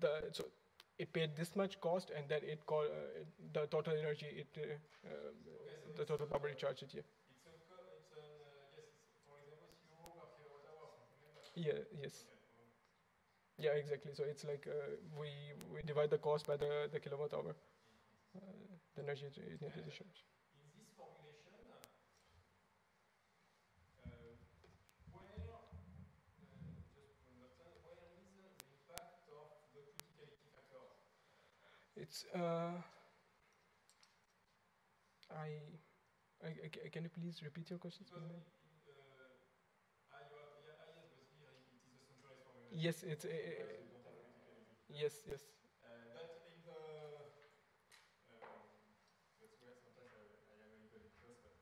the so. It paid this much cost, and then it call the total energy. So the total power it charged. Yeah. Yeah. Yes. Yeah. Exactly. So it's like we divide the cost by the kilowatt hour, the energy is needed to charge. In this formulation, where is the impact of the criticality factor? It's can you please repeat your question? Yes, it's yes. But in the that's where sometimes I am a little bit close, but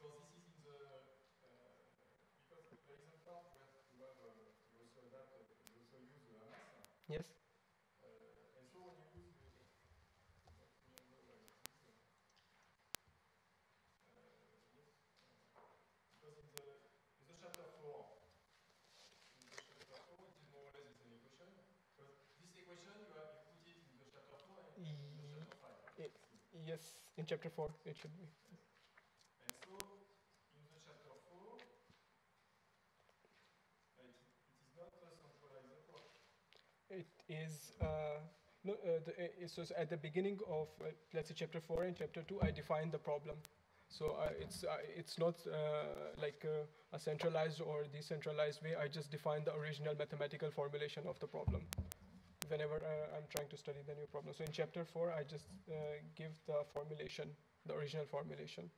so this is in the because there is a part where you have you also adapt, you also use the AMAS. Yes. And so when you use yes, in chapter 4 it should be. And so, in the chapter 4, it is not a centralized approach. It is, no, so at the beginning of, let's say, chapter 4 and chapter 2, I define the problem. So it's not like a centralized or decentralized way. I just define the original mathematical formulation of the problem. whenever I'm trying to study the new problem. So in chapter 4, I just give the formulation, the original formulation.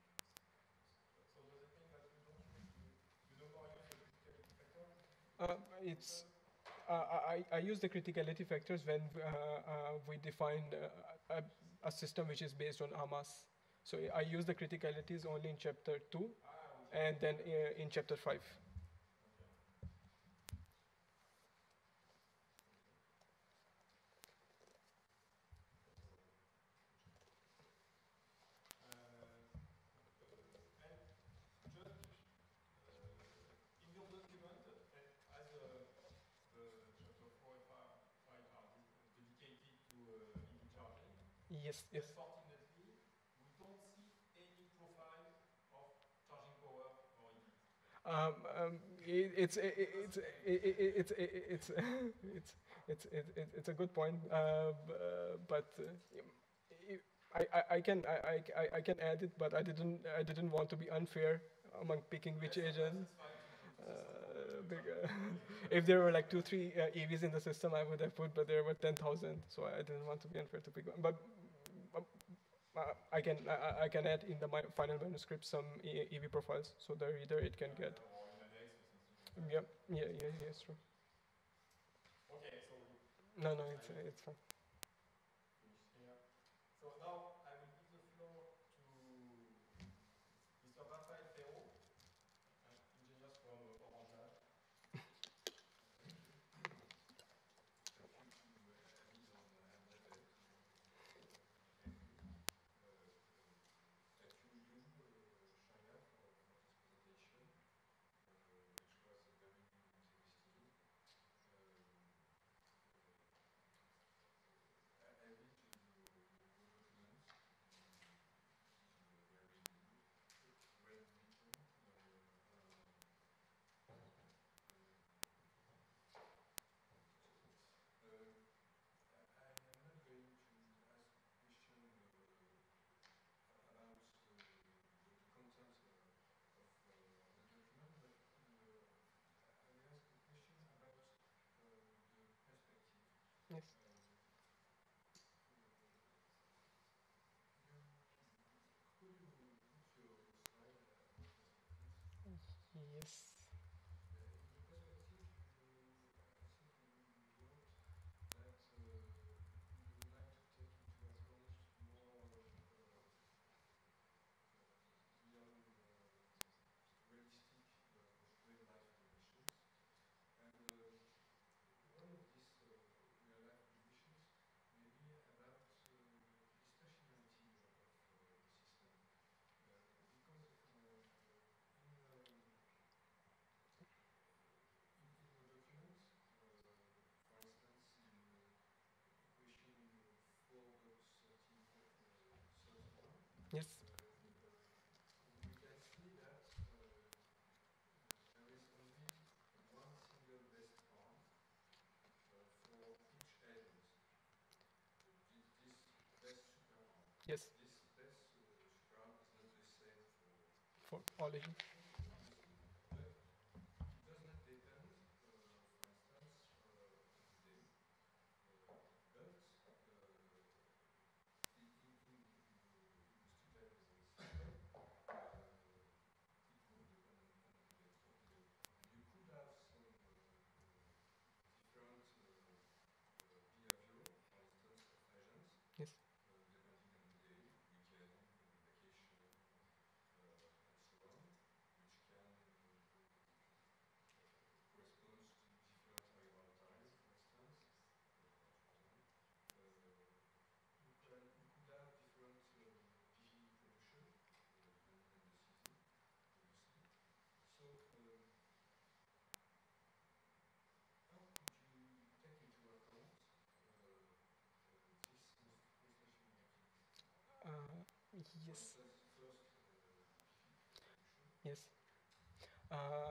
I use the criticality factors when we define a system which is based on AMAS. So I use the criticalities only in chapter 2 and then in chapter 5. Yes, yes. Unfortunately, we don't see any profile of charging power for EV. It's a good point, but I can add it, but I didn't want to be unfair among picking which agent. If there were like 2-3 EVs in the system, I would have put, but there were 10,000, so I didn't want to be unfair to pick one. But I can add in the final manuscript some EV profiles, so the reader it can get. Yep. Yeah, it's true. Okay, so no, it's fine. Yeah. So now. Yes. Yes. Yes. We can see that there is only one single best arm for each element. This best super arm. Yes. This best super arm is not the same for all of you. Yes.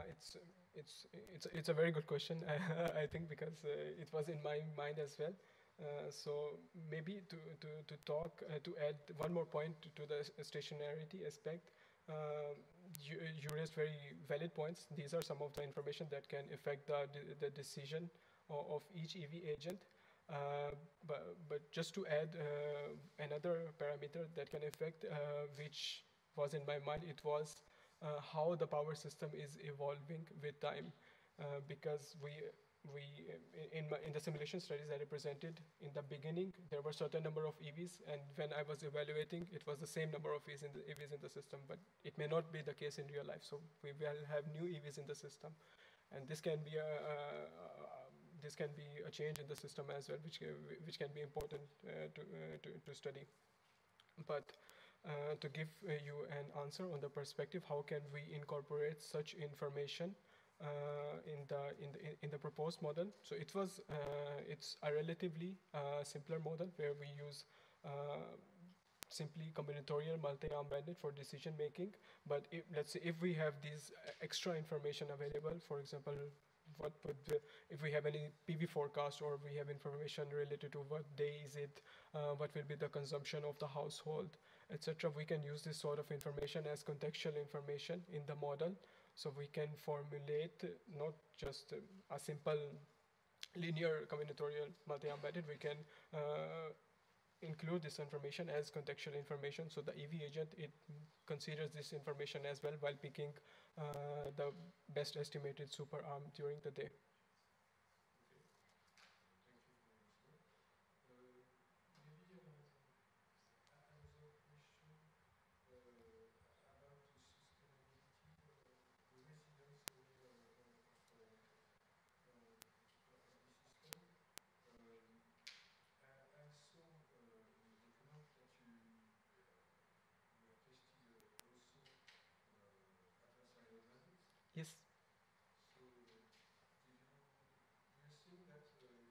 Yes. It's a very good question. I think because it was in my mind as well. So maybe to add one more point to the stationarity aspect. You raised very valid points. These are some of the information that can affect the decision of each EV agent. But just to add another parameter that can affect, which was in my mind, it was how the power system is evolving with time, because in the simulation studies that I presented, in the beginning there were certain number of EVs, and when I was evaluating, it was the same number of EVs in the system, but it may not be the case in real life. So we will have new EVs in the system, and this can be a change in the system as well, which can be important to study. But to give you an answer on the perspective, how can we incorporate such information in the proposed model? So it was it's a relatively simpler model where we use simply combinatorial multi-arm bandit for decision making. But if, let's say, if we have these extra information available, for example, what would if we have any PV forecast, or we have information related to what day is it, what will be the consumption of the household, etc. We can use this sort of information as contextual information in the model. So we can formulate not just a simple linear combinatorial multi-arm bandit. We can include this information as contextual information. So the EV agent, it considers this information as well while picking the best estimated super arm during the day. Yes. So, do you think that it could be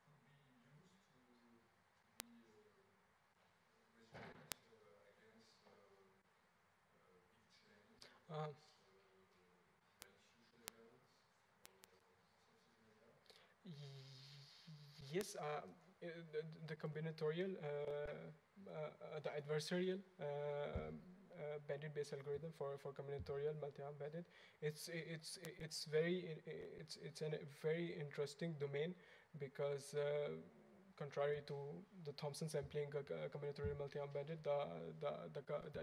used to be resilient against big change, like social events or something like that? Yes, the combinatorial, the adversarial, bandit-based algorithm for combinatorial multi-arm bandit. It's a very interesting domain, because contrary to the Thompson sampling combinatorial multi-arm bandit, the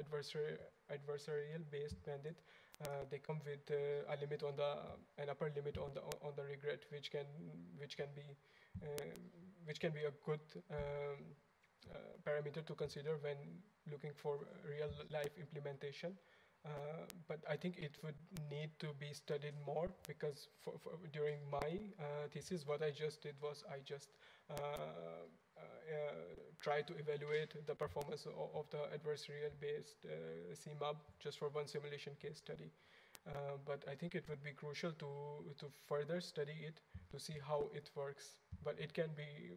adversarial-based bandit, they come with a limit on the upper limit on the regret, which can be a good parameter to consider when looking for real life implementation, but I think it would need to be studied more, because during my thesis, what I just did was I just tried to evaluate the performance of the adversarial-based CMAP just for one simulation case study. But I think it would be crucial to further study it to see how it works. But it can be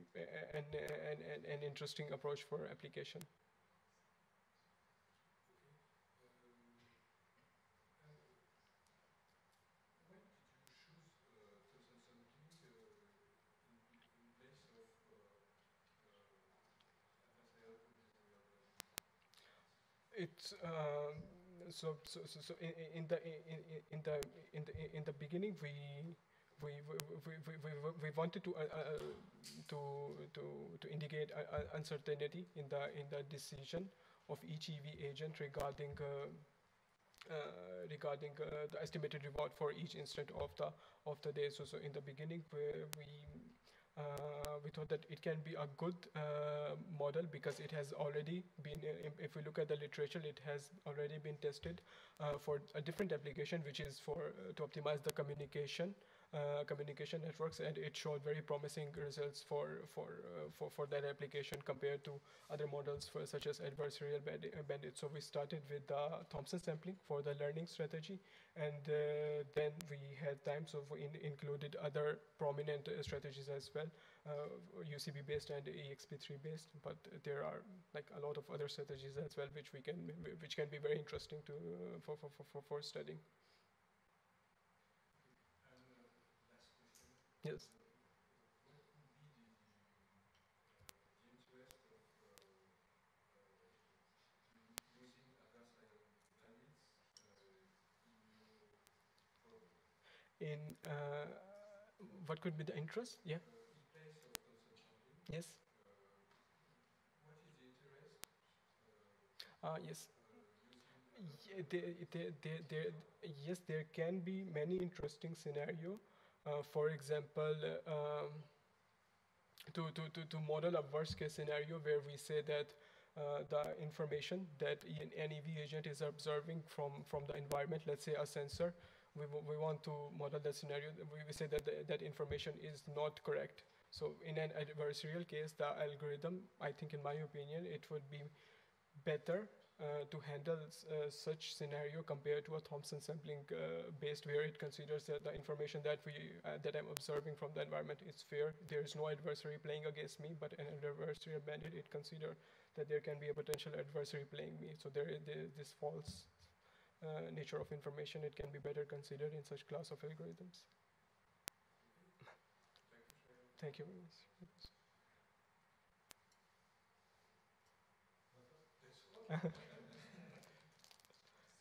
an interesting approach for application. When did you choose Thompson sampling in place of AMAS? It's So in the beginning, we wanted to indicate uncertainty in the decision of each EV agent regarding the estimated reward for each instant of the day. So in the beginning, we thought that it can be a good model, because it has already been, if we look at the literature, it has already been tested for a different application, which is for to optimize the communication networks, and it showed very promising results for that application compared to other models such as adversarial bandit. So we started with the Thompson sampling for the learning strategy, and then we had time, so we included other prominent strategies as well, UCB based and EXP3 based. But there are like a lot of other strategies as well, which can be very interesting to for studying. Yes. What could be the interest? Yeah. Yes? What is the interest? Yes. Yes, there can be many interesting scenarios. For example, to model a worst-case scenario where we say that the information that an EV agent is observing from the environment, let's say a sensor, we want to model that scenario. We say that that information is not correct. So in an adversarial case, the algorithm, I think in my opinion, it would be better to handle such scenario compared to a Thompson sampling based, where it considers that the information that I'm observing from the environment is fair. There is no adversary playing against me, but an adversarial bandit, it considers that there can be a potential adversary playing me. So there is this false nature of information. It can be better considered in such class of algorithms. Thank you very much.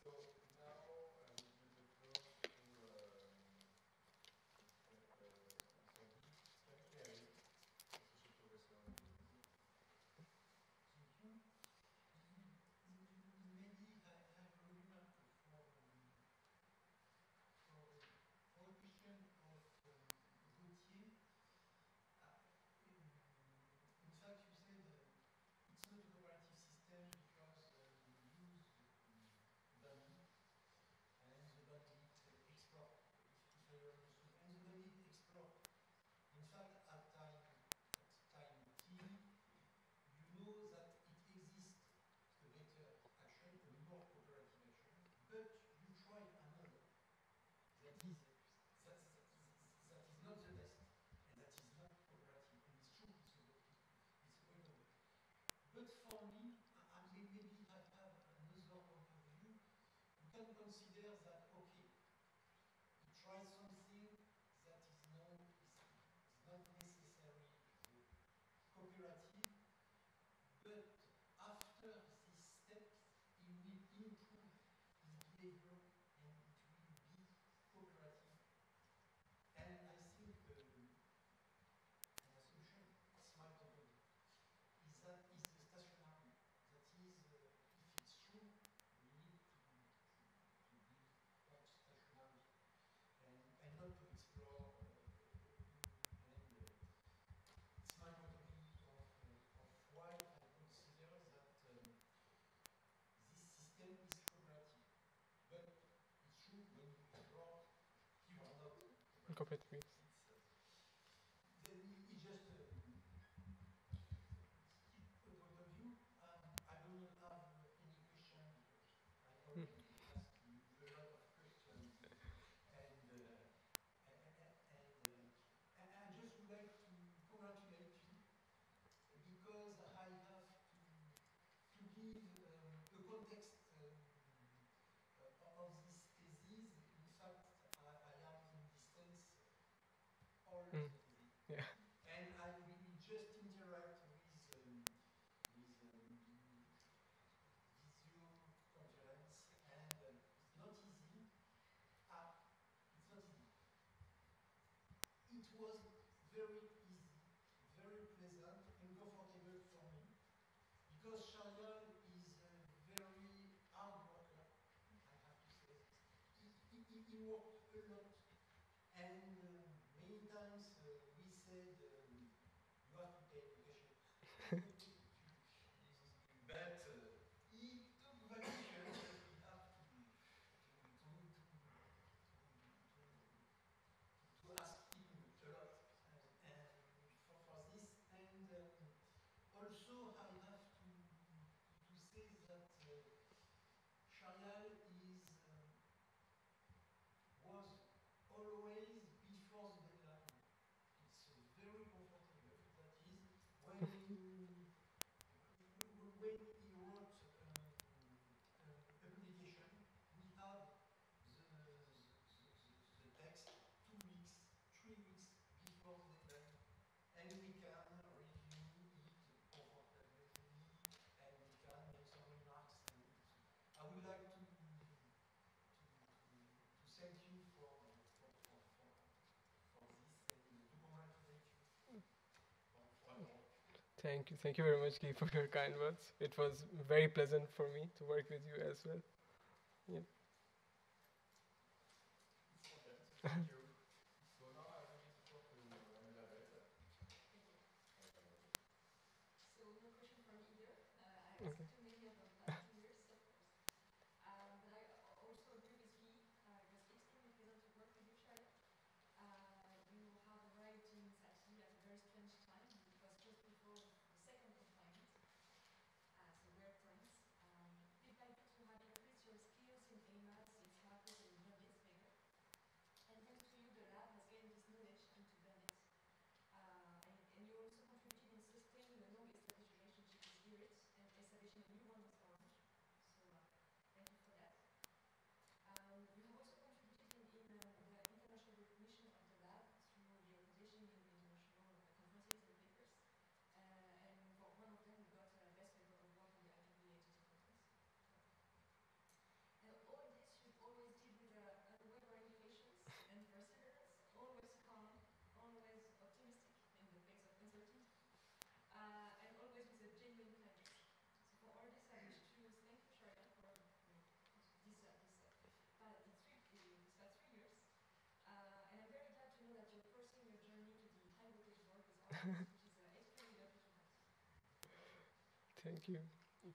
So now I will give the floor to Secretary, Associate Professor. Maybe I have a remark for the question of Gauthier. In fact, you said it's not a cooperative system. In fact, at time t, you know that it exists a better action, a more cooperative action, but you try another that is not the best, and that is not cooperative. And it's true, it's a way. But for me, maybe I have another point of view. You can consider that, okay, you try something that is not necessarily cooperative, but after these steps, it will improve its behavior and it will be cooperative. And I think an assumption, it's my problem, is that it's the stationary. That is, if it's true, we need to be not stationary and not to explore. It's my point of why I consider that this system is cooperative, but it's true when you explore, you are not cooperative. It's just a point of view. I don't have any question because I already asked you a lot of questions. I just would like to congratulate you because I have to give the context of this thesis. In fact, I am in distance all the day. Yeah. And I will just interact with video conference, and it's not easy. It's not easy. It was very easy, very pleasant and comfortable for me, because Shariel is a very hard worker, I have to say. He worked a lot, and many times we said, you have to pay vacation. But he took vacation, we have to ask him. Also, I have to say that Shariel was always before the deadline. It's very comfortable, that is, Thank you very much, Guy, for your kind words. It was very pleasant for me to work with you as well. Yeah. Okay. Thank you. So now I will talk to Amila later. So no question from me here. I have too many of them last years, of course. But I also agree with Guy. It was extremely pleasant to work with you, Shai. You have arrived in Sachi at a very strange time. It was just before the second confinement. So we're friends. It's like to have increased your skills in AMAS, in CMAP, and units bigger. And thanks to you, the lab has gained this knowledge and to learn it. And you also contributed in sustaining the long-established relationship with spirits and establishing a new one with orange. So thank you for that. You have also contributed in the international recognition of the lab through the organization in the international conferences and papers. And for one of them, we got a best paper award in the IEEE conference. And all this you always did with unwavering patience and perseverance, always calm, always optimistic in the face of uncertainty, and always with a genuine kindness. So for all this, I wish to thank you, Sharia, for these last 3 years. And I'm very glad to know that you're pursuing your journey to the high voltage work with ours, which is extremely lovely to have. Thank you.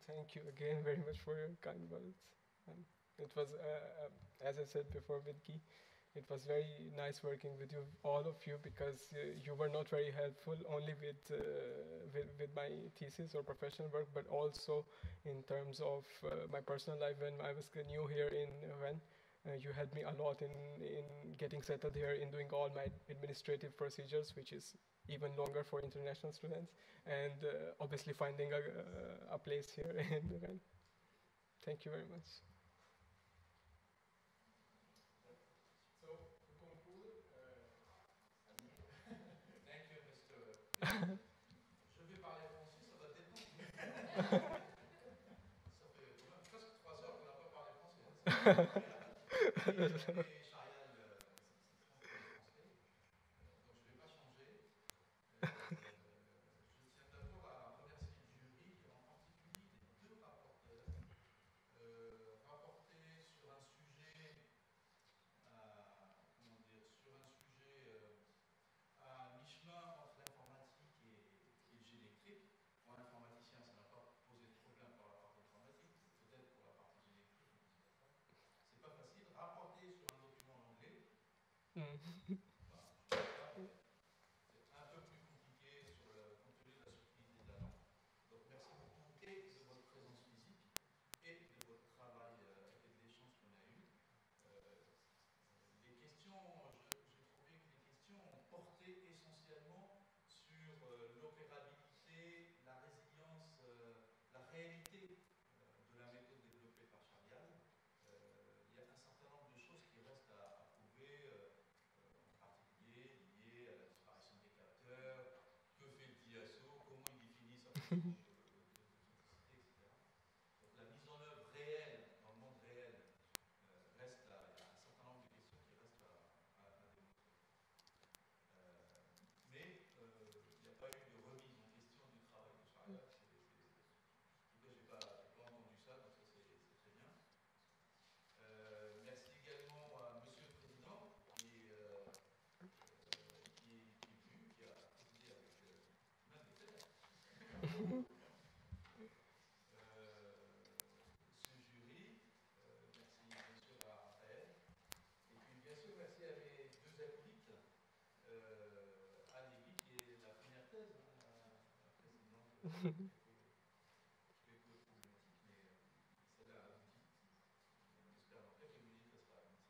Thank you again very much for your kind words. And it was, as I said before with Guy, it was very nice working with you, all of you, because you were not very helpful only with my thesis or professional work, but also in terms of my personal life when I was new here in Rennes. You helped me a lot in getting settled here, in doing all my administrative procedures, which is even longer for international students, and obviously finding a place here in Rennes. Thank you very much. So, to conclude, thank you, Mr. Je vais parler français, ça va dépendre. Ça fait presque 3 heures qu'on n'a pas parlé français. Et Charial, c'est très français, donc je ne vais pas changer. Je tiens d'abord à remercier le jury, en particulier les 2 rapporteurs, rapportés sur un sujet, comment dire, sur un sujet à mi-chemin entre l'informatique et le génie électrique. Pour l'informaticien, ça n'a pas posé de problème par la partie informatique, peut-être pour la partie génie électrique. C'est pas facile, rapporter sur un document anglais, c'est un peu plus compliqué sur le contenu de la subtilité de la langue. Donc merci beaucoup et de votre présence physique et de votre travail et de l'échange qu'on a eu. Les questions, j'ai trouvé que les questions portaient essentiellement sur l'opérabilité, la résilience, la réalité de la méthode développée par Charial. Il y a un certain nombre de choses qui restent à prouver, en particulier liées à la disparition des capteurs, que fait le DSO, comment il définit sa fonction de etc. Donc la mise en œuvre réelle, dans le monde réel, reste à, il y a un certain nombre de questions qui restent à démontrer. Mais il n'y a pas eu de remise en question du travail de Charial. En tout cas, je n'ai pas entendu ça, donc ça c'est très bien. Merci également à Monsieur le Président qui est venu, qui a présidé avec l'un des élèves. Ce jury, merci bien sûr à Raphaël, et puis bien sûr merci à mes 2 acolytes, Alévi qui est la première thèse, la présidente problématique, mais celle-là a abouti. J'espère après que vous dites que ça sera abouti.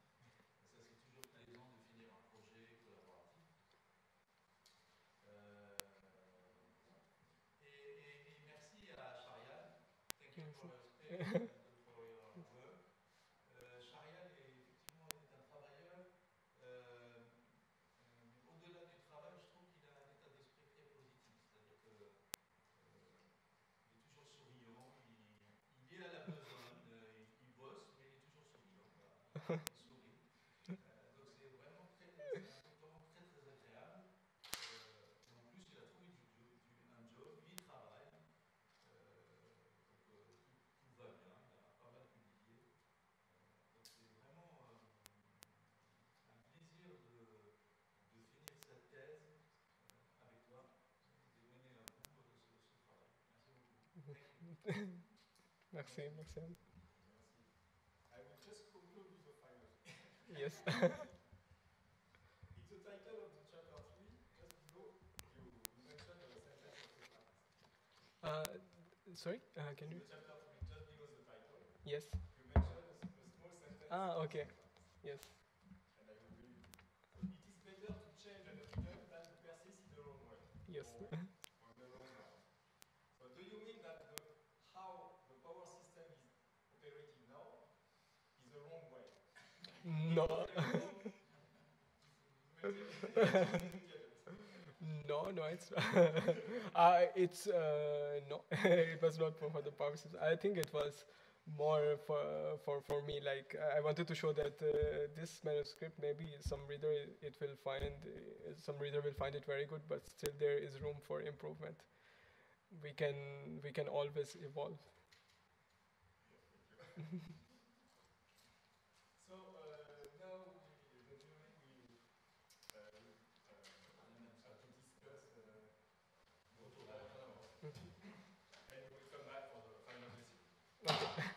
Ça, c'est toujours plaisant de finir un projet collaboratif. Et merci à Charial. Thank you for your respect, for your work. Charial est effectivement un travailleur. Au-delà du travail, je trouve qu'il a un état d'esprit très positif. C'est-à-dire qu'il est toujours souriant, il est à la besogne, il bosse, mais il est toujours souriant. Voilà. Il sourit. Donc c'est vraiment très agréable. En plus, il a trouvé un job, il travaille. Maxime. I will just conclude with the final. Yes. It's the title of the chapter 3. Just below, you mentioned the sentence of the fact. Sorry? Can you? The chapter 3, just below the title. Yes. You mentioned the small sentence. Ah, okay. Yes. And I will read it. It is better to change an opinion than to persist in the wrong way. Yes. Or the wrong way. So do you mean that how the power system is operating now is the wrong way? No. No, it's no. It was not for the power system. I think it was more for me. Like I wanted to show that this manuscript, maybe some reader will find it very good, but still there is room for improvement. We can always evolve. So now we discuss and we'll come back for the final decision. Okay.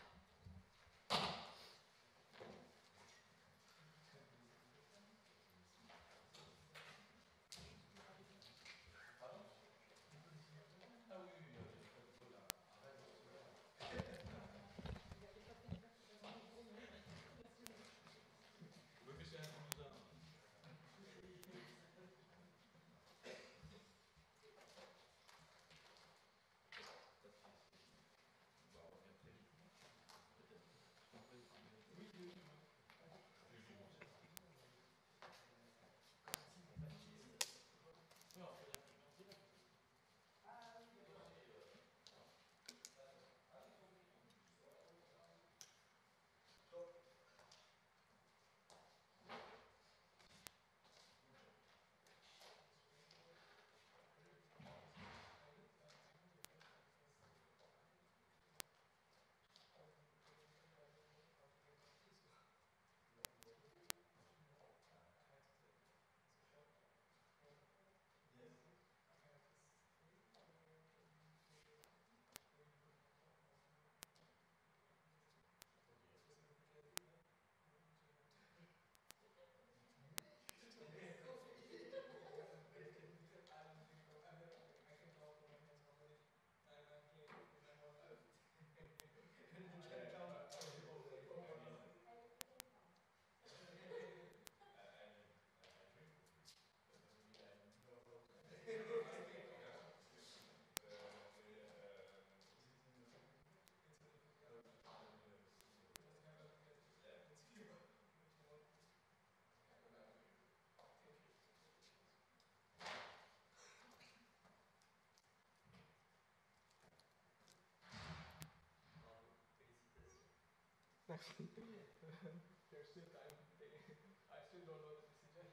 There's still time. I still don't know the decision. That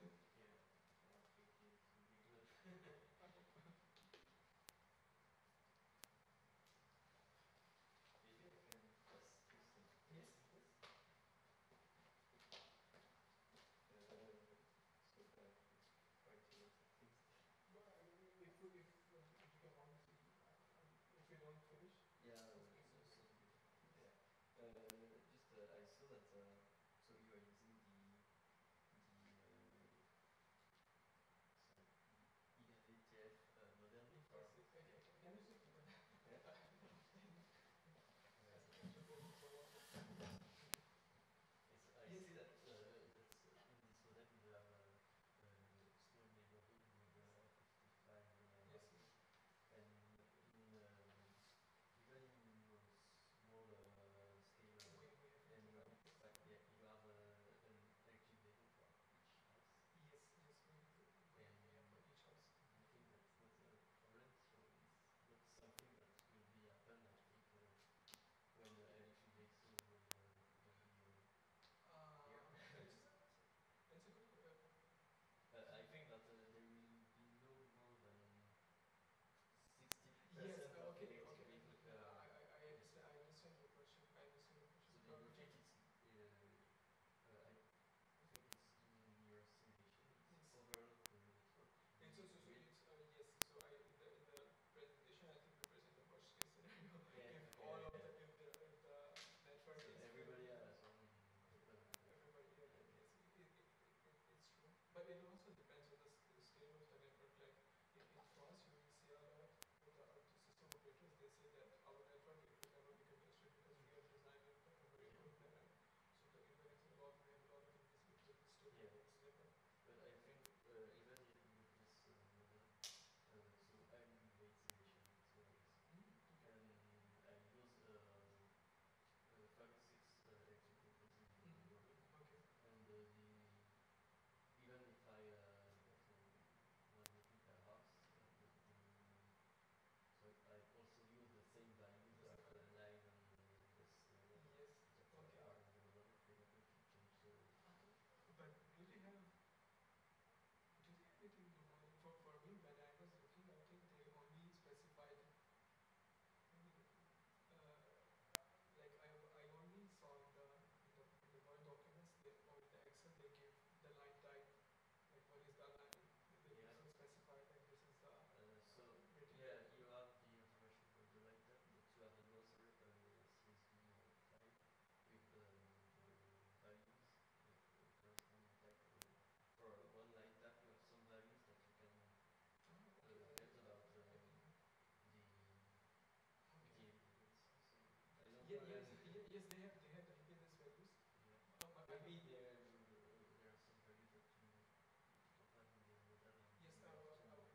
Because they have the impedance values. Yeah. Maybe there are some values that you compare with other. Yes,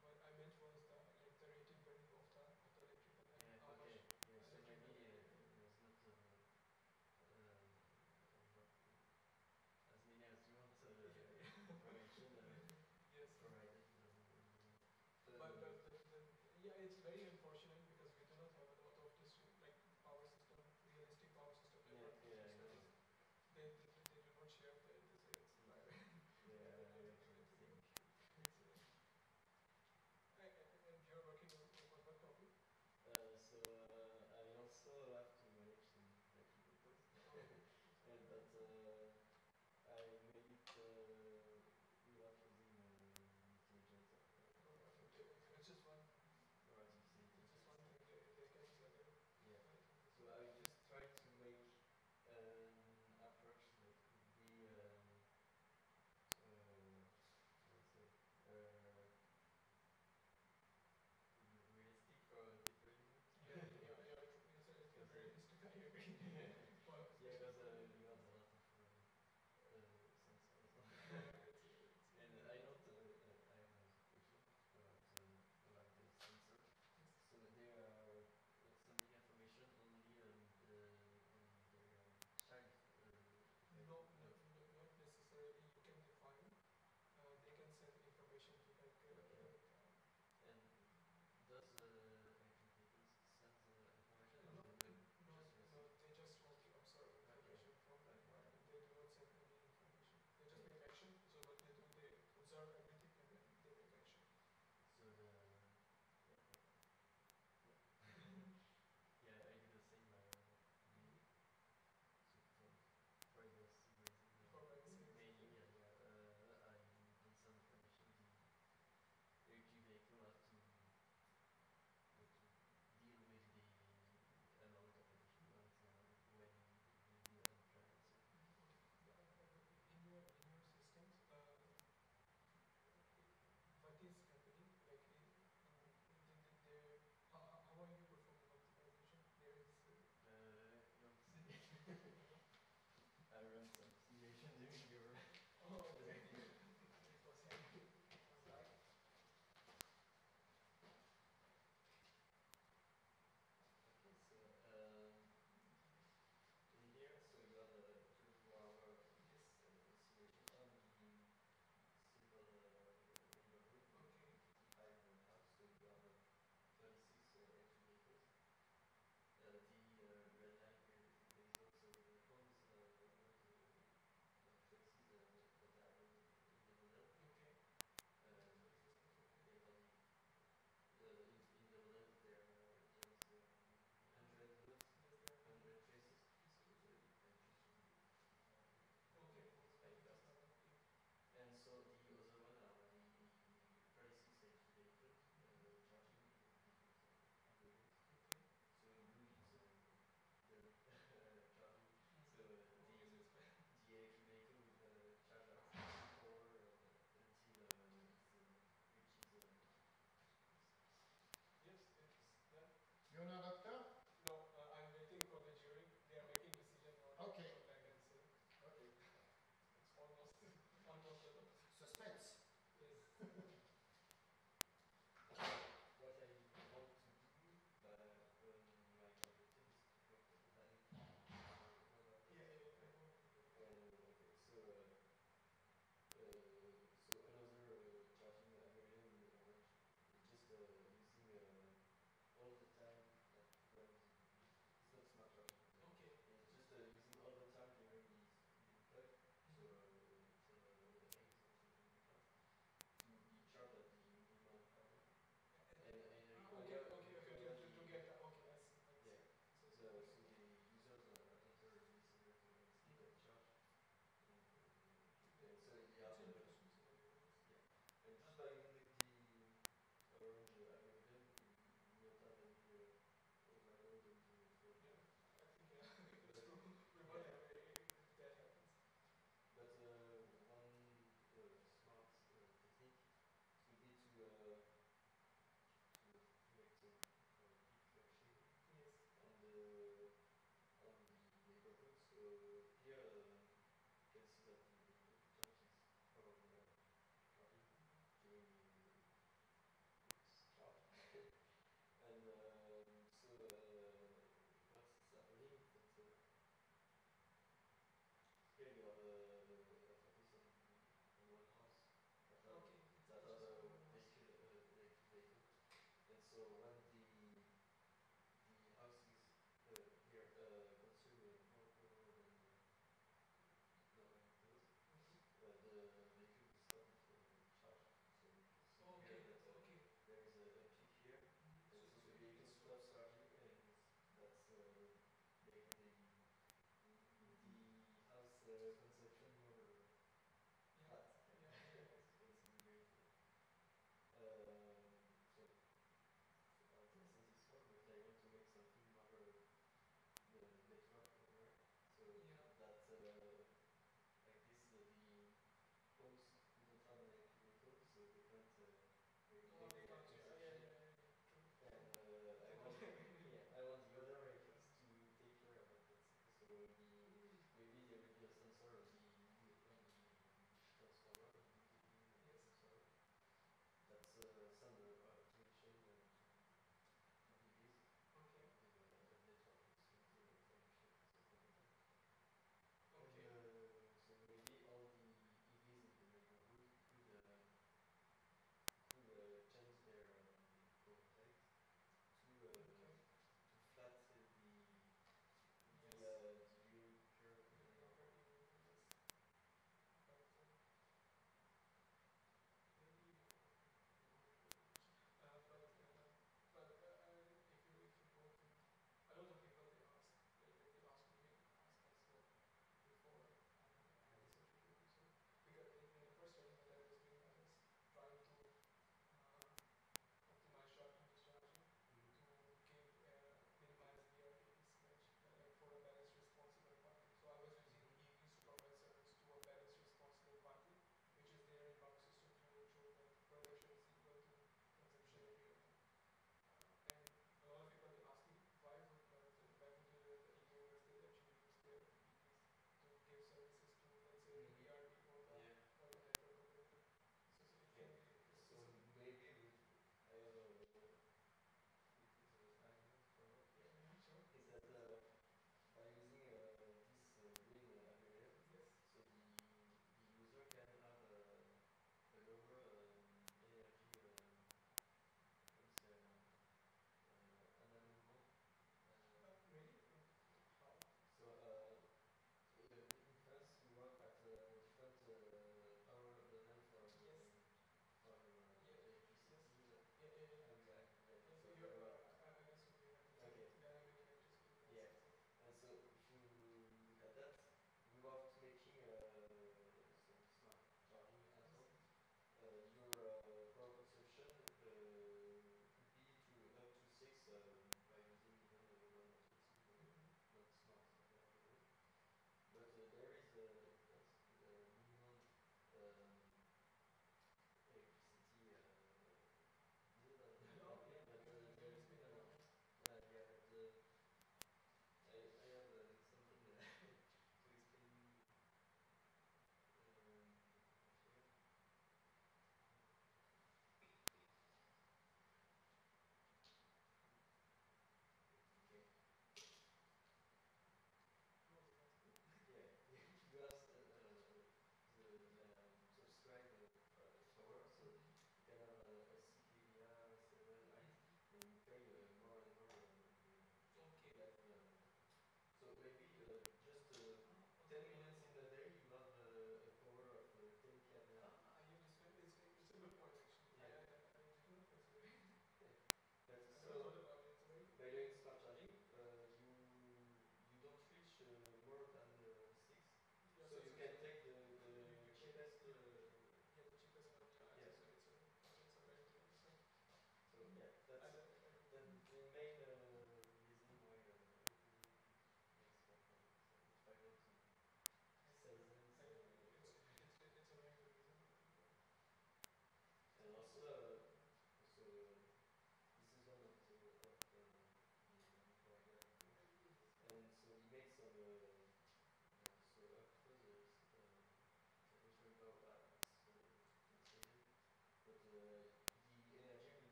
what I meant was the, like the rated value of the electrical. Yeah, okay. Yeah, so maybe it's not as many as you want information yes. provided. But yeah, it's very unfortunate because we do not have a lot of this, like power system, realistic power system. Yeah. there has been section or yeah. Since it's so much, I want to make something about the benchmark, right? So yeah. That like this the post don't have an activator, so they can't regulate the action. And I want the other agents to take care of it. So maybe there will be a sensor.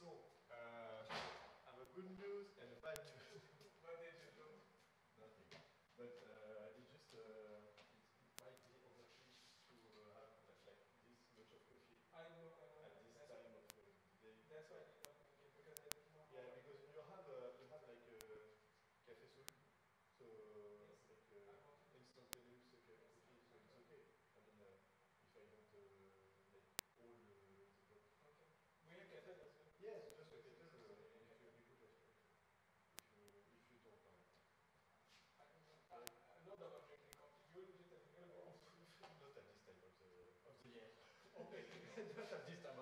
So I have a good news and a bad news. What did you do? Nothing. But it's just it might be overkill to have like this much of coffee. I know. At this time of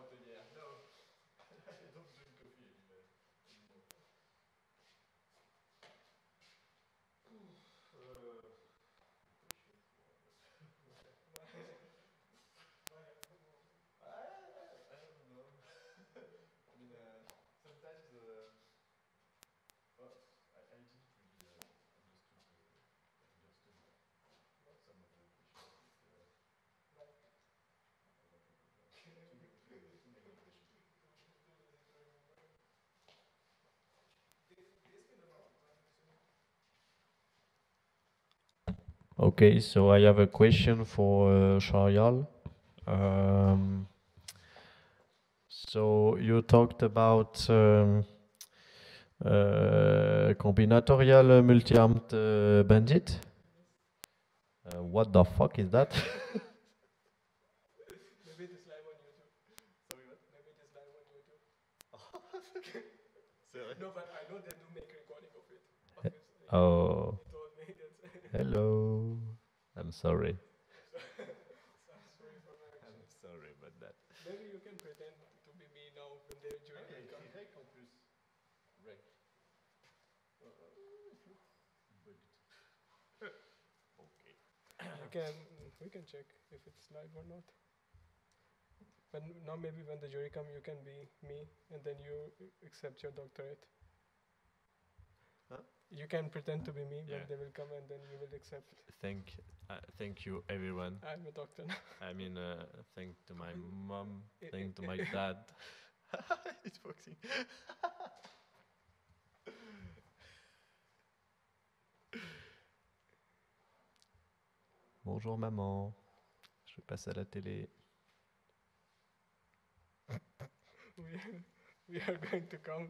the day. That's why I did not drink it, because I didn't know. Yeah, because you have like a café solu, so yes. Like instantaneous coffee, so it's okay. I mean, if I want like all the coffee. Okay. We have café as well. Yes, just a café. If you don't mind. I know that I'm drinking coffee. You will drink it. Not at this time of the year. Okay. Not at this time of the year. No. I don't drink coffee anymore. I don't know. I mean, sometimes I didn't really understand some of the questions. Okay, so I have a question for Sharial. So you talked about combinatorial multi-armed bandit. What the fuck is that? Maybe it is live on YouTube. Sorry, what? Maybe it is live on YouTube. Sorry. No, but I know they do make recording of it. Oh. Hello. I'm sorry. I'm sorry about that. Maybe you can pretend to be me now when they're during the contact. Right. Okay. We can check if it's live or not. But now maybe when the jury comes, you can be me, and then you accept your doctorate. Huh? You can pretend to be me, yeah. But they will come and then you will accept. Thank you, everyone. I'm a doctor now. I mean, thank to my mom, thank to my dad. It's boxing. Bonjour maman, je passe à la télé. We are going to come.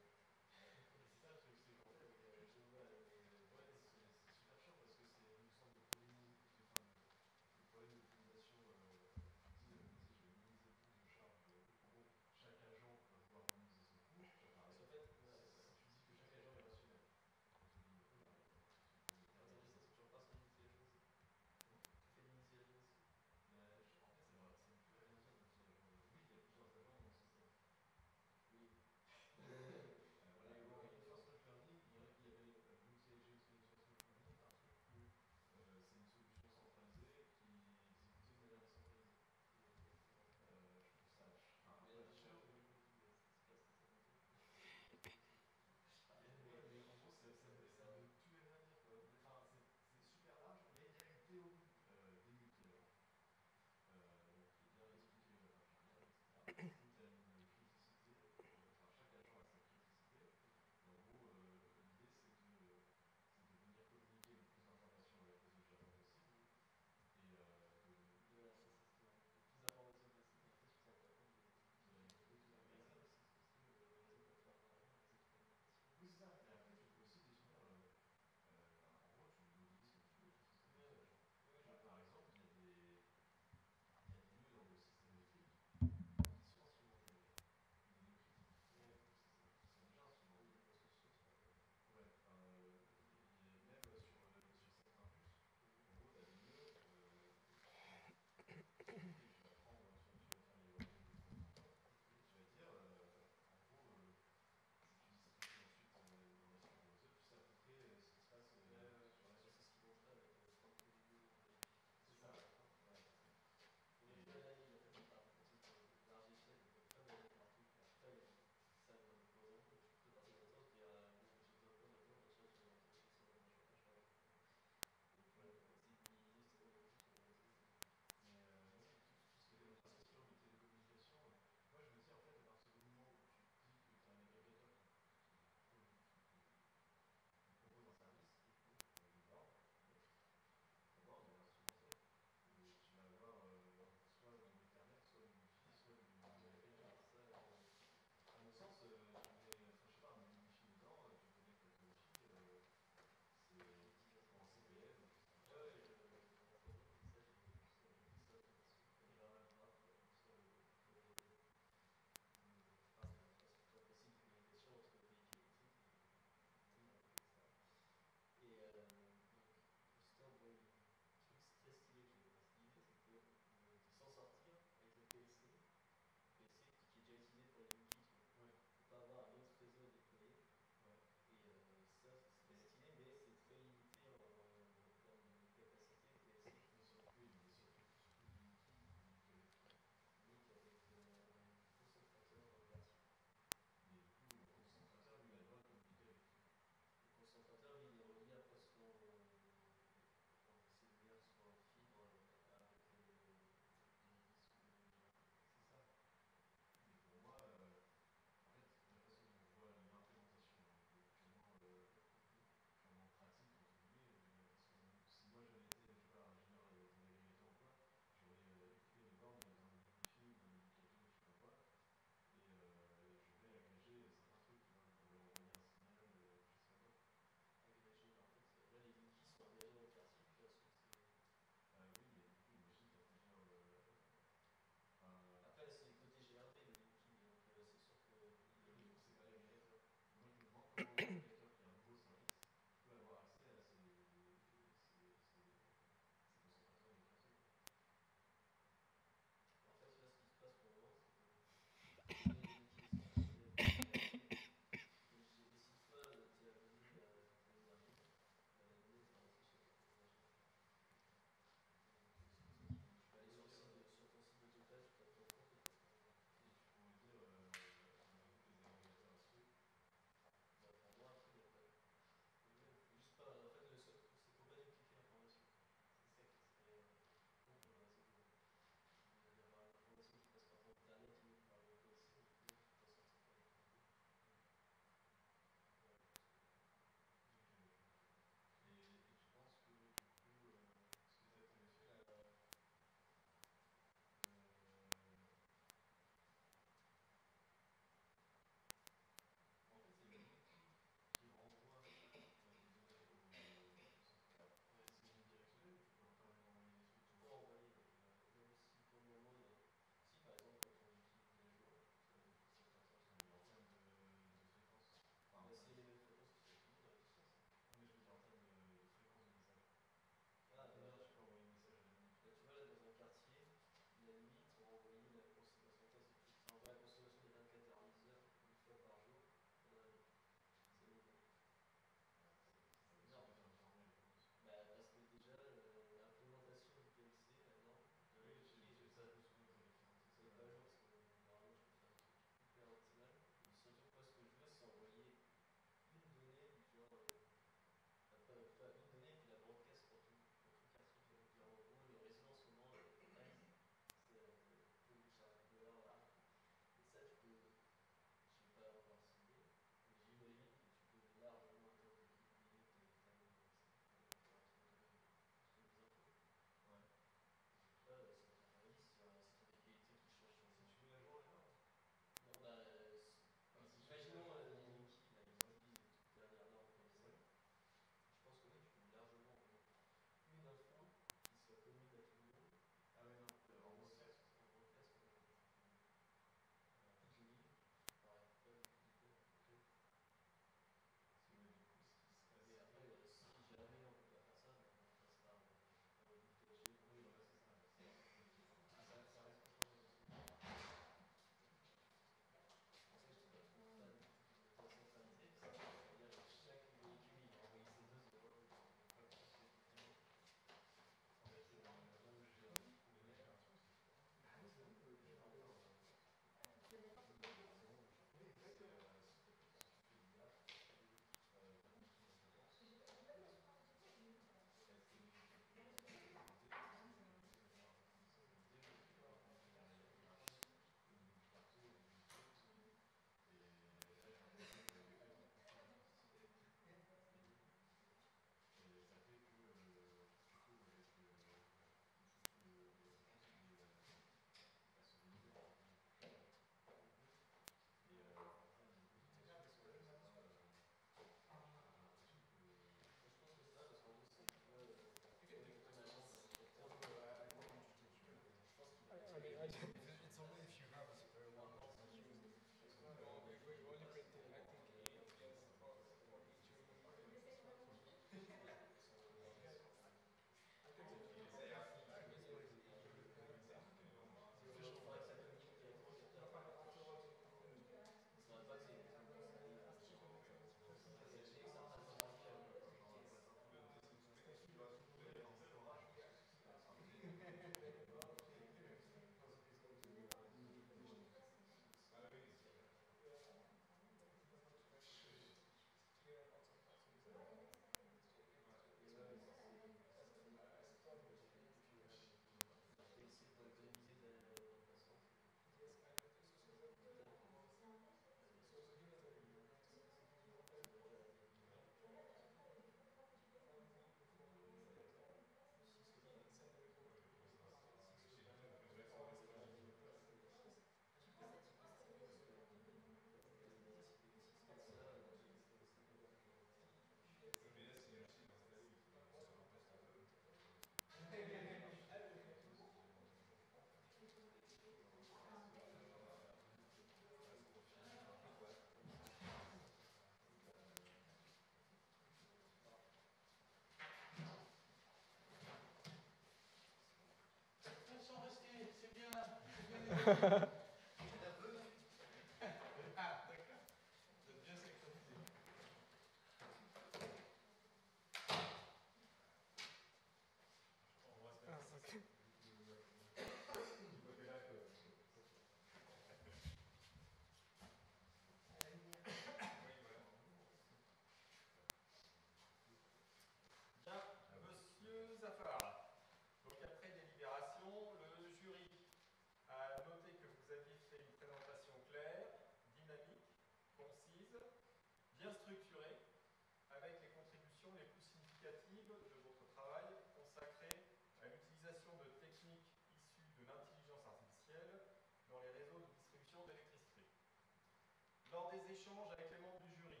Avec les membres du jury,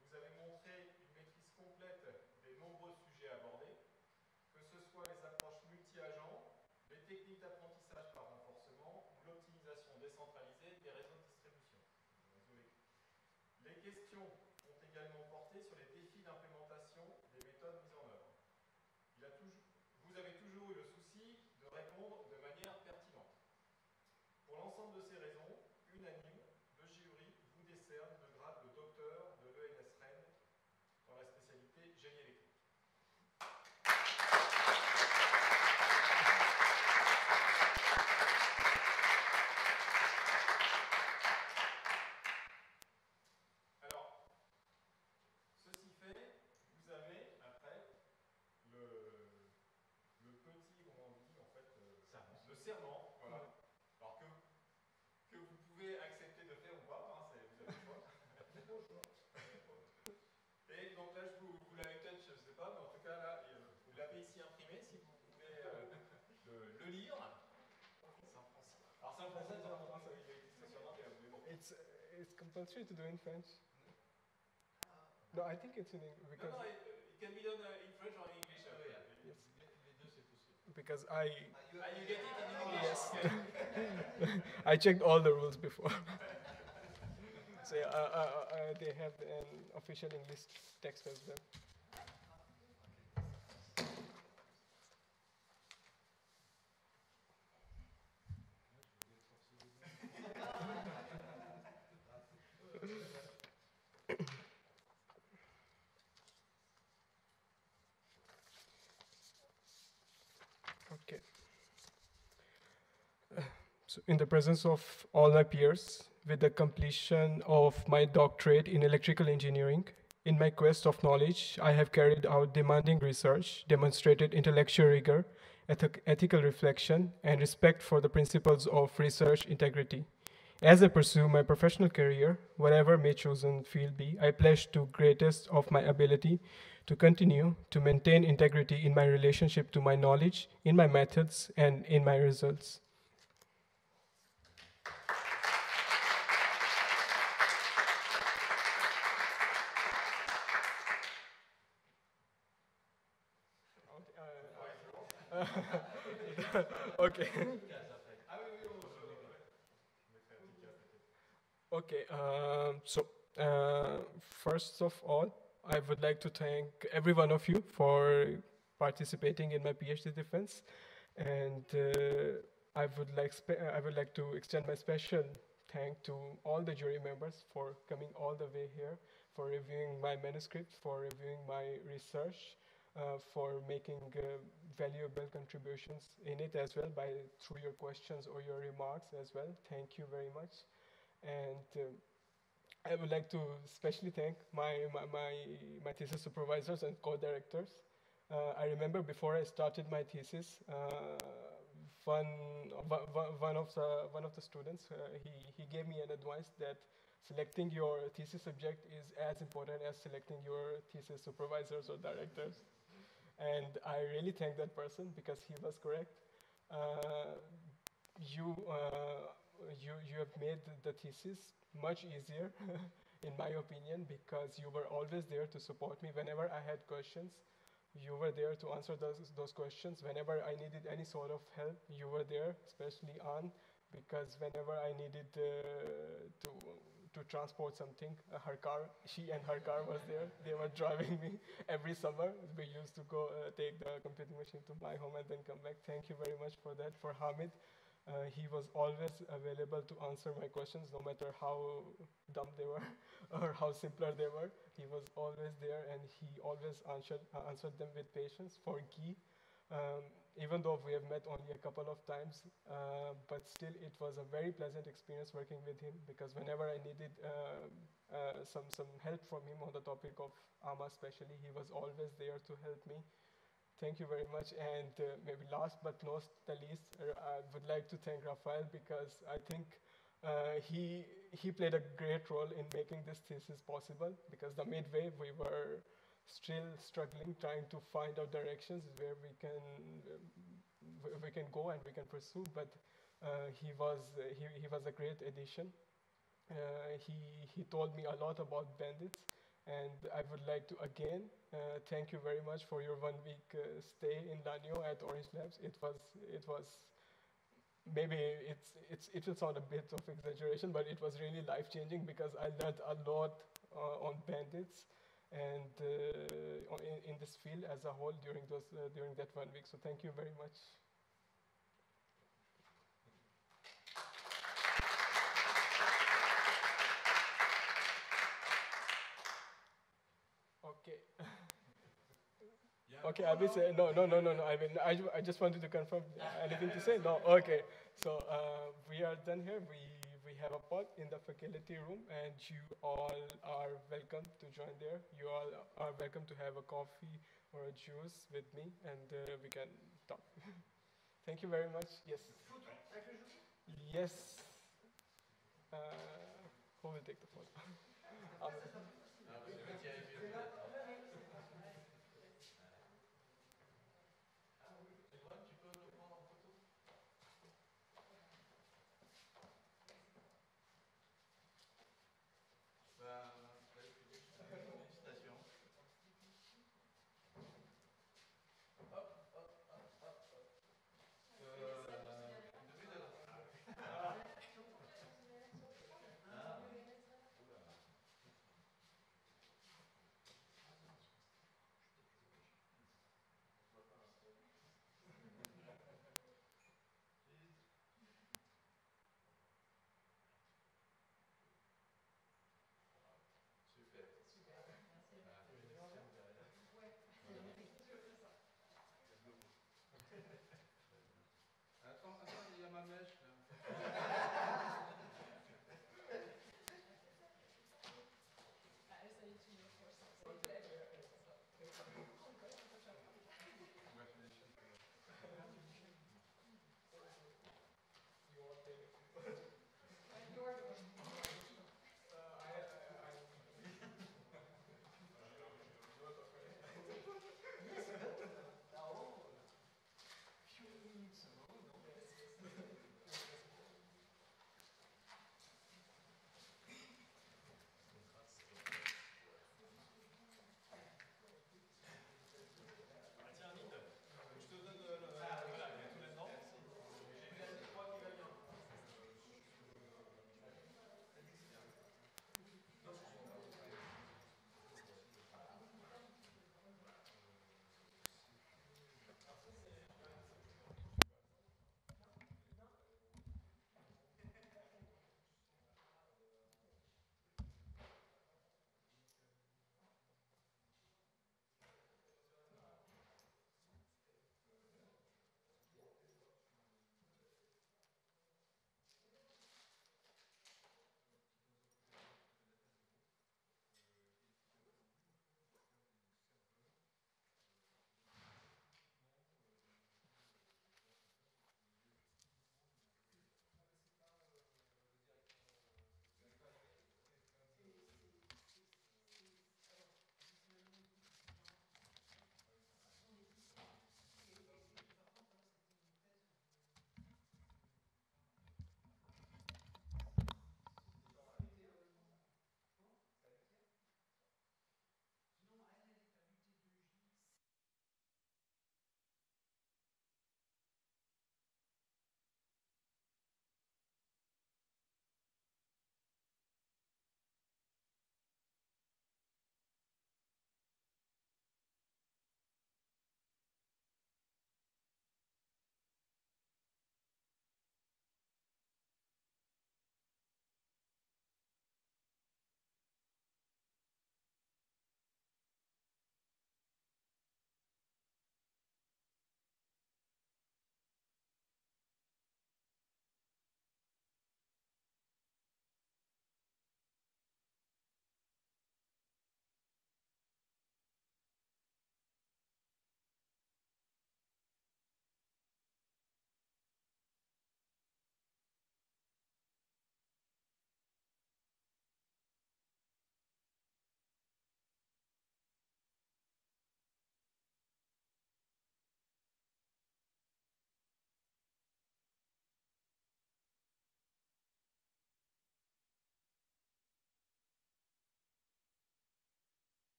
vous avez montré une maîtrise complète des nombreux sujets abordés, que ce soit les approches multi-agents, les techniques d'apprentissage par renforcement ou l'optimisation décentralisée des réseaux de distribution. Les questions ont également porté sur les défis d'implémentation des méthodes mises en œuvre. Vous avez toujours eu le souci de répondre de manière pertinente. Pour l'ensemble de ces raisons, unanime, le jury vous décerne le grade de docteur de l'ENS Rennes dans la spécialité génie électrique. Alors, ceci fait, vous avez après le petit, comment on dit en fait, le serment, voilà. Alors que vous pouvez accepter de faire ou pas, hein, vous avez le choix. Et donc là, vous l'avez peut-être, je ne sais pas, mais en tout cas, là, vous l'avez ici imprimé, si vous pouvez le lire. Alors c'est un français, il existe sûrement, mais bon. It's compulsory to do in French. No, I think it's in English. Because no, it can be done in French or in English. Yes. Because you get it in English. Yes. Okay. I checked all the rules before. So yeah, they have an official English text as well. So in the presence of all my peers, with the completion of my doctorate in electrical engineering, in my quest of knowledge, I have carried out demanding research, demonstrated intellectual rigor, ethical reflection, and respect for the principles of research integrity. As I pursue my professional career, whatever my chosen field be, I pledge to greatest of my ability to continue to maintain integrity in my relationship to my knowledge, in my methods, and in my results. Okay. So first of all, I would like to thank every one of you for participating in my PhD defense, and I would like to extend my special thanks to all the jury members for coming all the way here, for reviewing my manuscript, for reviewing my research. For making valuable contributions in it as well through your questions or your remarks as well. Thank you very much. And I would like to especially thank my thesis supervisors and co-directors. I remember before I started my thesis, one of the students, he gave me an advice that selecting your thesis subject is as important as selecting your thesis supervisors or directors. And I really thank that person because he was correct. You have made the thesis much easier, in my opinion, because you were always there to support me whenever I had questions. You were there to answer those questions. Whenever I needed any sort of help, you were there, especially Anne, because whenever I needed to transport something, her car, she and her car was there. They were driving me every summer. We used to go take the computing machine to my home and then come back. Thank you very much for that, for Hamid, He was always available to answer my questions, no matter how dumb they were or how simpler they were. He was always there, and he always answered them with patience for ghee. Even though we have met only a couple of times, but still it was a very pleasant experience working with him, because whenever I needed some help from him on the topic of AMA especially, he was always there to help me. Thank you very much. And maybe last but not the least, I would like to thank Rafael, because I think he played a great role in making this thesis possible, because the midway we were still struggling, trying to find out directions where we can go and we can pursue. But he was a great addition. He told me a lot about bandits, and I would like to again thank you very much for your 1 week stay in Lanyo at Orange Labs. It was maybe it will sound a bit of exaggeration, but it was really life changing, because I learned a lot on bandits and in this field as a whole during that 1 week. So thank you very much. Okay. Yeah. Okay, I will say no. I just wanted to confirm. Anything to say? No. Okay. So we are done here. We have a pod in the faculty room, and you all are welcome to join there. You all are welcome to have a coffee or a juice with me, and we can talk. Thank you very much. Yes. Yes. Who will take the photo?